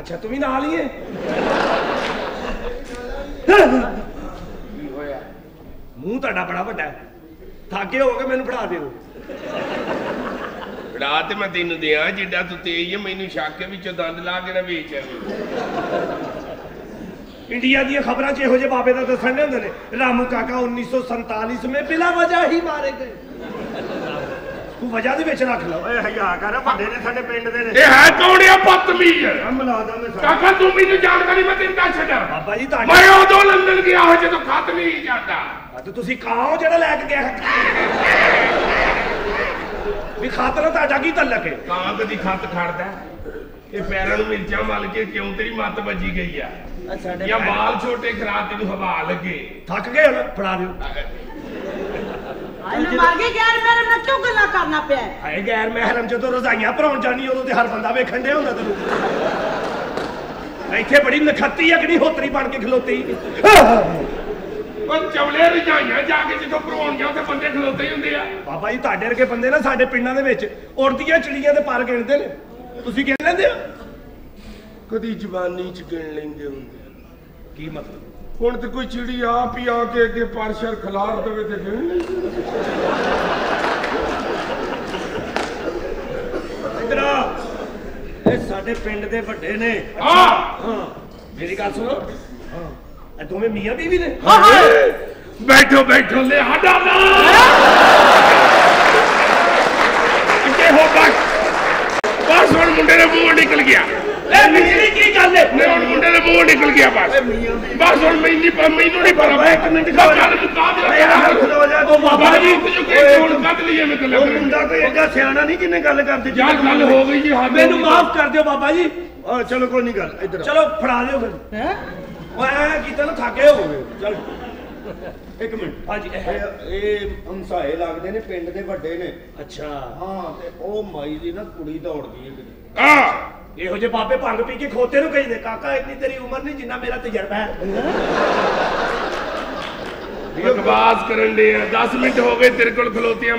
अच्छा तू भी नाल ही है ये होया मुंह तड़ा बड़ा बड़ा है थाके होगे मेनू फड़ा देओ रात में तेन दिया जिडा तू तेज है मैनू शक है विचों दंद ला के ना वेच इंडिया दी खबरां च इहो जे बाबे दा दसण हुंदे ने रामू काका 1947 में बिना वजह ही मारे गए तू वजह दे विच रख लो ए हया कर बड्डे ने साडे पिंड दे ने ए है कौन है बदतमीज हमलादा में काका तू मेनू जानदा नहीं मैं तेन दा छड्डा बाबा जी तां मैं उदों लंदन गया हो जदों खत नहीं जांदा ते तुसी काओ जेड़ा लैके गया भी खातरत आ जागी तल लगे कहां कदी खात खाड़दा ये पैरां नु मिर्चा मल के क्यों तेरी मत बजी गई है अच्छा या बाल छोटे खरात नु हवा लगे थक गए हो फड़ा दियो आने मार के गैर महरम न क्यों गल्ला करना पे है गैर महरम जदों रजाइयां भराउण जानी उदों ते हर बंदा वेखण दे हुंदा तैनूं इथे बड़ी नखत्ती अग्नि होत्री बन के खलोती चवले रजाइया जाके जो भरवाण जाओ तो बंदे खलोते होंगे बाबा जी ताडे वर्गे बंदे ना साडे पिंडां दे विच उड़दियां चिड़ियां दे पार गिणदे ने तुसीं गिण लैंदे हो कदी जवानी च गिण लैंदे होंदे की मतलब हुण ते कोई चिड़ी आप ही आके अगे परशर खलार देवे ते गिण लैंदे इधर आ ए साडे पिंड दे वड्डे ने हां हां मेरी गल सुणो हां दोवे मियां बीवी ने हां हां बैठो बैठो ले हाडा ना के हो बक बस हुन मुंडे ने मुंह निकल गया ए निकली की गल है हुन मुंडे ने मुंह निकल गया बस हुन मैनू नहीं पर एक मिनट का गल मुका दे यार खलो जा ओ बाबा जी कुछ के हुन कद लिए मैं गल मुंडा तो एडा सियाना नहीं किने गल करदे यार गल हो गई जी हां मेनू माफ कर दियो बाबा जी चलो कोई नहीं गल इधर चलो फड़ा लियो फिर हैं दस मिनट हो गए तेरे को खलोतिया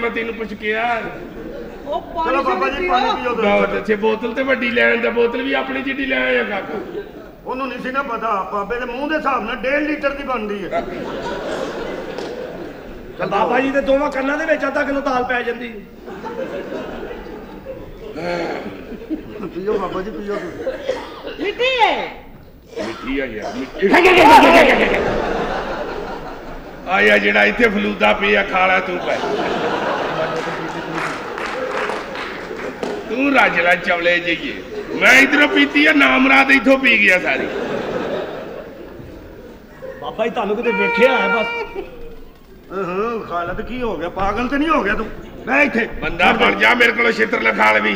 मैं तेन कुछ किया बोतल तो वड्डी लैन बोतल भी अपनी जिड्डी लै आया काका ओनू नहीं सी ना पता बाबे दे मुंह दे हिसाब नाल 1.5 लीटर दी बनदी है चल बाबा जी दे दोवां कन्नां दे विच अद्धा किलो दाल पै जंदी पियो बाबा जी पियो मिठी है मिठी है यार आया जेड़ा इथे फलूदा पिया खाला तू पै तू राजला चवले जाइए मैं इधरों पीती है नाम रात इथों पी गया सारी बाबा जी तानू किते वेखिया है बस हां खालद की हो गया पागल तो नहीं हो गया तू मैं इथे बंदा बन जा मेरे कोलो क्षेत्र लखा ले भी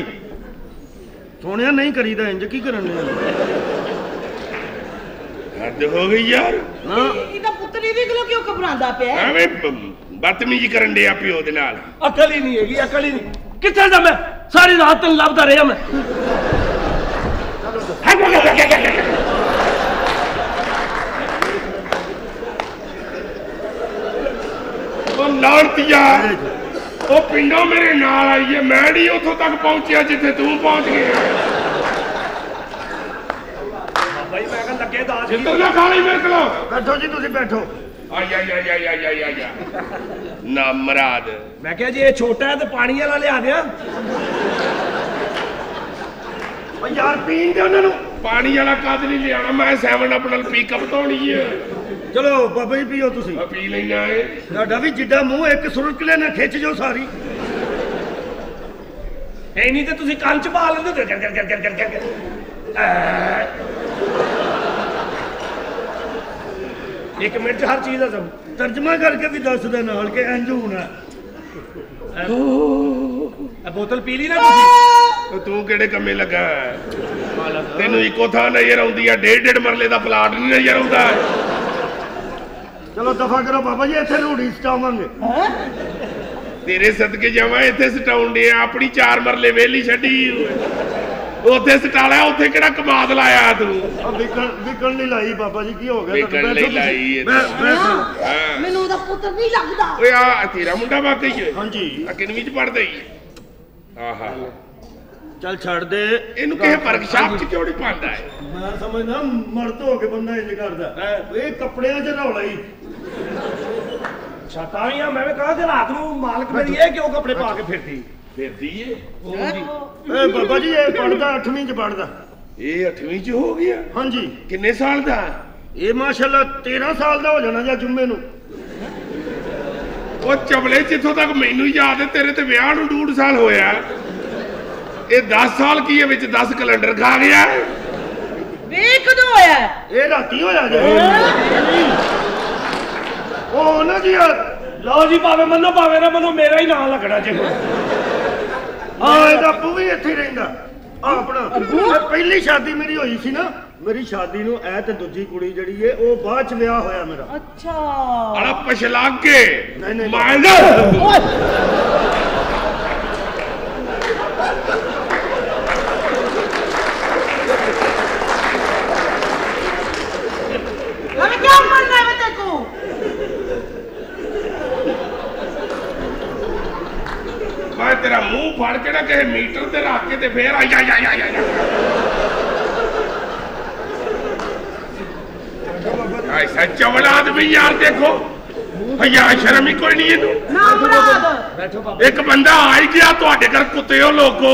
सोनिया नहीं करीदा इंज की करने हद हो गई यार हां इदा पुतली दी गलो क्यों घबरांदा पे एवे बदतमीजी करन दे आप पियो दे नाल अकल ही नहीं हैगी अकल ही नहीं किथे जा मैं सारी रात तन लभदा रहया मैं पिंडों मेरे नाल आई है मैं नहीं उथों तक पहुंचा जिथे तू पहुंच गया भाई मैं कह लगे दास जिंदर ना खा ले मेरे को बैठो जी तुसी बैठो आया आया आया आया आया ना मराद मैं कह जी ये छोटा है तो पानी वाला ले आ दिया ओ यार पीन दे उन्हां नू पानी वाला कद नहीं ले आना मैं 7 अप नाल पिकअप धोनी है चलो बाबा जी पियो तुसी पी लेना है साडा भी जिड्डा मुंह एक सुरकले ना खिच जो सारी ए नहीं ते तुसी कान च पा लेंदे गर गर गर गर गर एक मिनट हर चीज दा तर्जमा करके भी दस दे नाल के इंज होना बोतल पी ली ना तू केड़े कमे लगा तेन इको थां नजर आउंदी है 1.5 मरले दा प्लाट नहीं नजर आउंदा चलो दफा करो बाबा जी इथे रूड़ी सटावांगे तेरे सदके जावां इथे सटाउंदे अपनी 4 मरले वेली छड्डी उथे सटाला उथे केड़ा कमाद लाया तू विकण विकण नहीं लाई बाबा जी की हो गया विकण नहीं लाई हां मेनू दा पुत्र नहीं लगदा ओए आ तेरा मुंडा वाकई है हां जी किनवीं च पढ़दा ही आहा चल छड़ दे इनु के वर्कशॉप च क्यों नहीं पांदा है मैं समझना मर्द हो के बंदा इंज करदा है ए कपड़े च रौला ही छताईया मैं भी कहा दे रात नु मालिक मेरी ए क्यों कपड़े पा के फिरदी है ओ जी ए बाबा जी ए पढ़दा 8वीं च पढ़दा ए 8वीं च हो गया हां जी कितने साल दा ए माशाल्लाह 13 साल दा हो जाना या जुम्मे नु ओ चबले जिथों तक मैनू याद है तेरे ते ब्याह नु 2.5 साल होया ए 10 साल की है विच 10 कैलेंडर खा गया वे कदों होया ए राती होया जे ओ ना जी लो जी भावे मनो भावे ना मनो मेरा ही नाम लगना जे पहली शादी मेरी हुई सी ना, मेरी शादी नूं ऐ ते दूजी कुड़ी जड़ी है ओ बाद च ब्याह होया मेरा। अच्छा अरे पछला के नहीं मार अरे क्या बोलना है बेटे को भाई तेरा मुंह फाड़ के ना कहे मीटर ते रख के ते फिर आया आया आया सच्चा वाला आदमी यार देखो भैया शर्म ही कोई नहीं है तू। एक बंदा आ ही गया तुहाडे घर कुत्ते हो लोगो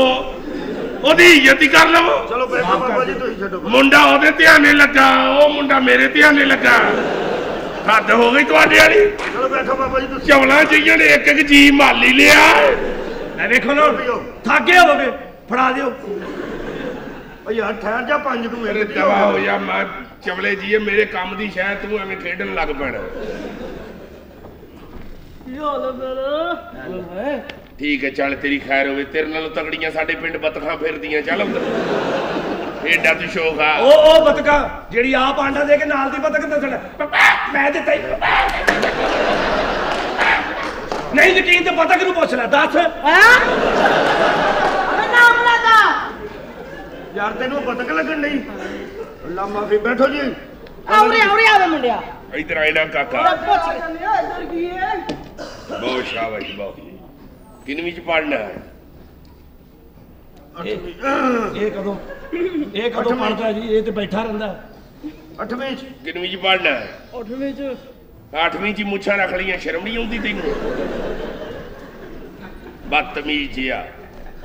ओदी इज्जत ही कर लवो। चलो बैठो बाबा जी तुसीं छड्डो। मुंडा ओदे ध्याने लगा ओ मुंडा मेरे ध्याने लगा हद हो गई तुहाडे वाली। चलो बैठो बाबा जी तुसीं चवला जियां ने एक एक जी माली लिया ए देखो ना थाके होवे फड़ा दियो ओ यार ठहर जा पंज तू मेरे दवा हो जा मैं चवले जी मेरे काम की शायद तू एवं खेडन लग पैना ठीक है चल तेरी खैर होवे तेरे नालों तगड़ियां साडे पिंड बतखा फिरदियां चल एडा तू शौक आ ओ बतखा जिहड़ी आप आंडा दे के नाल दी बतख दसण मैं दिता ही नहीं यकीन ते बतख नूं पुछ लै दस है नाम लगा यार तैनूं बतख लगण नहीं बैठो जी मुंडिया इधर आए ना काका बहुत शाबाश बहुत किनवीं च पढ़ना है कदों पढ़ता है जी ये तो बैठा रहंदा अठवीं च किनवीं च पढ़ना है अठवीं च अठवीं च मुछां रख लियां शर्म नहीं आउंदी तैनूं बदतमीज जिहा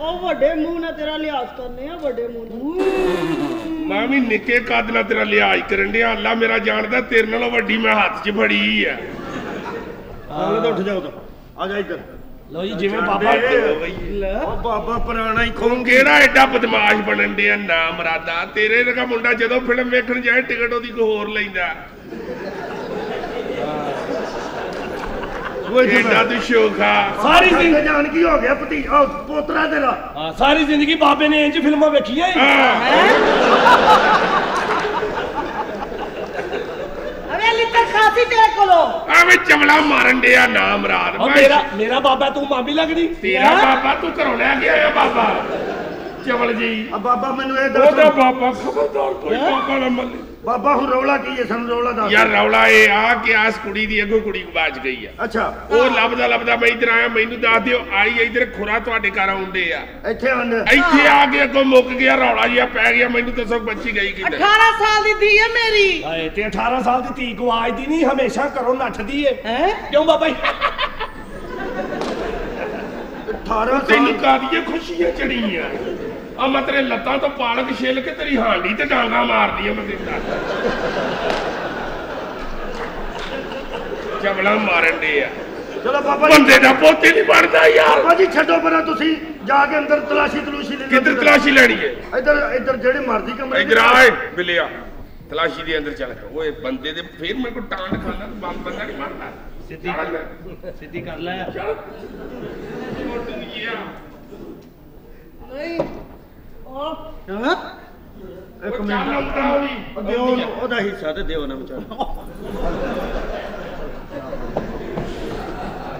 ओ वड्डे मूंह ना तेरा लिहाज करने आ वड्डे मूंह मैं भी निके कद ना तेरा लिहाज करन दिया अल्लाह मेरा जानदा तेरे नालों वड्डी मैं हाथ च फड़ी है आले तो उठ जाओ तो आ जा इधर लो जी जिवें बाबा ओ बाबा पुराना ही खोंगे ना एडा बदमाश बनन दिया ना मरादा तेरे रका मुंडा जदों फिल्म देखण जाए टिकट ओदी को होर लैंदा वो एडा तू शोखा सारी जिंदगी जान की हो गया पति ओ पोतरा तेरा हां सारी जिंदगी बाबे ने इंज फिल्मां देखियां हैं चमला मारन दिया नाम रात मेरा मेरा बाबा तू मामी लगनी तेरा बाबा तू घरों लै गया है बाबा चमल जी बाबा मैनू ए दस ओदा बाबा खबरदार कोई बाबा ना मले बाबा हुन रौला की है सन रौला दा यार रौला ए आ के आस कुड़ी दी अगो कुड़ी बाज गई है। अच्छा ओ लबदा लबदा मैं इधर आया मैनू दस दियो आई इधर खुरा तुहाडे घर आउंदे आ इथे आंदे इथे आ के अगो मुक गया रौला जिया पै गया मैनू दसो बच्ची गई किधर 18 साल दी धी है मेरी हाय ते 18 साल दी धी को आज दी नहीं हमेशा घरों नठदी है क्यों बाबा 18 तैनू का दी खुशियां चढ़ी है आ मैं तेरे लत्तां तो पालक छेल के तेरी हांडी ते डांगा मार दी मैं दिंदा चबला मारन दे आ चलो बाबा बंदे दा पोते नहीं बनदा यार बाबा जी छड्डो परा तुसी जाके अंदर तलाशी तलूशी ले किधर तलाशी लेनी है इधर इधर जेड़े मर्जी कमरे इधर आए बिलिया तलाशी दे अंदर चल ओए बंदे दे फिर मेरे को टांड खाना तो बाप बंदा नहीं मारदा सिद्धी सिद्धी कर ले चल मोटू गया नहीं हां एक मिनट देओ ओदा हिस्सा ते देओ ना बेचारा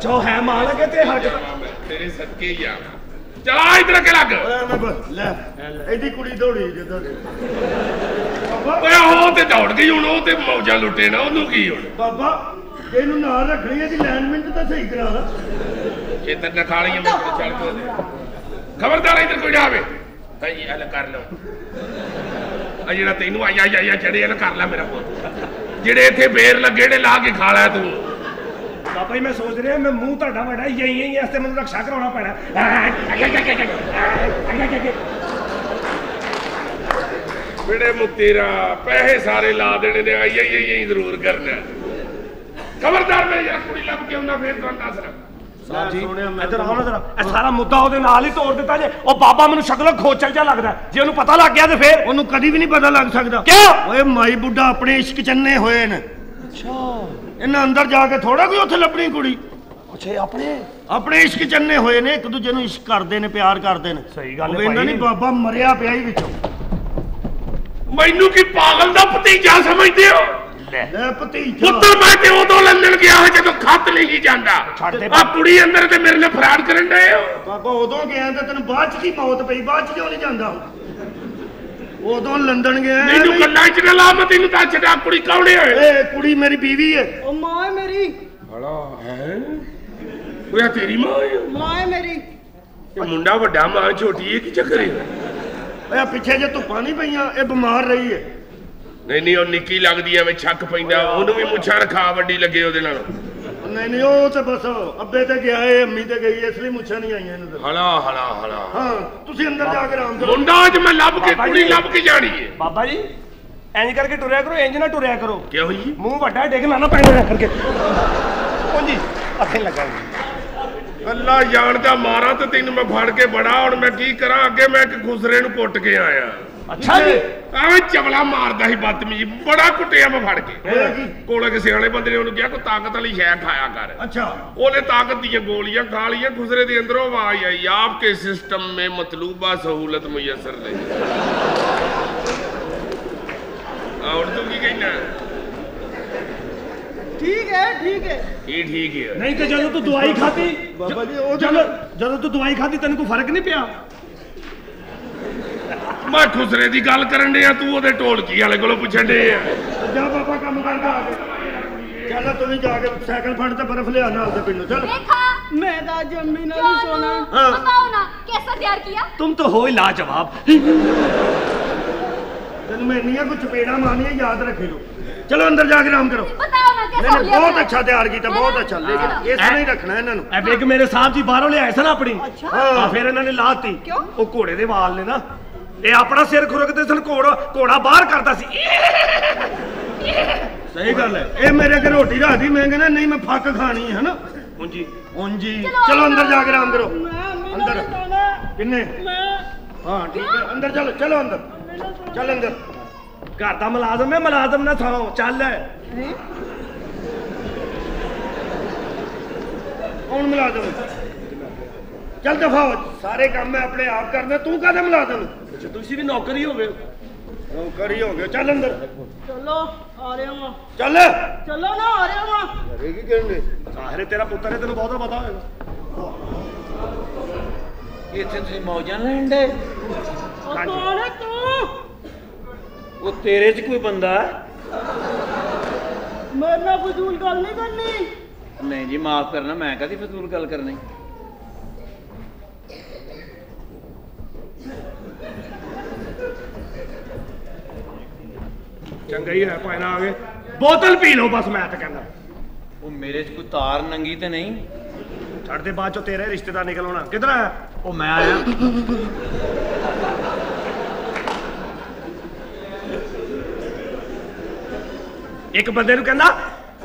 जो है मालक ते हट तेरे सदके यार चला इधर के लग ले एदी कुड़ी दौड़ी जिधर ओए हो ते दौड़ गई हुन ओ ते मौजा लुटे ना ओनु की हुन बाबा एनु ना रखणी है जी लाइनमेंट तो सही करा चेतन ना खाली में चल के खबरदार इधर कोई ना आवे भाई हल कर लो आ जेड़ा तैनू आया आया चढ़े हल कर ले मेरा पुत्र जेड़े इथे बेर लगे ने ला के खा ले तू बाबा जी मैं सोच रहा मैं मुंह टाडा वड़ा यही यही आस्ते मैं रक्षा कराना पैना बेड़े मुक्तेरा पैसे सारे ला देने ने आई आई यही जरूर करना खबरदार मेरे यार कुड़ी लग के उन्ना फिर तो ना सर अपने इश्क चन्ने होए ने अंदर जाके थोड़ा कोई उथे लभनी कुड़ी ਅੱਛਾ ਆਪਣੇ ਆਪਣੇ ਇਸ਼ਕ ਚੰਨੇ ਹੋਏ ਨੇ ਇੱਕ ਦੂਜੇ ਨੂੰ ਇਸ਼ਕ ਕਰਦੇ ਨੇ ਪਿਆਰ ਕਰਦੇ ਨੇ ਸਹੀ ਗੱਲ ਹੈ ਭਾਈ ਨਹੀਂ ਬਾਬਾ ਮਰਿਆ ਪਿਆ ਹੀ ਵਿੱਚੋਂ ਮੈਨੂੰ ਕੀ ਪਾਗਲ ਦਾ ਭਤੀਜਾ ਸਮਝਦੇ ਹੋ ਲੈ ਭਤੀਜਾ ਪੁੱਤਰ ਮੈਂ ਤੇ ਉਦੋਂ ਲੰਡਨ ਗਿਆ ਹਾਂ ਜਦੋਂ ਖੱਤ ਲਈ ਜਾਂਦਾ ਆ ਕੁੜੀ ਅੰਦਰ ਤੇ ਮੇਰੇ ਨਾਲ ਫਰਾਡ ਕਰਨ ਡਏ ਹੋ ਬਾਬਾ ਉਦੋਂ ਗਿਆ ਤੇ ਤੈਨੂੰ ਬਾਅਦ ਚ ਦੀ ਮੌਤ ਪਈ ਬਾਅਦ ਚ ਕਿਉਂ ਨਹੀਂ ਜਾਂਦਾ ਉਦੋਂ ਲੰਡਨ ਗਿਆ ਮੈਨੂੰ ਗੱਲਾਂ ਚ ਨਾ ਲਾ ਮੈਂ ਤੈਨੂੰ ਤਾਂ ਛੱਡਾ ਕੁੜੀ ਕੌੜੇ ਹੋਏ ਏ ਕੁੜੀ ਮੇਰੀ ਬੀਵੀ ਹੈ ਉਹ ਮਾਂ ਮੇਰੀ ਹਲਾ ਹੈ ਉਹ ਤੇਰੀ ਮਾਂ ਹੈ ਮਾਂ ਮੇਰੀ ਇਹ ਮੁੰਡਾ ਵੱਡਾ ਮਾਂ ਛੋਟੀ ਹੈ ਕਿ ਚੱਕਰ ਹੈ ਓਏ ਪਿੱਛੇ ਜੇ ਧੁੱਪਾਂ ਨਹੀਂ ਪਈਆਂ ਇਹ ਬਿਮਾਰ ਰਹੀ ਹੈ नहीं नहीं और निकी लगदी है मैं छक पैंदा ओनु भी मुछा रखा वड्डी लगे ओदे नाल नहीं नहीं ओ ते बस अब्बे ते गया है अम्मी ते गई है इसलिए मुछा नहीं आई है इनदे हला हला हला हां तुसी अंदर जाके आराम करो मुंडा आज मैं लब के कुड़ी लब के जानी है बाबा जी इंज करके टुरया करो इंज ना टुरया करो क्या होई मुंह वड्डा डेग ना ना पैंदा करके ओ जी अखे लगा अल्लाह जान दा मारा ते तीन मैं फड़ के बड़ा और मैं की करा आगे मैं एक गुजरे नु कुट के आया अच्छा जी ਐਵੇਂ ਚਵਲਾ ਮਾਰਦਾ ਸੀ ਬਦਤਮੀਜੀ ਬੜਾ ਕੁੱਟਿਆ ਮੈਂ ਫੜ ਕੇ ਕੋਲੇ ਕਿਸੇ ਵਾਲੇ ਬੰਦੇ ਨੇ ਉਹਨੂੰ ਕਿਹਾ ਕੋ ਤਾਕਤ ਵਾਲੀ ਸ਼ੈ ਖਾਇਆ ਕਰ ਅੱਛਾ ਉਹਨੇ ਤਾਕਤ ਦੀਆਂ ਗੋਲੀਆਂ ਖਾ ਲਈਆਂ ਗੁਜ਼ਰੇ ਦੇ ਅੰਦਰੋਂ ਆਵਾਜ਼ ਆਈ ਆਪਕੇ ਸਿਸਟਮ ਮੇ ਮਤਲੂਬਾ ਸਹੂਲਤ ਮੁਯਸਰ ਨਹੀਂ ਔਰ ਤੂੰ ਕੀ ਕਹਿਣਾ ठीक है ये ठीक है नहीं तो ਜਦੋਂ ਤੂੰ ਦਵਾਈ ਖਾਦੀ ਬਾਬਾ ਜੀ ਉਹ ਜਦੋਂ ਤੂੰ ਦਵਾਈ ਖਾਦੀ ਤੈਨੂੰ ਕੋਈ ਫਰਕ ਨਹੀਂ ਪਿਆ मैं खुसरे की गल कर तू वो ढोलकी वाले को पूछन डे बाबा कम करता चल तू भी जाके साइकिल फंड ते बर्फ लिया नाल ते पिंडो चल देखा मैं दा जम्मी ना भी सोना बताओ ना कैसा प्यार किया तुम तो हो ही लाजवाब तेन मैं नहीं कुछ चपेड़ा मारनी याद रख लो चलो अंदर जाके आराम करो बताओ ना कैसा हो बहुत अच्छा तैयार किया बहुत अच्छा लेकिन ये नहीं रखना इन्हां नु ए देख मेरे साहब जी बाहरों ले आए सन अपनी हां फिर इन्हां ने लाती ओ घोड़े दे वाल ने ना ਇਹ ਆਪਣਾ ਸਿਰ ਖੁਰਕਦੇ ਸਨ ਘੋੜਾ ਬਾਹਰ ਕਰਦਾ ਸੀ ਸਹੀ ਗੱਲ ਹੈ ਇਹ ਮੇਰੇ ਘਰ ਰੋਟੀ ਰਾਦੀ ਮੈਂ ਕਹਿੰਦਾ ਨਹੀਂ ਮੈਂ ਫੱਕ ਖਾਣੀ ਹੈ ਨਾ ਉਂਜੀ ਉਂਜੀ ਚਲੋ ਅੰਦਰ ਜਾ ਕੇ ਆਰਾਮ ਕਰੋ ਅੰਦਰ ਕਿੰਨੇ ਹਾਂ ਠੀਕ ਹੈ ਅੰਦਰ ਚਲੋ ਚਲੋ ਅੰਦਰ ਚੱਲ ਅੰਦਰ ਘਰ ਦਾ ਮੁਲਾਜ਼ਮ ਹੈ ਮੁਲਾਜ਼ਮ ਨਾ ਥਾਓ ਚੱਲ ਕੌਣ ਮੁਲਾਜ਼ਮ चल दफा सारे काम मैं अपने आप करना तू कद मिला दूं अच्छा तुसी भी नौकरी हो गए चल अंदर चलो आ रहा हूं चल चलो ना आ रहा हूं अरे की कहंदे सारे तेरा पुत्र है तेनू बहुत पता होगा ये तुसी मौजां लैंदे ओ कौन है तू वो तेरे च कोई बंदा मेरे ना फजूल गल नहीं करनी नहीं जी माफ करना मैं कदी फजूल गल करनी चंगा ही है पाए ना आगे बोतल पी लो बस मैं तो कहना वो मेरे च कोई तार नंगी तो नहीं छड़ दे बाद चो तेरे रिश्तेदार निकल होना किधर है वो मैं आया एक बंदे नू कहना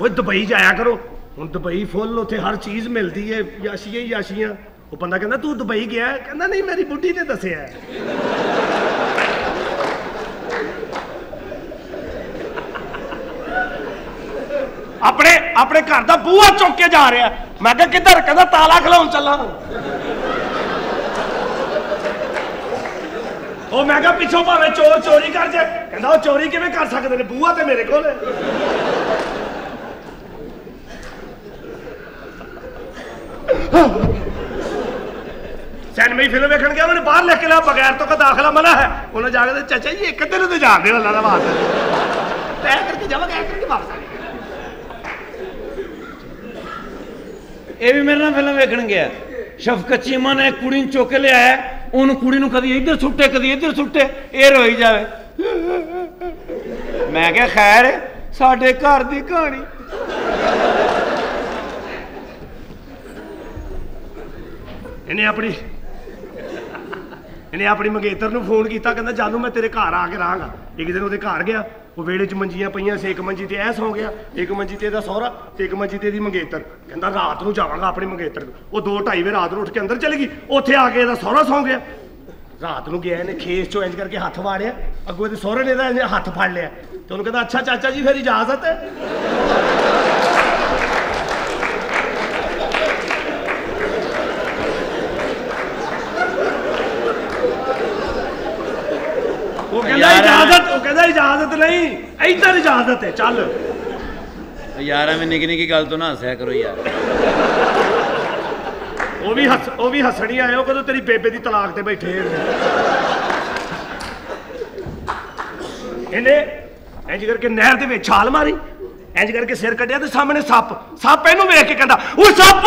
ओए दुबई जाया करो हुण दुबई फुल उत्थे हर चीज मिलती है याशियां ही याशियां वो बंदा कहना तू दुबई गया कहना नहीं मेरी बुढ़ी ने दस्या अपने अपने घर का बूहा चुक के जा रहा मैं क्या किधर कहता ताला खिलाउन चला ओ मैं क्या पिछों भावे चोर चोरी कर जाए कहता चोरी किवें कर सकते ने बूहा तो मेरे कोल सैनमई फिल्म देखने गया उन्हें बाहर लेके लिया बगैर तो का दाखिला मना है उन्हें जाके चाचा जी एक दिन तो जाते हो अल्लाह बात तय करके जावा तय करके वापस आ ये भी मेरे ना फिल्म देखने गया शफकत चीमा ने कुड़ी चुक लिया उन कुड़ी कभी इधर सुटे कभी इधर सुटे ये रोई जाए मैं क्या खैर साढ़े घर की कहानी इन्हें अपनी मंगेतर को फोन किया कहना जानू मैं तेरे घर आके रहांगा एक दिन वो घर गया वो वेड़े च मंजियां पईयां से एक मंजी ते ऐ सौ गया एक मंजी ते दा सौरा ते एक मंजी ते दी मंगेतर कहंदा रात नूं जावांगा अपने मंगेतर वो 2:30 वे रात नूं उठ के अंदर चली गई उत्थे आके इहदा सौरा सौ गया रात नूं गया इहने खेस चो इंज करके हथ वाड़िया अगों इहदे सौरे ने इहदा हथ फड़ लिया ते उहनूं कहंदा अच्छा चाचा जी फिर इजाजत है वो कहता इजाजत, वो कहता इजाजत नहीं, इधर इजाजत है चल यार। मैं निकी निकी गल तो ना हसया करो यार। वो भी हसड़ी आए कदों तेरी बेबे की तलाक ते बैठे। इन्हें इंज करके नहर दे विच छाल मारी, इंज करके सिर कटिया तो सामने सप, सप इनू वेख के कहता ओ सप।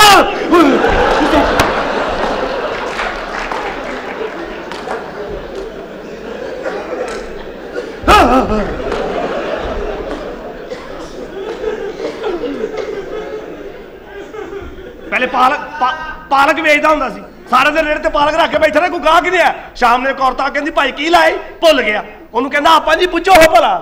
पहले पालक पालक बेचता होंदा सी, सारे दिन रेड़े ते पालक रख के बैठे ना, कोई गाहक नहीं आया। शाम ने औरत कहती भाई की लाए भुल गया, ओनू कहंदा आपा जी पुछो हो भला।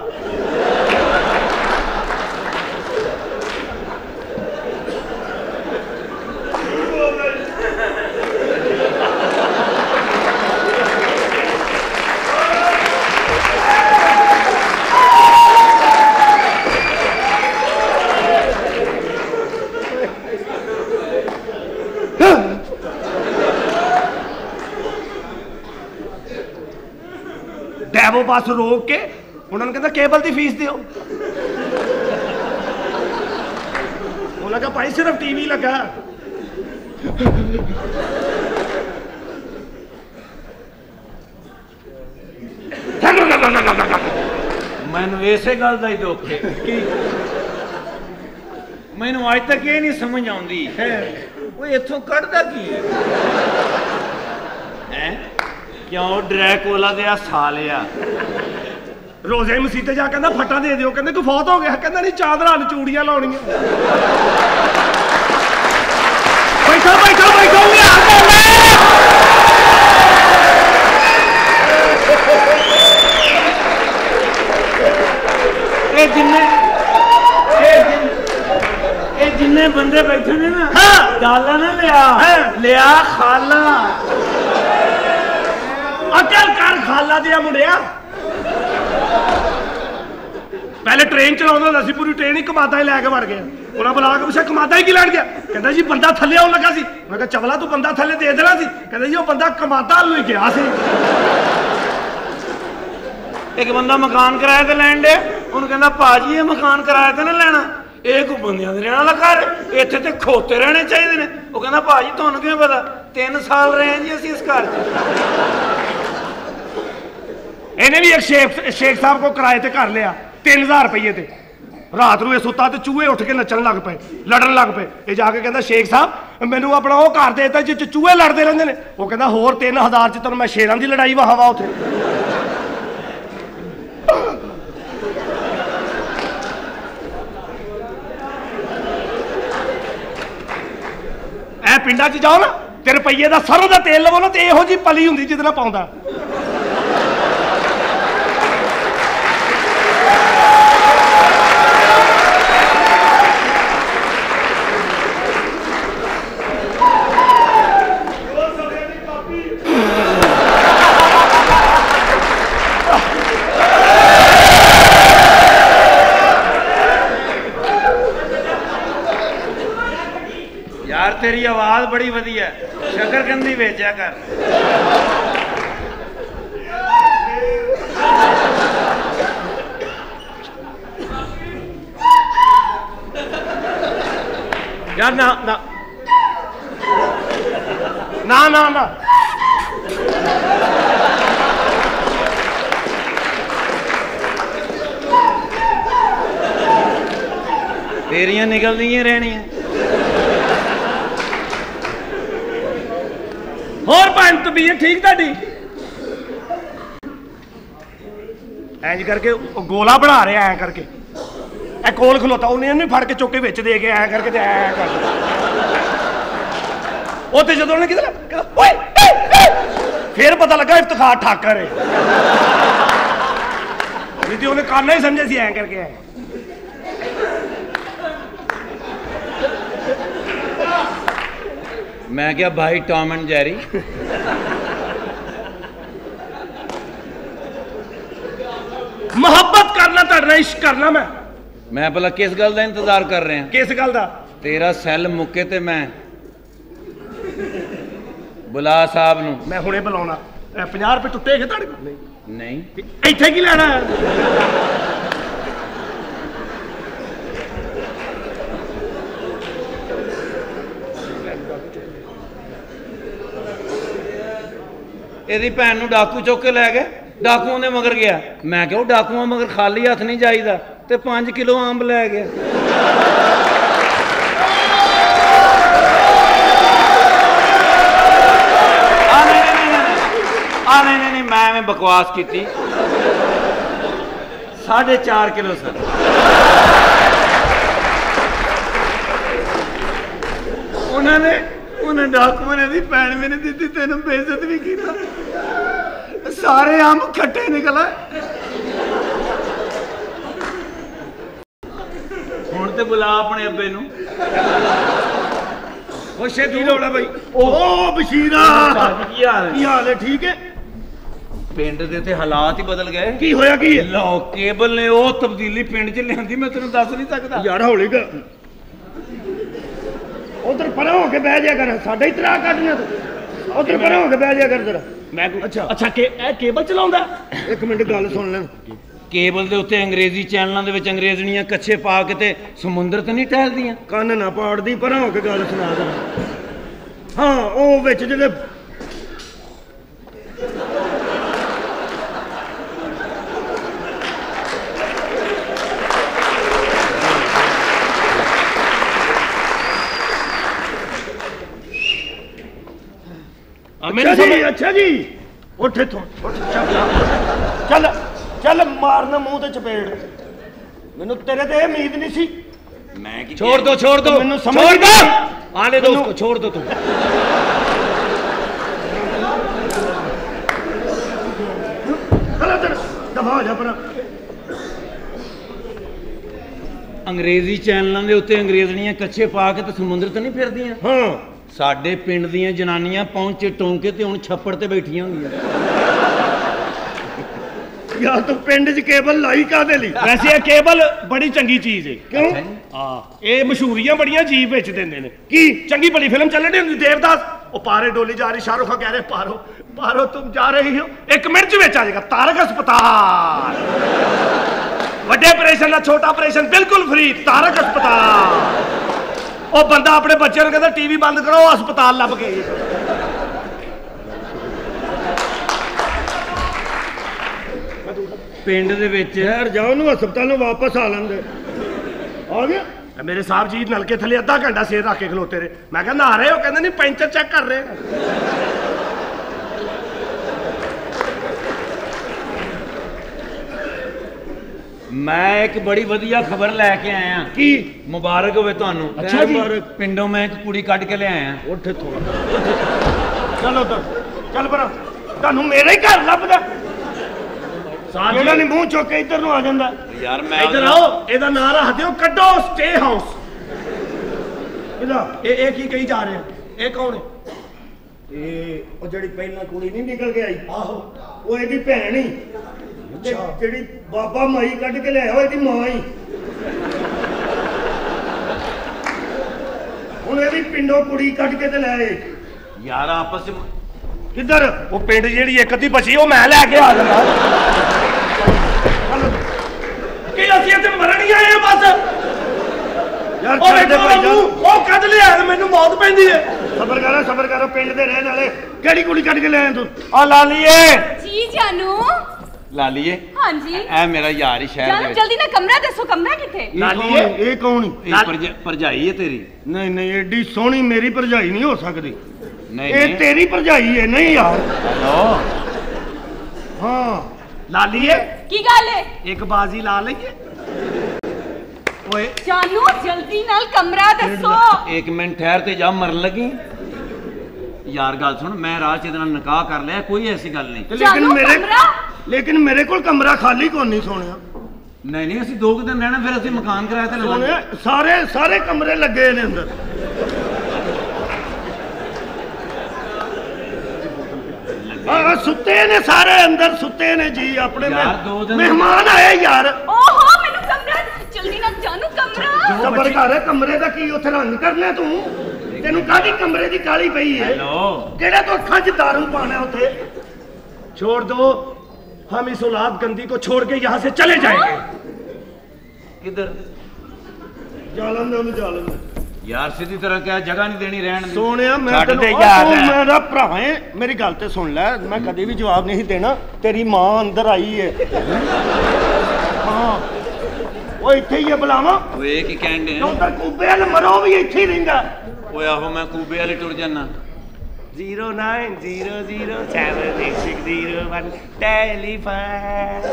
डैबो पास रोक के उन्होंने कहता केबल की फीस दो। उन्होंने कहा भाई सिर्फ टीवी लगा। मैनू इसे गल का ही दुख है कि मैनू अज तक यह नहीं समझ आती वो इथों कढ़दा की है। क्यों ड्रैकोला दे सालिया रोजे मसीते जा कहना फटा दे दियो, कहते तू फौत हो गया, कहना नहीं चादरां नूं चूड़ियां लाउणियां। बैठो बैठो बैठो जिन्ने बंदे बैठे ने ना डाला ना लिया लिया खाला अकल कर खाला दिया मुंडिया। पहले ट्रेन चला पूरी ट्रेन ही कमादा ही लैके मर गया। उन्हें बुला के पूछा कमादा ही की लैन गया, कहता जी बंदा थले आने लगा सी। मैं कहा चवला तू बंदा थले दे देना सी, कहता जी वो बंदा कमादा ही गया सी। एक बंदा मकान किराए से लैन डे, उन्हें कहता भाजी ये मकान किराए से ना लैना, ये कोई बंदियां दे रहने वाला घर, इत्थे ते खोते रहने चाहिए ने। वो कहता भाजी तुहानू किवें पता, 3 साल रहे हैं जी असीं इस घर च। इन्हें भी एक शेख साहब को किराए से घर लिया 3000 रुपये से। रात को यह सुता तो चूहे उठ के नचन लग पे, लड़न लग पे। ये जाके कहता शेख साहब मैनू अपना वो घर देता जिस चूहे लड़ते रहते हैं। वो कहता होर 3000 च तेन मैं शेरां की लड़ाई वहावा उथे। ए पिंडा च जाओ ना ते रुपये का सरहों का तेल लवो ना तो यहो जी पली होंगी जिदना पाँदा। तेरी आवाज बड़ी वधिया, शकरकंदी बेचा कर। यार ना ना ना ना ना तेरियां निकल दियां रहनियां। और भाई तबीयत ठीक ताड़ी इंज करके गोला बना रहा ऐ करके ए कोल खलोता उन्हें फड़ के चुके बेच दे के ऐ करके ते ऐ करके उत्ते जदों उन्हें किधर ओए फिर पता लगा इफ्तिखार ठाकर है। जी उन्हें काना ही समझे सी ऐ करके ऐ। मैं क्या भाई टॉम एंड जेरी। मोहब्बत करना तड़ना इश्क करना। मैं भला किस गल का इंतजार कर रहे हैं, किस गल का? तेरा सैल मुके ते मैं बुला साहब नूं। मैं हुणे बुलाउणा। 50 रुपए टुटे है तड़क नहीं इथे की लेना ਇਹਦੀ ਭੈਣ ਨੂੰ डाकू चुक के लै गए। डाकू ने मगर गया मैं क्या डाकूआ मगर खाली हथ नहीं जाईदा ते 5 किलो अंब लै गया। नहीं मैं एवं बकवास की 4.5 किलो सर। उन्होंने डाकू ने दी भैन भी नहीं दी तेन बेइज्जत भी किया सारे आम खट्टे निकला। हुण ते बुला अपने अब्बे नूं भाई। ओह बशीरा की हाल है? ठीक है। पिंड दे हालात ही बदल गए। की होया की है? लो केबल ने वो तब्दीली पिंड च लियांदी मैं तेनूं दस नहीं सकदा यार। हौली कर उधर पर होके बह जाया कर साडा ही तरा काटना तू उधर पर होके बह जाया कर जरा मैं अच्छा अच्छा के ए केबल चलांदा। एक मिनट गल सुन ले। केबल दे उत्ते अंग्रेजी चैनलां दे विच अंग्रेजणियां कच्छे पा के ते समुंदर ते नहीं टहलदियां। कान ना पाड़दी पर होके गल सुना दे। हां ओ विच जेडे अच्छा जी उठ इथों चल चल मारना मुंह ते चपेड़। मैनू तेरे ते उम्मीद नहीं सी। मैं की छोड़ दो मैनू समझ आने दो उसको छोड़ दो। तू दफा हो जा पर। अंग्रेजी चैनलों के उत्ते अंग्रेजनियां कच्छे पा के तो समुद्र तो नहीं फिरदियां। हां साडे पिंड दियां जनानियां पहुंचे टोंके ते हुण छप्पड़ ते बैठियां होंगियां। यार तू पिंड च केबल लाई कादे लई? वैसे ये केबल बड़ी चंगी चीज है। क्यों? हां ये मशहूरियां बड़ियां जीप बेच देंदे ने। की चंगी भली फिल्म चलदी हुंदी देवदास ओ पारे डोली जा रही शाहरुख खान कह रहे पारो पारो तुम जा रही हो 1 मिनट च बेच आ जाएगा तारक अस्पताल। बड़े ऑपरेशन ना छोटा ऑपरेशन बिल्कुल फ्री तारक अस्पताल। ਉਹ ਬੰਦਾ ਆਪਣੇ ਬੱਚੇ ਨੂੰ ਕਹਿੰਦਾ ਟੀਵੀ ਬੰਦ ਕਰੋ ਹਸਪਤਾਲ ਲੱਭ ਕੇ। ਪਿੰਡ ਦੇ ਵਿੱਚ ਯਾਰ ਜਾਓ ਨੂੰ ਹਸਪਤਾਲ ਨੂੰ ਵਾਪਸ ਆ ਲੈਂਦੇ। ਆ ਗਿਆ ਮੇਰੇ ਸਾਹਿਬ ਜੀ ਨਲਕੇ ਥੱਲੇ ਅੱਧਾ ਘੰਟਾ ਸਿਰ ਰੱਖ ਕੇ ਖਲੋਤੇ ਰਹੇ। ਮੈਂ ਕਿਹਾ ਨਹਾ ਰਹੇ ਹੋ? ਕਹਿੰਦੇ ਨਹੀਂ ਪੈਂਚਰ ਚੈੱਕ ਕਰ ਰਹੇ। मैं एक बड़ी वधिया खबर लैके आया कि मुबारक होवे तुहानू। अच्छा मुबारक। पिंडों में एक कुड़ी कट के ले आया। उठ थोड़ा चलो तो चल पर तुहानू मेरा ही घर लभदा। साजिदा ने मुंह चुक के इधर नु आ जांदा। यार मैं इधर आओ एदा नाम रख दियो कड्डो स्टे हाउस। इदा ए की कही जा रहे हैं? ए कौन है? ए ओ जेडी पहला कुड़ी नहीं निकल के आई आहो ओ एदी भैन ही ਜਿਹੜੀ ਬਾਬਾ ਮਾਈ ਕੱਢ ਕੇ ਲਿਆਇਆ ਹੋਇਆ ਇਹਦੀ ਮਾਂ ਹੀ। ਹੁਣ ਇਹਦੀ ਪਿੰਡੋਂ ਕੁੜੀ ਕੱਢ ਕੇ ਤੇ ਲਿਆਏ ਯਾਰ ਆਪਸ ਵਿੱਚ ਕਿੱਧਰ ਉਹ ਪਿੰਡ ਜਿਹੜੀ ਇੱਕ ਅੱਧੀ ਬਚੀ ਉਹ ਮੈਂ ਲੈ ਕੇ ਆ ਜਾਣਾ ਕਿ ਅਸੀਂ ਇੱਥੇ ਮਰਨ ਹੀ ਆਏ ਆ ਬਸ। ਯਾਰ ਛੱਡ ਦੇ ਭਾਈ ਜਾਨ ਉਹ ਕੱਢ ਲਿਆ ਮੈਨੂੰ ਮੌਤ ਪੈਂਦੀ ਹੈ। ਸਬਰ ਕਰੋ ਪਿੰਡ ਦੇ ਰਹਿਣ ਵਾਲੇ। ਕਿਹੜੀ ਕੁੜੀ ਕੱਢ ਕੇ ਲਿਆਏ ਤੂੰ? ਆ ਲਾਲੀਏ ਜੀ ਜਾਨੂ लालीए। हाँ जी ए मेरा यार ही शहर जल्दी ना कमरा दसो कमरा किथे? लालीए ए कौन है? परजाई है तेरी? नहीं नहीं एडी सोहनी मेरी परजाई नहीं हो सकती। नहीं ए तेरी परजाई है? नहीं यार हेलो हां लालीए की गल है? एक बाजी ला लईए। ओए जानू जल्दी नाल कमरा दसो। 1 मिनट ठहर ते जा मरन लगी। यार गल सुन मैं राज च नाल निकाह कर लिया कोई ऐसी गल नहीं। लेकिन मेरे को कमरा खाली को नहीं सोनिया। नहीं असी 2 दिन रहना फिर असी मकान किराए ते लवांगे। सारे कमरे लगे ने अंदर। हां सुते ने सारे अंदर सुते ने जी अपने मेहमान आए यार। ओहो मेनू कमरा जल्दी ना जानू कमरा सबर कर कमरे दा की ओथे रंग करना तू तेनू कादी कमरे दी काली पई है? हेलो केड़ा तो खंज दारू पाना ओथे छोड़ दो, हम इस औलाद गंदी को छोड़ के यहाँ से चले जाएंगे। किधर? जालंधर में। जालंधर यार सीधी तरह क्या जगह नहीं देनी रहने। सोनिया मैं तेरे मेरा भरा है, मेरी गल तो सुन ले, मैं कभी भी जवाब नहीं देना। तेरी मां अंदर आई है। हां वो इथे ही बुलावा। ओए की कहंदे हैं उधर कूबे वाले मरो भी इथे ही रहंदा। ओए आहो मैं कूबे वाले टुर जाना। 090076601 टेलीफोन।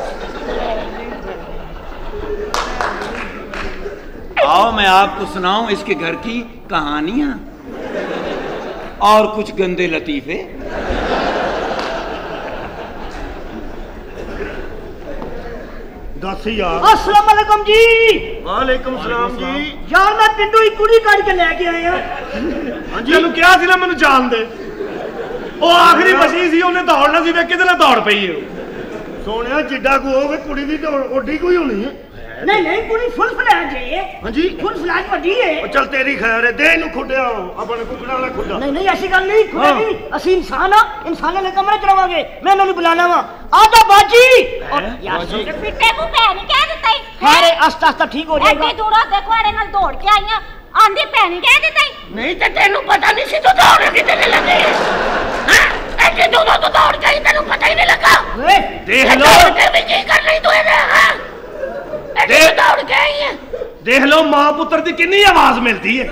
आओ मैं आपको सुनाऊं इसके घर की कहानियां और कुछ गंदे लतीफे। दस यार। अस्सलाम वालेकुम जी। वालेकुम सलाम जी। यार मैं पिंडू एक कुड़ी काट के लेके आया। हां जी तन्नू क्या सी ना मैनू जान दे। ओ आखिरी मसीह सी ओने दौड़ना सी वे किदे ना दौड़ पई ओ। सोनिया जिड्डा को होवे कुड़ी दी दौड़ ओडी कोई होनी है। नहीं नहीं कुड़ी फुल फ्लैट है। हां जी फुल फ्लैट बड़ी है। ओ चल तेरी खैर है दे नु खुड्या अपन कुकड़ा ना खुड्या। नहीं नहीं ऐसी गल नहीं खुड्या नहीं, असि इंसान आ, इंसाना ने कमरा चलावांगे। मैं इन्हां नु बुलाना वा आदा बाजी। और यार पिट्टे को पैनी कह देता है। अरे आस्ता आस्ता ठीक हो जाएगा। एडी दूरा देखो अरे नाल दौड़ के आईया आंधी पैनी कह देता है। नहीं तो तेनू पता नहीं सी तो दौड़ के चले लगे। हां एडी दूरा तो दौड़ गई तेनू पता ही नहीं लगा। ओए देख लो की कर रही तू है। हां देख लो मां पुत्र की कितनी आवाज मिलती है।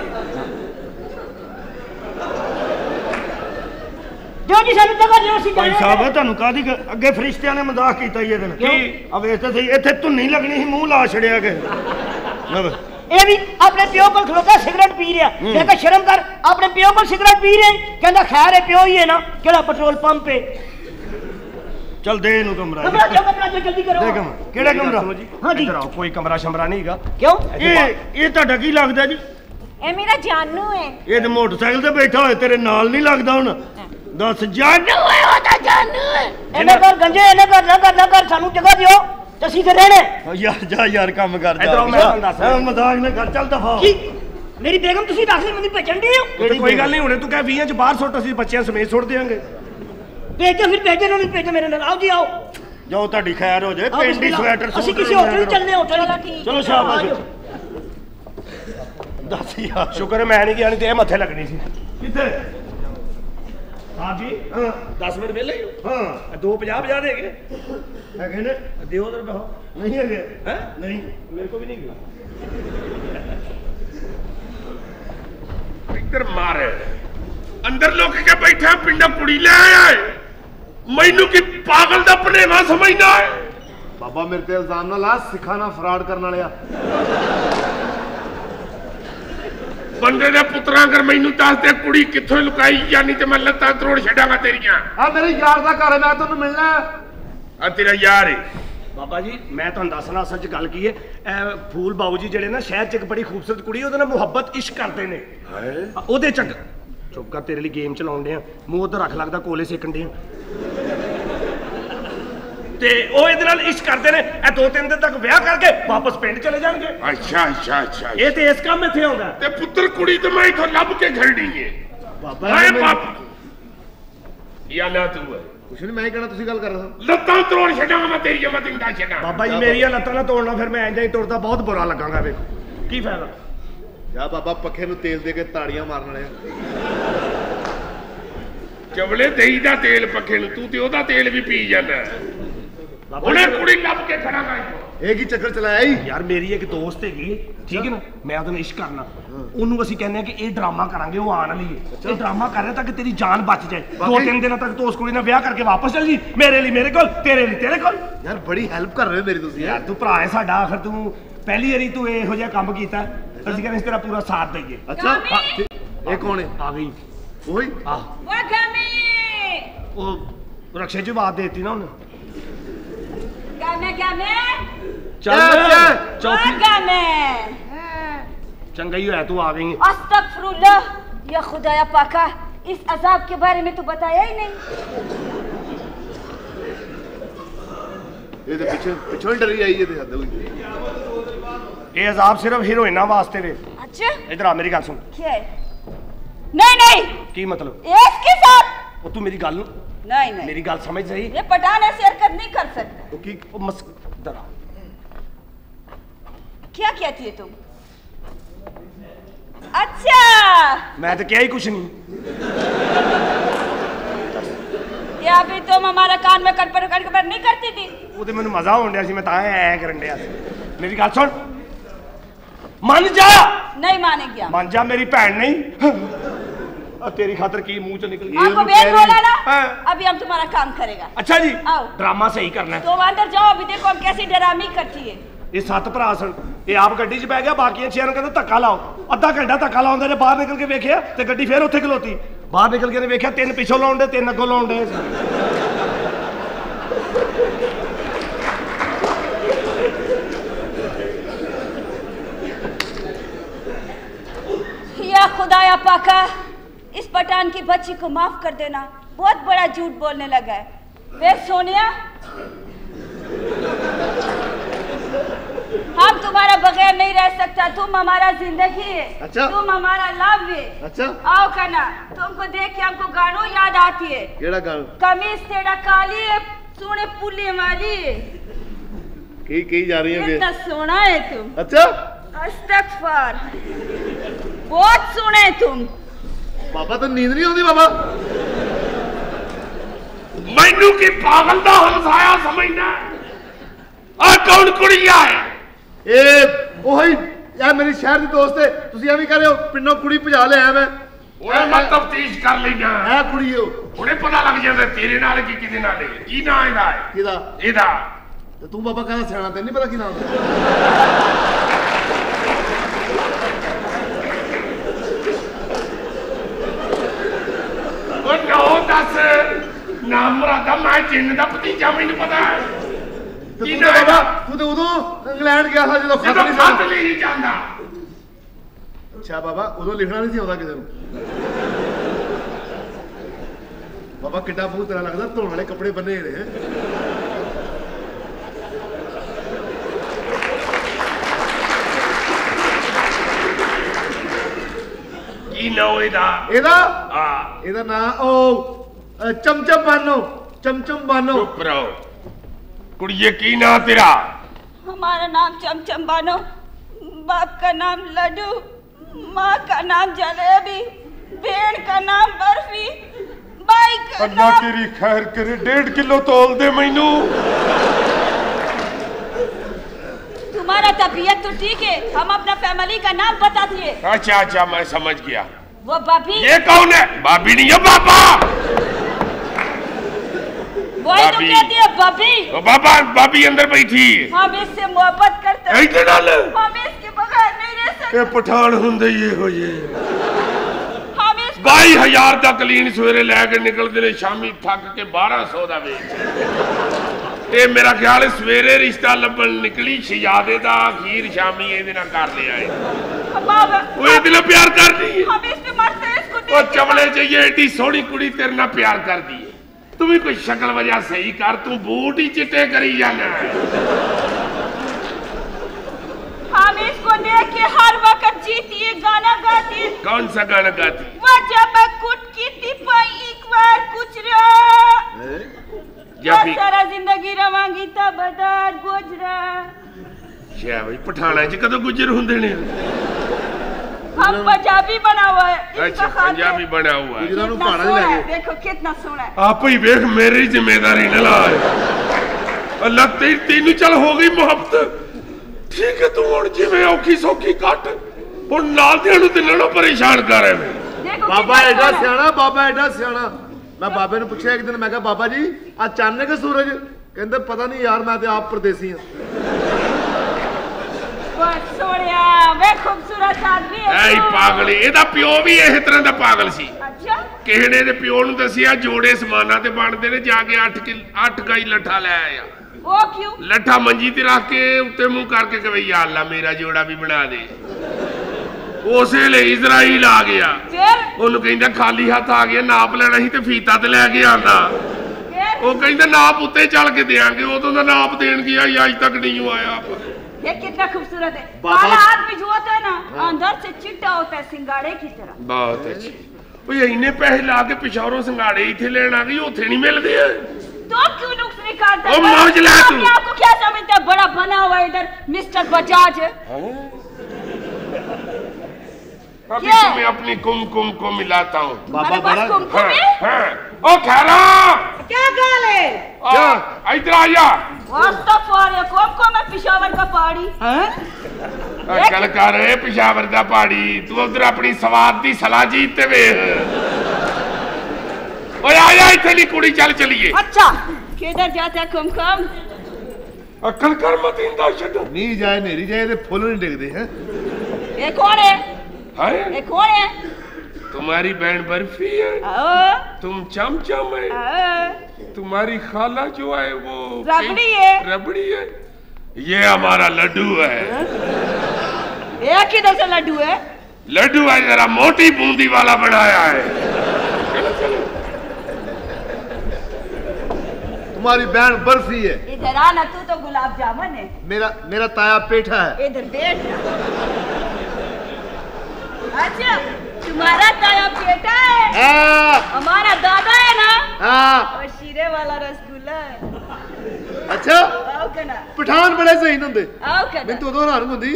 अगे फरिश्तियां ने मजाक किया लगनी ही मूंह ला छड़िया गया। ये भी अपने प्यो को खलोता सिगरेट पी रहा। मैं कहा शर्म कर अपने प्यो को सिगरेट पी रहे। कहता खैर है प्यो ही है ना केड़ा पेट्रोल पंप है। चल दे इनु कमरा। कमरा जो कमरा जो जल्दी करो। दे कमरा। केड़ा कमरा? हां जी कराओ कोई कमरा शमरा नहीं गा। क्यों? ये ਤੁਹਾਡਾ ਕੀ ਲੱਗਦਾ ਜੀ? ਇਹ ਮੇਰਾ ਜਾਨੂ ਹੈ। ਇਹ ਤੇ ਮੋਟਰਸਾਈਕਲ ਤੇ ਬੈਠਾ ਹੋਇਆ ਤੇਰੇ ਨਾਲ ਨਹੀਂ ਲੱਗਦਾ ਹੁਣ। ਦੱਸ ਜਾਨੂ ਹੈ ਉਹਦਾ ਜਾਨੂ ਹੈ। ਇਹਨੇ ਘਰ ਗੰਜੇ ਇਹਨੇ ਘਰ ਨਾ ਕਰਨਾ ਕਰ ਸਾਨੂੰ ਜਗ੍ਹਾ ਦਿਓ ਤੇ ਅਸੀਂ ਫਿਰ ਰਹਿਣਾ। ਯਾਰ ਜਾ ਯਾਰ ਕੰਮ ਕਰ ਜਾ। ਇਧਰੋਂ ਮੈਂ ਦੱਸ ਮਜ਼ਾਕ ਨਾ ਕਰ ਚੱਲ ਦਫਾ। ਕੀ ਮੇਰੀ ਬੇਗਮ ਤੁਸੀਂ ਦਾਖਲੇ ਮੈਨੂੰ ਭੇਜਣ ਦੇ ਹੋ? ਕੋਈ ਗੱਲ ਨਹੀਂ ਹੁਣੇ ਤੂੰ ਕਹਿ 20 ਚ ਬਾਹਰ ਸੁੱਟ ਅਸੀਂ ਬੱਚਿਆਂ ਸਮੇਤ ਸੁੱਟ ਦੇਾਂਗੇ। भेजो फिर भेजो ना भेजो मेरे नाल। आओ जी आओ जाओ ताडी खैर हो जाए। पेंडी स्वेटर सूट असि किसी होटल चलने होटल वाला ठीक। चलो शाबाश। दस यार शुक्र है मैं नहीं गया नहीं ते मथे लगनी सी। किथे साहब जी? हां 10 मिनट वेले ही हो। हां 250 देगे हैगे ने देओ तो बहो। नहीं हैगे हैं नहीं मेरे को भी नहीं गया। इधर मारे अंदर लोग के बैठा पिंडा पुड़ी ले आया है। मैनू की पागल दा पनेवा समझना है। बाबा मेरे ते इल्जाम ना ला सिखाना फराड करने वाला बंदे दे पुत्रा। अगर मैनू दस दे कुड़ी किथों लुकाई या नहीं ते मैं लत्ता तोड़ छड़ांगा तेरियां। आ मेरे यार दा घर है मैं तन्नू मिलना। आ तेरा यार है। बाबा जी मैं तुहानू दसना असल च गल की है। फूल बाबू जी जिहड़े ना शहर च एक बड़ी खूबसूरत कुड़ी ओहदे नाल मुहब्बत इश्क करदे ने। हाय ओहदे चंग चुपका तेरे लिए गेम चलाउंदे आ। मूंह उधर रख लगदा कोले सेकंडे ते ओ इदे नाल इश्क करदे ने। ए दो तीन दिन तक ब्याह करके वापस पिंड चले जाणगे। अच्छा अच्छा अच्छा ए ते इस काम इथे आउंदा ते पुत्र कुड़ी ते मैं इथों लभ के घरडी है। बाबा ए बाप या ना तू है कुछ नहीं मैं कहना तुसी गल कर रहा हूं। लत्तां तोड़ छडांगा मैं तेरी जमा दिंदा छडा। बाबा जी मेरी लत्तां ना तोड़ना फिर मैं इंजाई तोड़दा बहुत बुरा लगांगा। वेखो की फायदा जा बाबा पखे नूं तेल दे के ताड़ियां मारने चवले दही दा तेल पखे नूं तू ते ओदा तेल भी पी जांदा। ओने कुड़ी लभ के खड़ा कर ए की चक्कर चलाया ही। यार मेरी एक दोस्त हैगी ठीक है ना मैं ओदे नाल इश्क करना ओनू असि कहने कि ए ड्रामा करांगे ओ आण वाली है। ए ड्रामा कर रहा ताकि तेरी जान बच जाए। दो तीन दिन तक तो उस कुड़ी नाल ब्याह करके वापस चल जी। मेरे लिए मेरे कोल तेरे लिए तेरे कोल। यार बड़ी हेल्प कर रहे हो मेरी तुसी। यार तू भरा है साडा आखिर तू पहली वारी तू एहो जिहा काम कीता ਅਸੀਂ ਕਹਿੰਦੇ ਤੇਰਾ ਪੂਰਾ ਸਾਥ ਦਈਏ। ਅੱਛਾ ਇਹ ਕੌਣ ਹੈ? ਆ ਗਈ ਓਏ ਆ ਵਾ ਗਾਮੇ ਉਹ ਰਕਸ਼ੇ ਜੀ ਬਾਤ ਦੇਤੀ ਨਾ ਉਹਨੇ। ਗਾਮੇ ਗਾਮੇ ਚੱਲ ਚੌਥੀ ਗਾਮੇ ਚੰਗਾ ਹੀ ਹੋਇਆ ਤੂੰ ਆ ਗਈ। ਅਸਤਗਫਰੁੱਲਾ ਯਾ ਖੁਦਾਇਆ ਪਾਕਾ ਇਸ ਅਜ਼ਾਬ ਕੇ ਬਾਰੇ ਮੈਂ ਤੂੰ ਬਤਾਇਆ ਹੀ ਨਹੀਂ। ਇਹ ਤੇ ਪਿੱਛੇ ਪਿਛੋਂ ਡਰੀ ਆਈ ਇਹਦੇ ਹੱਦ ਹੋਈ। ये अजाब सिर्फ हीरोइना वास्ते वे। अच्छा इधर आ मेरी गल सुन। क्या है? नहीं नहीं की मतलब इसके साथ ओ तू मेरी गल नहीं नहीं मेरी गाल समझ रही, ये पठान है शेयर कर नहीं कर सकता। तो की दरा क्या क्या थी तुम? अच्छा मैं तो क्या ही कुछ नहीं। ये अभी तुम हमारा कान में कटपर कटपर नहीं करती थी? वो तो मैंने मजा होने दिया सी, मैं ताए ऐ करन दिया सी। मेरी बात सुन, मान जा। नहीं मानेगी, मान जा मेरी भैन नहीं। तेरी खातर की मुंह से निकल गई। आपको बेल बोला ना, अभी हम तुम्हारा काम करेगा। अच्छा जी आओ, ड्रामा सही करना है। तो अंदर जाओ, अभी देखो हम कैसी ड्रामी करती है। ये सत भरा सन, ये आप गड्डी च पै गया, बाकी छे कहते धक्का लाओ। अद्धा घंटा धक्का लाउंदे ने, बाहर निकल के वेखिया ते गड्डी फिर उत्थे खलोती। बाहर निकल के ने वेखिया तीन पिछों लाउण दे, तीन अगों लाउण दे। या खुदाया पाका, इस पठान की बच्ची को माफ कर देना, बहुत बड़ा झूठ बोलने लगा है। वे सोनिया, हम तुम्हारा बगैर नहीं रह सकता, तुम हमारा जिंदगी है। अच्छा? तुम हमारा लव है। अच्छा? आओ कहना, तुमको देख के हमको गानो याद आती है। केड़ा गानो? कमीज तेरा काली है, सोने पुली वाली है। की जा रही है? इतना सोना है तुम। अच्छा? अस्तगफार, बहुत सोने तुम। बाबा तो नींद नहीं होती बाबा। मैनू की पागल का हमसाया समझना आ कौन कुड़िया है? ए ओही यार मेरी शहर दी दोस्त है, तुसी एवें कह रहे हो पिंडों कुड़ी भजा ले आया मैं। ओए मैं तफ्तीश कर लेना है कुड़ी हो, उन्हें पता लग जाए तेरे नाल की किदे नाल है। ई ना है किदा एदा ते तू बाबा कहना सियाणा, तैनू नहीं पता की नाम है। बाबा किड्डा बहुत तरह लगता, धोने वाले कपड़े बने रहे। चमचम बानो, चमचम बानो। चुप रहो कुड़िये, की ना तेरा? हमारा नाम चमचम बानो, बाप का नाम लड्डू, माँ का नाम जलेबी, भेड़ का नाम बर्फी, भाई का नाम। तेरी खैर करे, 1.5 किलो तोल दे मैनू। तुम्हारा तबीयत तो ठीक है, हम अपना फैमिली का नाम बताती है। अच्छा अच्छा मैं समझ गया। वो भाभी? ये कौन है? भाभी नहीं है बाबा। वही तो कहती है भाभी। बाबा भाभी अंदर बैठी है। हम इससे मोहब्बत करते हैं। इधर डाल। हम इसके बगैर नहीं रह सकते। ये पठान हुंदे ये हो ये। हम इस 22,000 दा क्लीन सवेरे लेके निकलदे ने, शामी थक के 1200 दा बेच। ये मेरा ख्याल है सवेरे रिश्ता लभन निकली शहजादे दा, अखीर शामी इहदे नाल कर लिया है। वो दिल प्यार कर दी है। हम इस पे मरते हैं, इसको देख। और चमड़े चाहिए, एडी सोहनी कुड़ी तेरे ना प्यार कर दी है। तुम्हें कोई शक्ल वजह सही कर, तू बूट ही चिट्टे करी जाना है। हम इसको देख के हर वक्त जीती है, गाना गाती है। कौन सा गाना गाती? वो जब कुट की तिपा एक बार कुचरा, मैं सारा जिंदगी रवांगी तब बदार गुजरा। क्या भाई पठाना जी कदों गुजर हुंदे ने? हम पंजाबी बना हुआ है। अच्छा पंजाबी बना हुआ है, गुजरानू पहाड़ा नहीं लगे। देखो कितना सोना है। आप ही देख, मेरी जिम्मेदारी न ला। अल्लाह तेरी तीनू चल हो गई मोहब्बत, ठीक है तू हुण जिवें औखी सौखी कट, हुण नाल दियां नू ते ना परेशान कर। बाबा एडा सियाणा, बाबा एडा सियाणा। मैं बाबे नू पूछया एक दिन, मैं कहा बाबा जी आ चानने का सूरज? कहंदे पता नहीं यार, मैं ते आप परदेसी हां। लठा मंजी ते रख के उत्ते मुंह करके कहे या अल्लाह मेरा जोड़ा भी बना दे। उस वेले इजराइल आ गया, ओनू कहंदा खाली हाथ आ गया, नाप लेना ही ते फीता ते लै के आंदा। वो कहंदा नाप उत्ते चल के देंगे, उदों दा नाप देण गया अज तक नहीं आया। ये कितना खूबसूरत है, काला आदमी जो होता है ना अंदर से चिट्टा होता है, सिंगाड़े की तरह। बहुत अच्छी। इन्ने पैसे ला के पिछाड़ो संघाड़े इथे लेन आ गई उथे नहीं मिलदे तो क्यों नुक्स निकालता है? ओ मौज ला तू आपको क्या समझता है बड़ा बना हुआ इधर मिस्टर बजाज है। अभी तुम्हें अपनी कुमकुम मिलाता हूं बाबा बड़ा। हां ओ खारा क्या गाल है? क्या इधर आया वास्तफार ये कुमकुम है पेशावर का पहाड़ी। हां गल कर पेशावर दा पहाड़ी तू उधर अपनी स्वाद दी सलाह जीते वे। ओए आ जा इथे नी कुड़ी चल चलिए। अच्छा किधर जाता है कुमकुम? अकल कर मत इंदा छड नी जाए नेरी जाए ते फूल नहीं टिकदे हैं। ये कौन है? हाय ये कौन है? तुम्हारी बहन बर्फी है। आओ तुम चमचम है। आओ तुम्हारी खाला जो है वो रबड़ी है। रबड़ी है। ये हमारा लड्डू है। ये किधर से लड्डू है? लड्डू है जरा मोटी बूंदी वाला बनाया है। चलो चलो। तुम्हारी बहन बर्फी है। इधर आ ना तू तो गुलाब जामुन है। मेरा ताया पेठा है। इधर बैठ। अच्छा तुम्हारा ताया पेठा है। हमारा दादा है ना। हाँ और शीरे वाला रसगुल्ला है। अच्छा आओ कना पठान बड़े सही होंगे। आओ कना मैं तो दो नारंग होंगी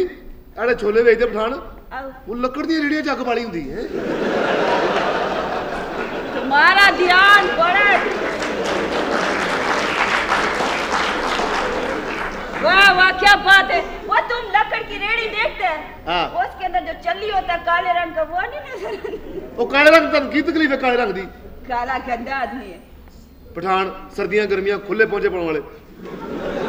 अरे छोले बेचते पठान वो लकड़ दी रेड़ियां जग वाली होंगी। तुम्हारा ध्यान बड़ा वाह वाह क्या बात है। वो तुम लकड़ की रेड़ी देखते हैं उसके अंदर जो चल्ली होता है काले रंग का वो नहीं नजर। वो काले रंग तक की तकलीफ है? काले रंग दी काला गंदा आदमी है पठान सर्दियां गर्मियां खुले पहुंचे पाने वाले।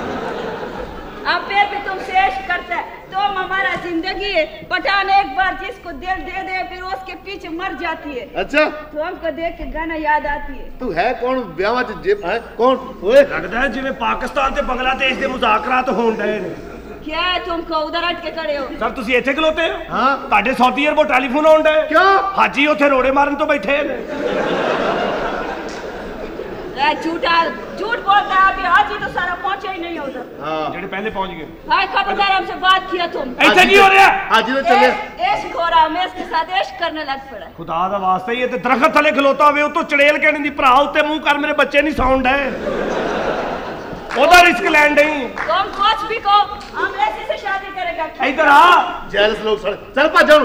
अब फिर भी तुम शेष करता है तुम हमारा जिंदगी है पठान एक बार जिसको दिल दे दे फिर उसके पीछे मर जाती है। अच्छा तुमको देख के गाना याद आती है। तू है कौन ब्याह है कौन? ओए लगता है जिवें पाकिस्तान ते बांग्लादेश दे मुज़ाकरात होण डए ने। क्या तुमको उधर हट के खड़े हो सर तुसी इत्थे खलोते हो? हां ताडे सऊदी अरबो टेलीफोन आउंदा है। क्यों हाजी ओथे रोड़े मारन तो बैठे ने। झूठा झूठ बोलता है अभी हाजी तो सारा पहुंचे ही नहीं उधर। हां जेड़े पहले पहुंच गए। हाय खबरदार हमसे बात किया तुम ऐसा नहीं हो रहा। हाजी तो चले ऐश घोरा में इसके साथ ऐश करने लग पड़ा। खुदा दा वास्ता ये ते दरखत थले खलोता वे ओ तो चड़ेल कहने दी भरा उते मुंह कर मेरे बच्चे नहीं साउंड है उधर रिस्क लैंड नहीं। तुम कुछ भी कहो हम ऐसी से शादी करेगा। इधर आ जेलस लोग सर चल भाजो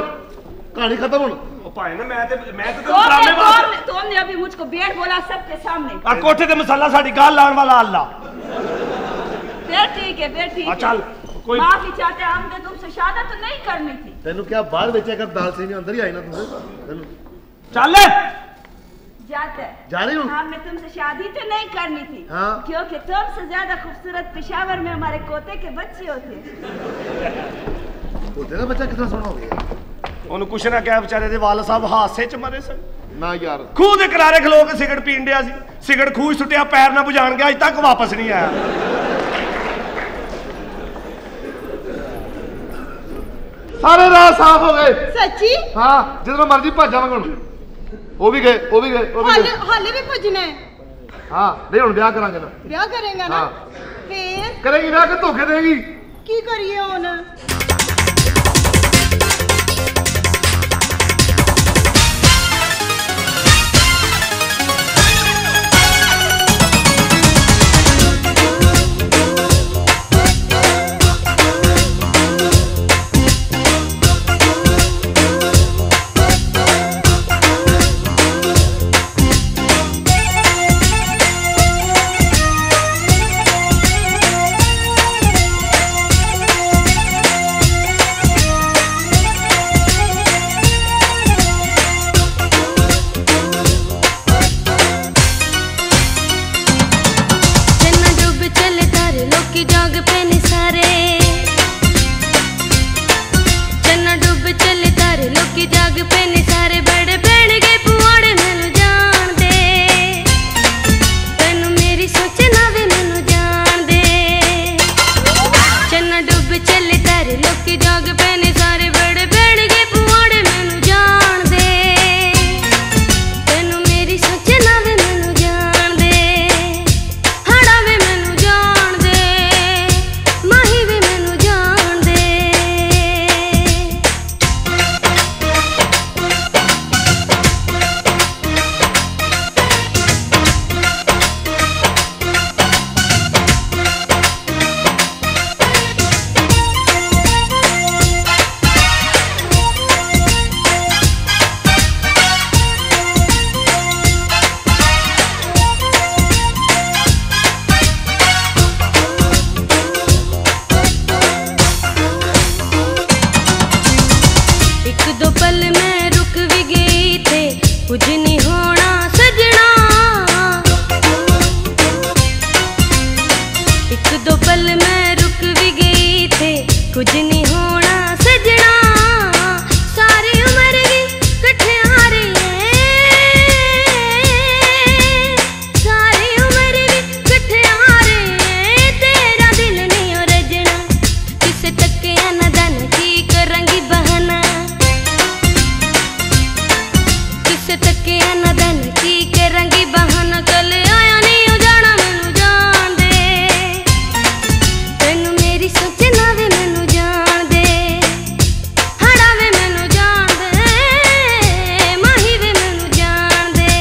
कहानी खत्म होना पाए ना। मैं तो ड्रामे वाला तुमने अभी मुझको बेड बोला सबके सामने और कोठे ते मसाला साडी गाल लान वाला अल्लाह। फिर ठीक है फिर ठीक है चल कोई माफी चाहते हम तो तुमसे शादी तो नहीं करनी थी। तेनु क्या बाहर बेचा कर दाल से में अंदर ही आई ना तुम चल जाते जा रही हूं। हमने तुमसे शादी तो नहीं करनी थी। हां क्योंकि तुमसे ज्यादा खूबसूरत पेशावर में हमारे कोते के बच्चे होते। कोते का बच्चा कितना सोना हो गया उन्हें कुछ ना क्या बेचारे दे वाला साहब हादसे च मरे सन ना यार खूह दे किनारे खलो के सिगरेट पीन दिया सी सिगरेट खूह सुटिया पैर ना बुझान गया अज तक वापस नहीं आया। सारे राह साफ हो गए सच्ची। हां जितना मर्जी भाजांगे हुन वो भी गए वो भी गए वो भी हाले भी भजने। हां नहीं हुन ब्याह करांगे ना। ब्याह करेगा ना फिर करेगी ब्याह के धोखे देगी की करिए हुन। दो पल मैं रुक भी गई थे, कुछ नहीं होना सजना, सारी उम्र भी कटे आ रही है, सारी उम्र भी कटे आ रही है, तेरा दिल नहीं हो रजना, किसे तके अनादान की करेंगी बहाना, किसे तके अनादान की करेंगी बहाना, कल आया नहीं हो जाना मैनू जान दे, तेनू मेरी सोचना वे मैनू जान दे, हड़ा वे मैनू जान दे, माही वे मैनू जान दे।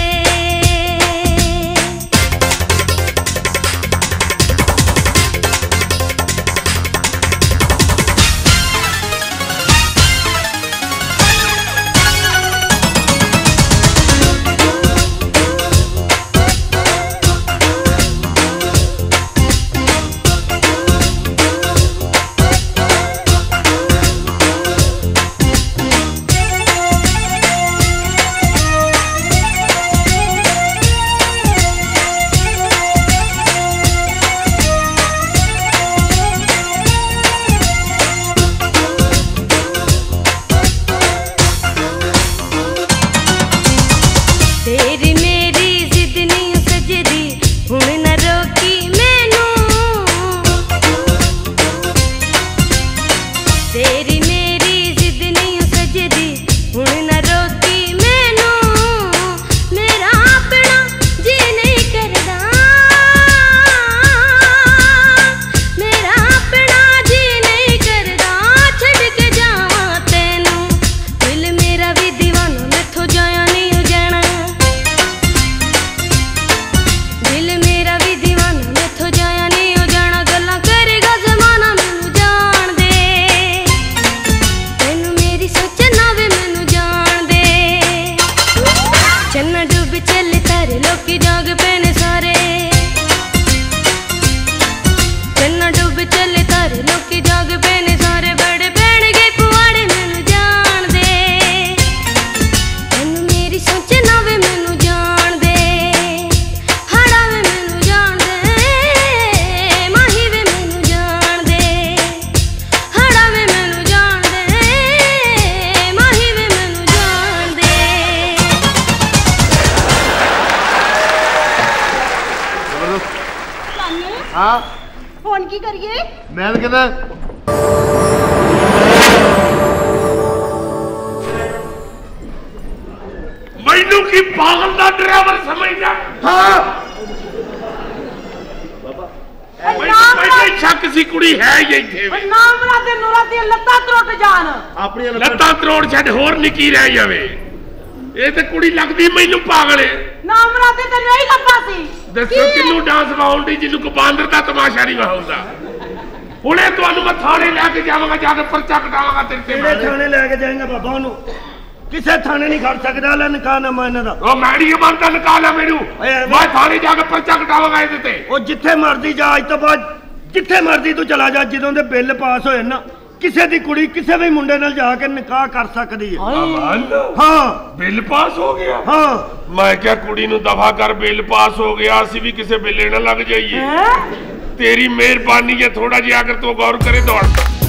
तेरी मेरी जिद नहीं सजदी, हुण ना रोकी मैनू, तेरी मेरी जिद नहीं सजदी, हुण ना रोकी मैनू, मेरा अपना जी नहीं करदा, मेरा अपना जी नहीं करदा, छड़ के जावां तैनू, दिल मेरा भी दीवाना मैथों जाया नहीं हो जाना, दिल मेरा भी दीवाना मैथों जाया नहीं हो जाना, गल्लां करेगा ज़माना मैनू जान दे, तैनू मेरी सोचना वे मैनू जान दे, चन्ना डूब चले तारे लोकी जाग पैने सारे, चन्ना डूब चले तारे लोकी जाग पैने सारे, बड़े बैठ गए पुआड़े मैनू जान दे, तैनू मेरी सोचना वे मैनू जान दे, हड़ा वे मैनू जान दे, माही वे मैनू जान दे, हड़ा वे मैनू जान दे, माही वे मैनू जान दे। ਸਾਨੂੰ ਹਾਂ ਹੁਣ ਕੀ ਕਰੀਏ? ਮੈਂ ਤਾਂ ਕਹਿੰਦਾ ਮੈਨੂੰ ਕੀ ਪਾਗਲ ਦਾ ਡਰਾਈਵਰ ਸਮਝਦਾ? ਹਾਂ ਮੈਨੂੰ ਸ਼ੱਕ ਸੀ ਕੁੜੀ ਹੈ ਹੀ ਇੱਥੇ ਵੇ। ਨਾਮ ਰਾ ਤੇ ਨੂਰਾ ਦੀਆਂ ਲੱਤਾਂ ਟੁੱਟ ਜਾਣ। ਆਪਣੀਆਂ ਲੱਤਾਂ ਤਰੋੜ ਛੱਡ ਹੋਰ ਨਿੱਕੀ ਰਹਿ ਜਾਵੇ। ਇਹ ਤੇ ਕੁੜੀ ਲੱਗਦੀ ਮੈਨੂੰ ਪਾਗਲ ਏ। ਨਾਮ ਰਾ ਤੇ ਤੈਨੂੰ ਇਹੀ ਲੱਭਾ ਸੀ। ਦੱਸੋ ਕਿਹਨੂੰ ਡਾਂਸ ਵਾਉਂਦੀ ਜਿਹਨੂੰ ਕੋ ਬਾਂਦਰ ਦਾ ਤਮਾਸ਼ਾ ਨਹੀਂ ਵਾਉਂਦਾ। ਹੁਣੇ ਤੁਹਾਨੂੰ ਮੈਂ ਥਾਣੇ ਲੈ ਕੇ ਜਾਵਾਂਗਾ, ਜਾ ਕੇ ਪਰਚਾ ਕਟਾਵਾਂਗਾ ਤੇਰੇ ਤੇ ਕਿਹੜੇ ਮੈਂ। ਥਾਣੇ ਲੈ ਕੇ ਜਾਏਗਾ ਬਾਬਾ? ਉਹਨੂੰ ਕਿਸੇ ਥਾਣੇ ਨਹੀਂ ਖੜ ਸਕਦਾ। ਲੈ ਨਕਾਨਾਮਾ ਇਹਨਾਂ ਦਾ। ਉਹ ਮੈੜੀ ਬੰਦਾ ਨਿਕਾਲਾ ਮੈਨੂੰ। ਓਏ, ਮੈਂ ਥਾਣੇ ਜਾ ਕੇ ਪਰਚਾ ਕਟਾਵਾਂਗਾ ਇਹਦੇ ਤੇ। ਉਹ ਜਿੱਥੇ ਮਰਦੀ ਜਾ, ਅੱਜ ਤੋਂ ਬਾਅਦ ਜਿੱਥੇ ਮਰਦੀ ਤੂੰ ਚਲਾ ਜਾ। ਜਦੋਂ ਦੇ ਬਿੱਲ ਪਾਸ ਹੋਏ ਨਾ, ਕਿਸੇ ਦੀ ਕੁੜੀ ਕਿਸੇ ਵੀ ਮੁੰਡੇ ਨਾਲ ਜਾ ਕੇ ਨਿਕਾਹ ਕਰ ਸਕਦੀ ਹੈ। ਕਮਾਲ। ਹਾਂ ਬਿੱਲ ਪਾਸ ਹੋ ਗਿਆ। ਹਾਂ ਮੈਂ ਕਿਹਾ ਕੁੜੀ ਨੂੰ ਦਫਾ ਕਰ, ਬਿੱਲ ਪਾਸ ਹੋ ਗਿਆ, ਅਸੀਂ ਵੀ ਕਿਸੇ ਬਿੱਲੇ ਨਾਲ ਲੱਗ ਜਾਈਏ। ਤੇਰੀ ਮਿਹਰਬਾਨੀ ਹੈ, ਥੋੜਾ ਜਿਹਾ ਅਗਰ ਤੂੰ ਗੌਰ ਕਰੇ ਦੌੜ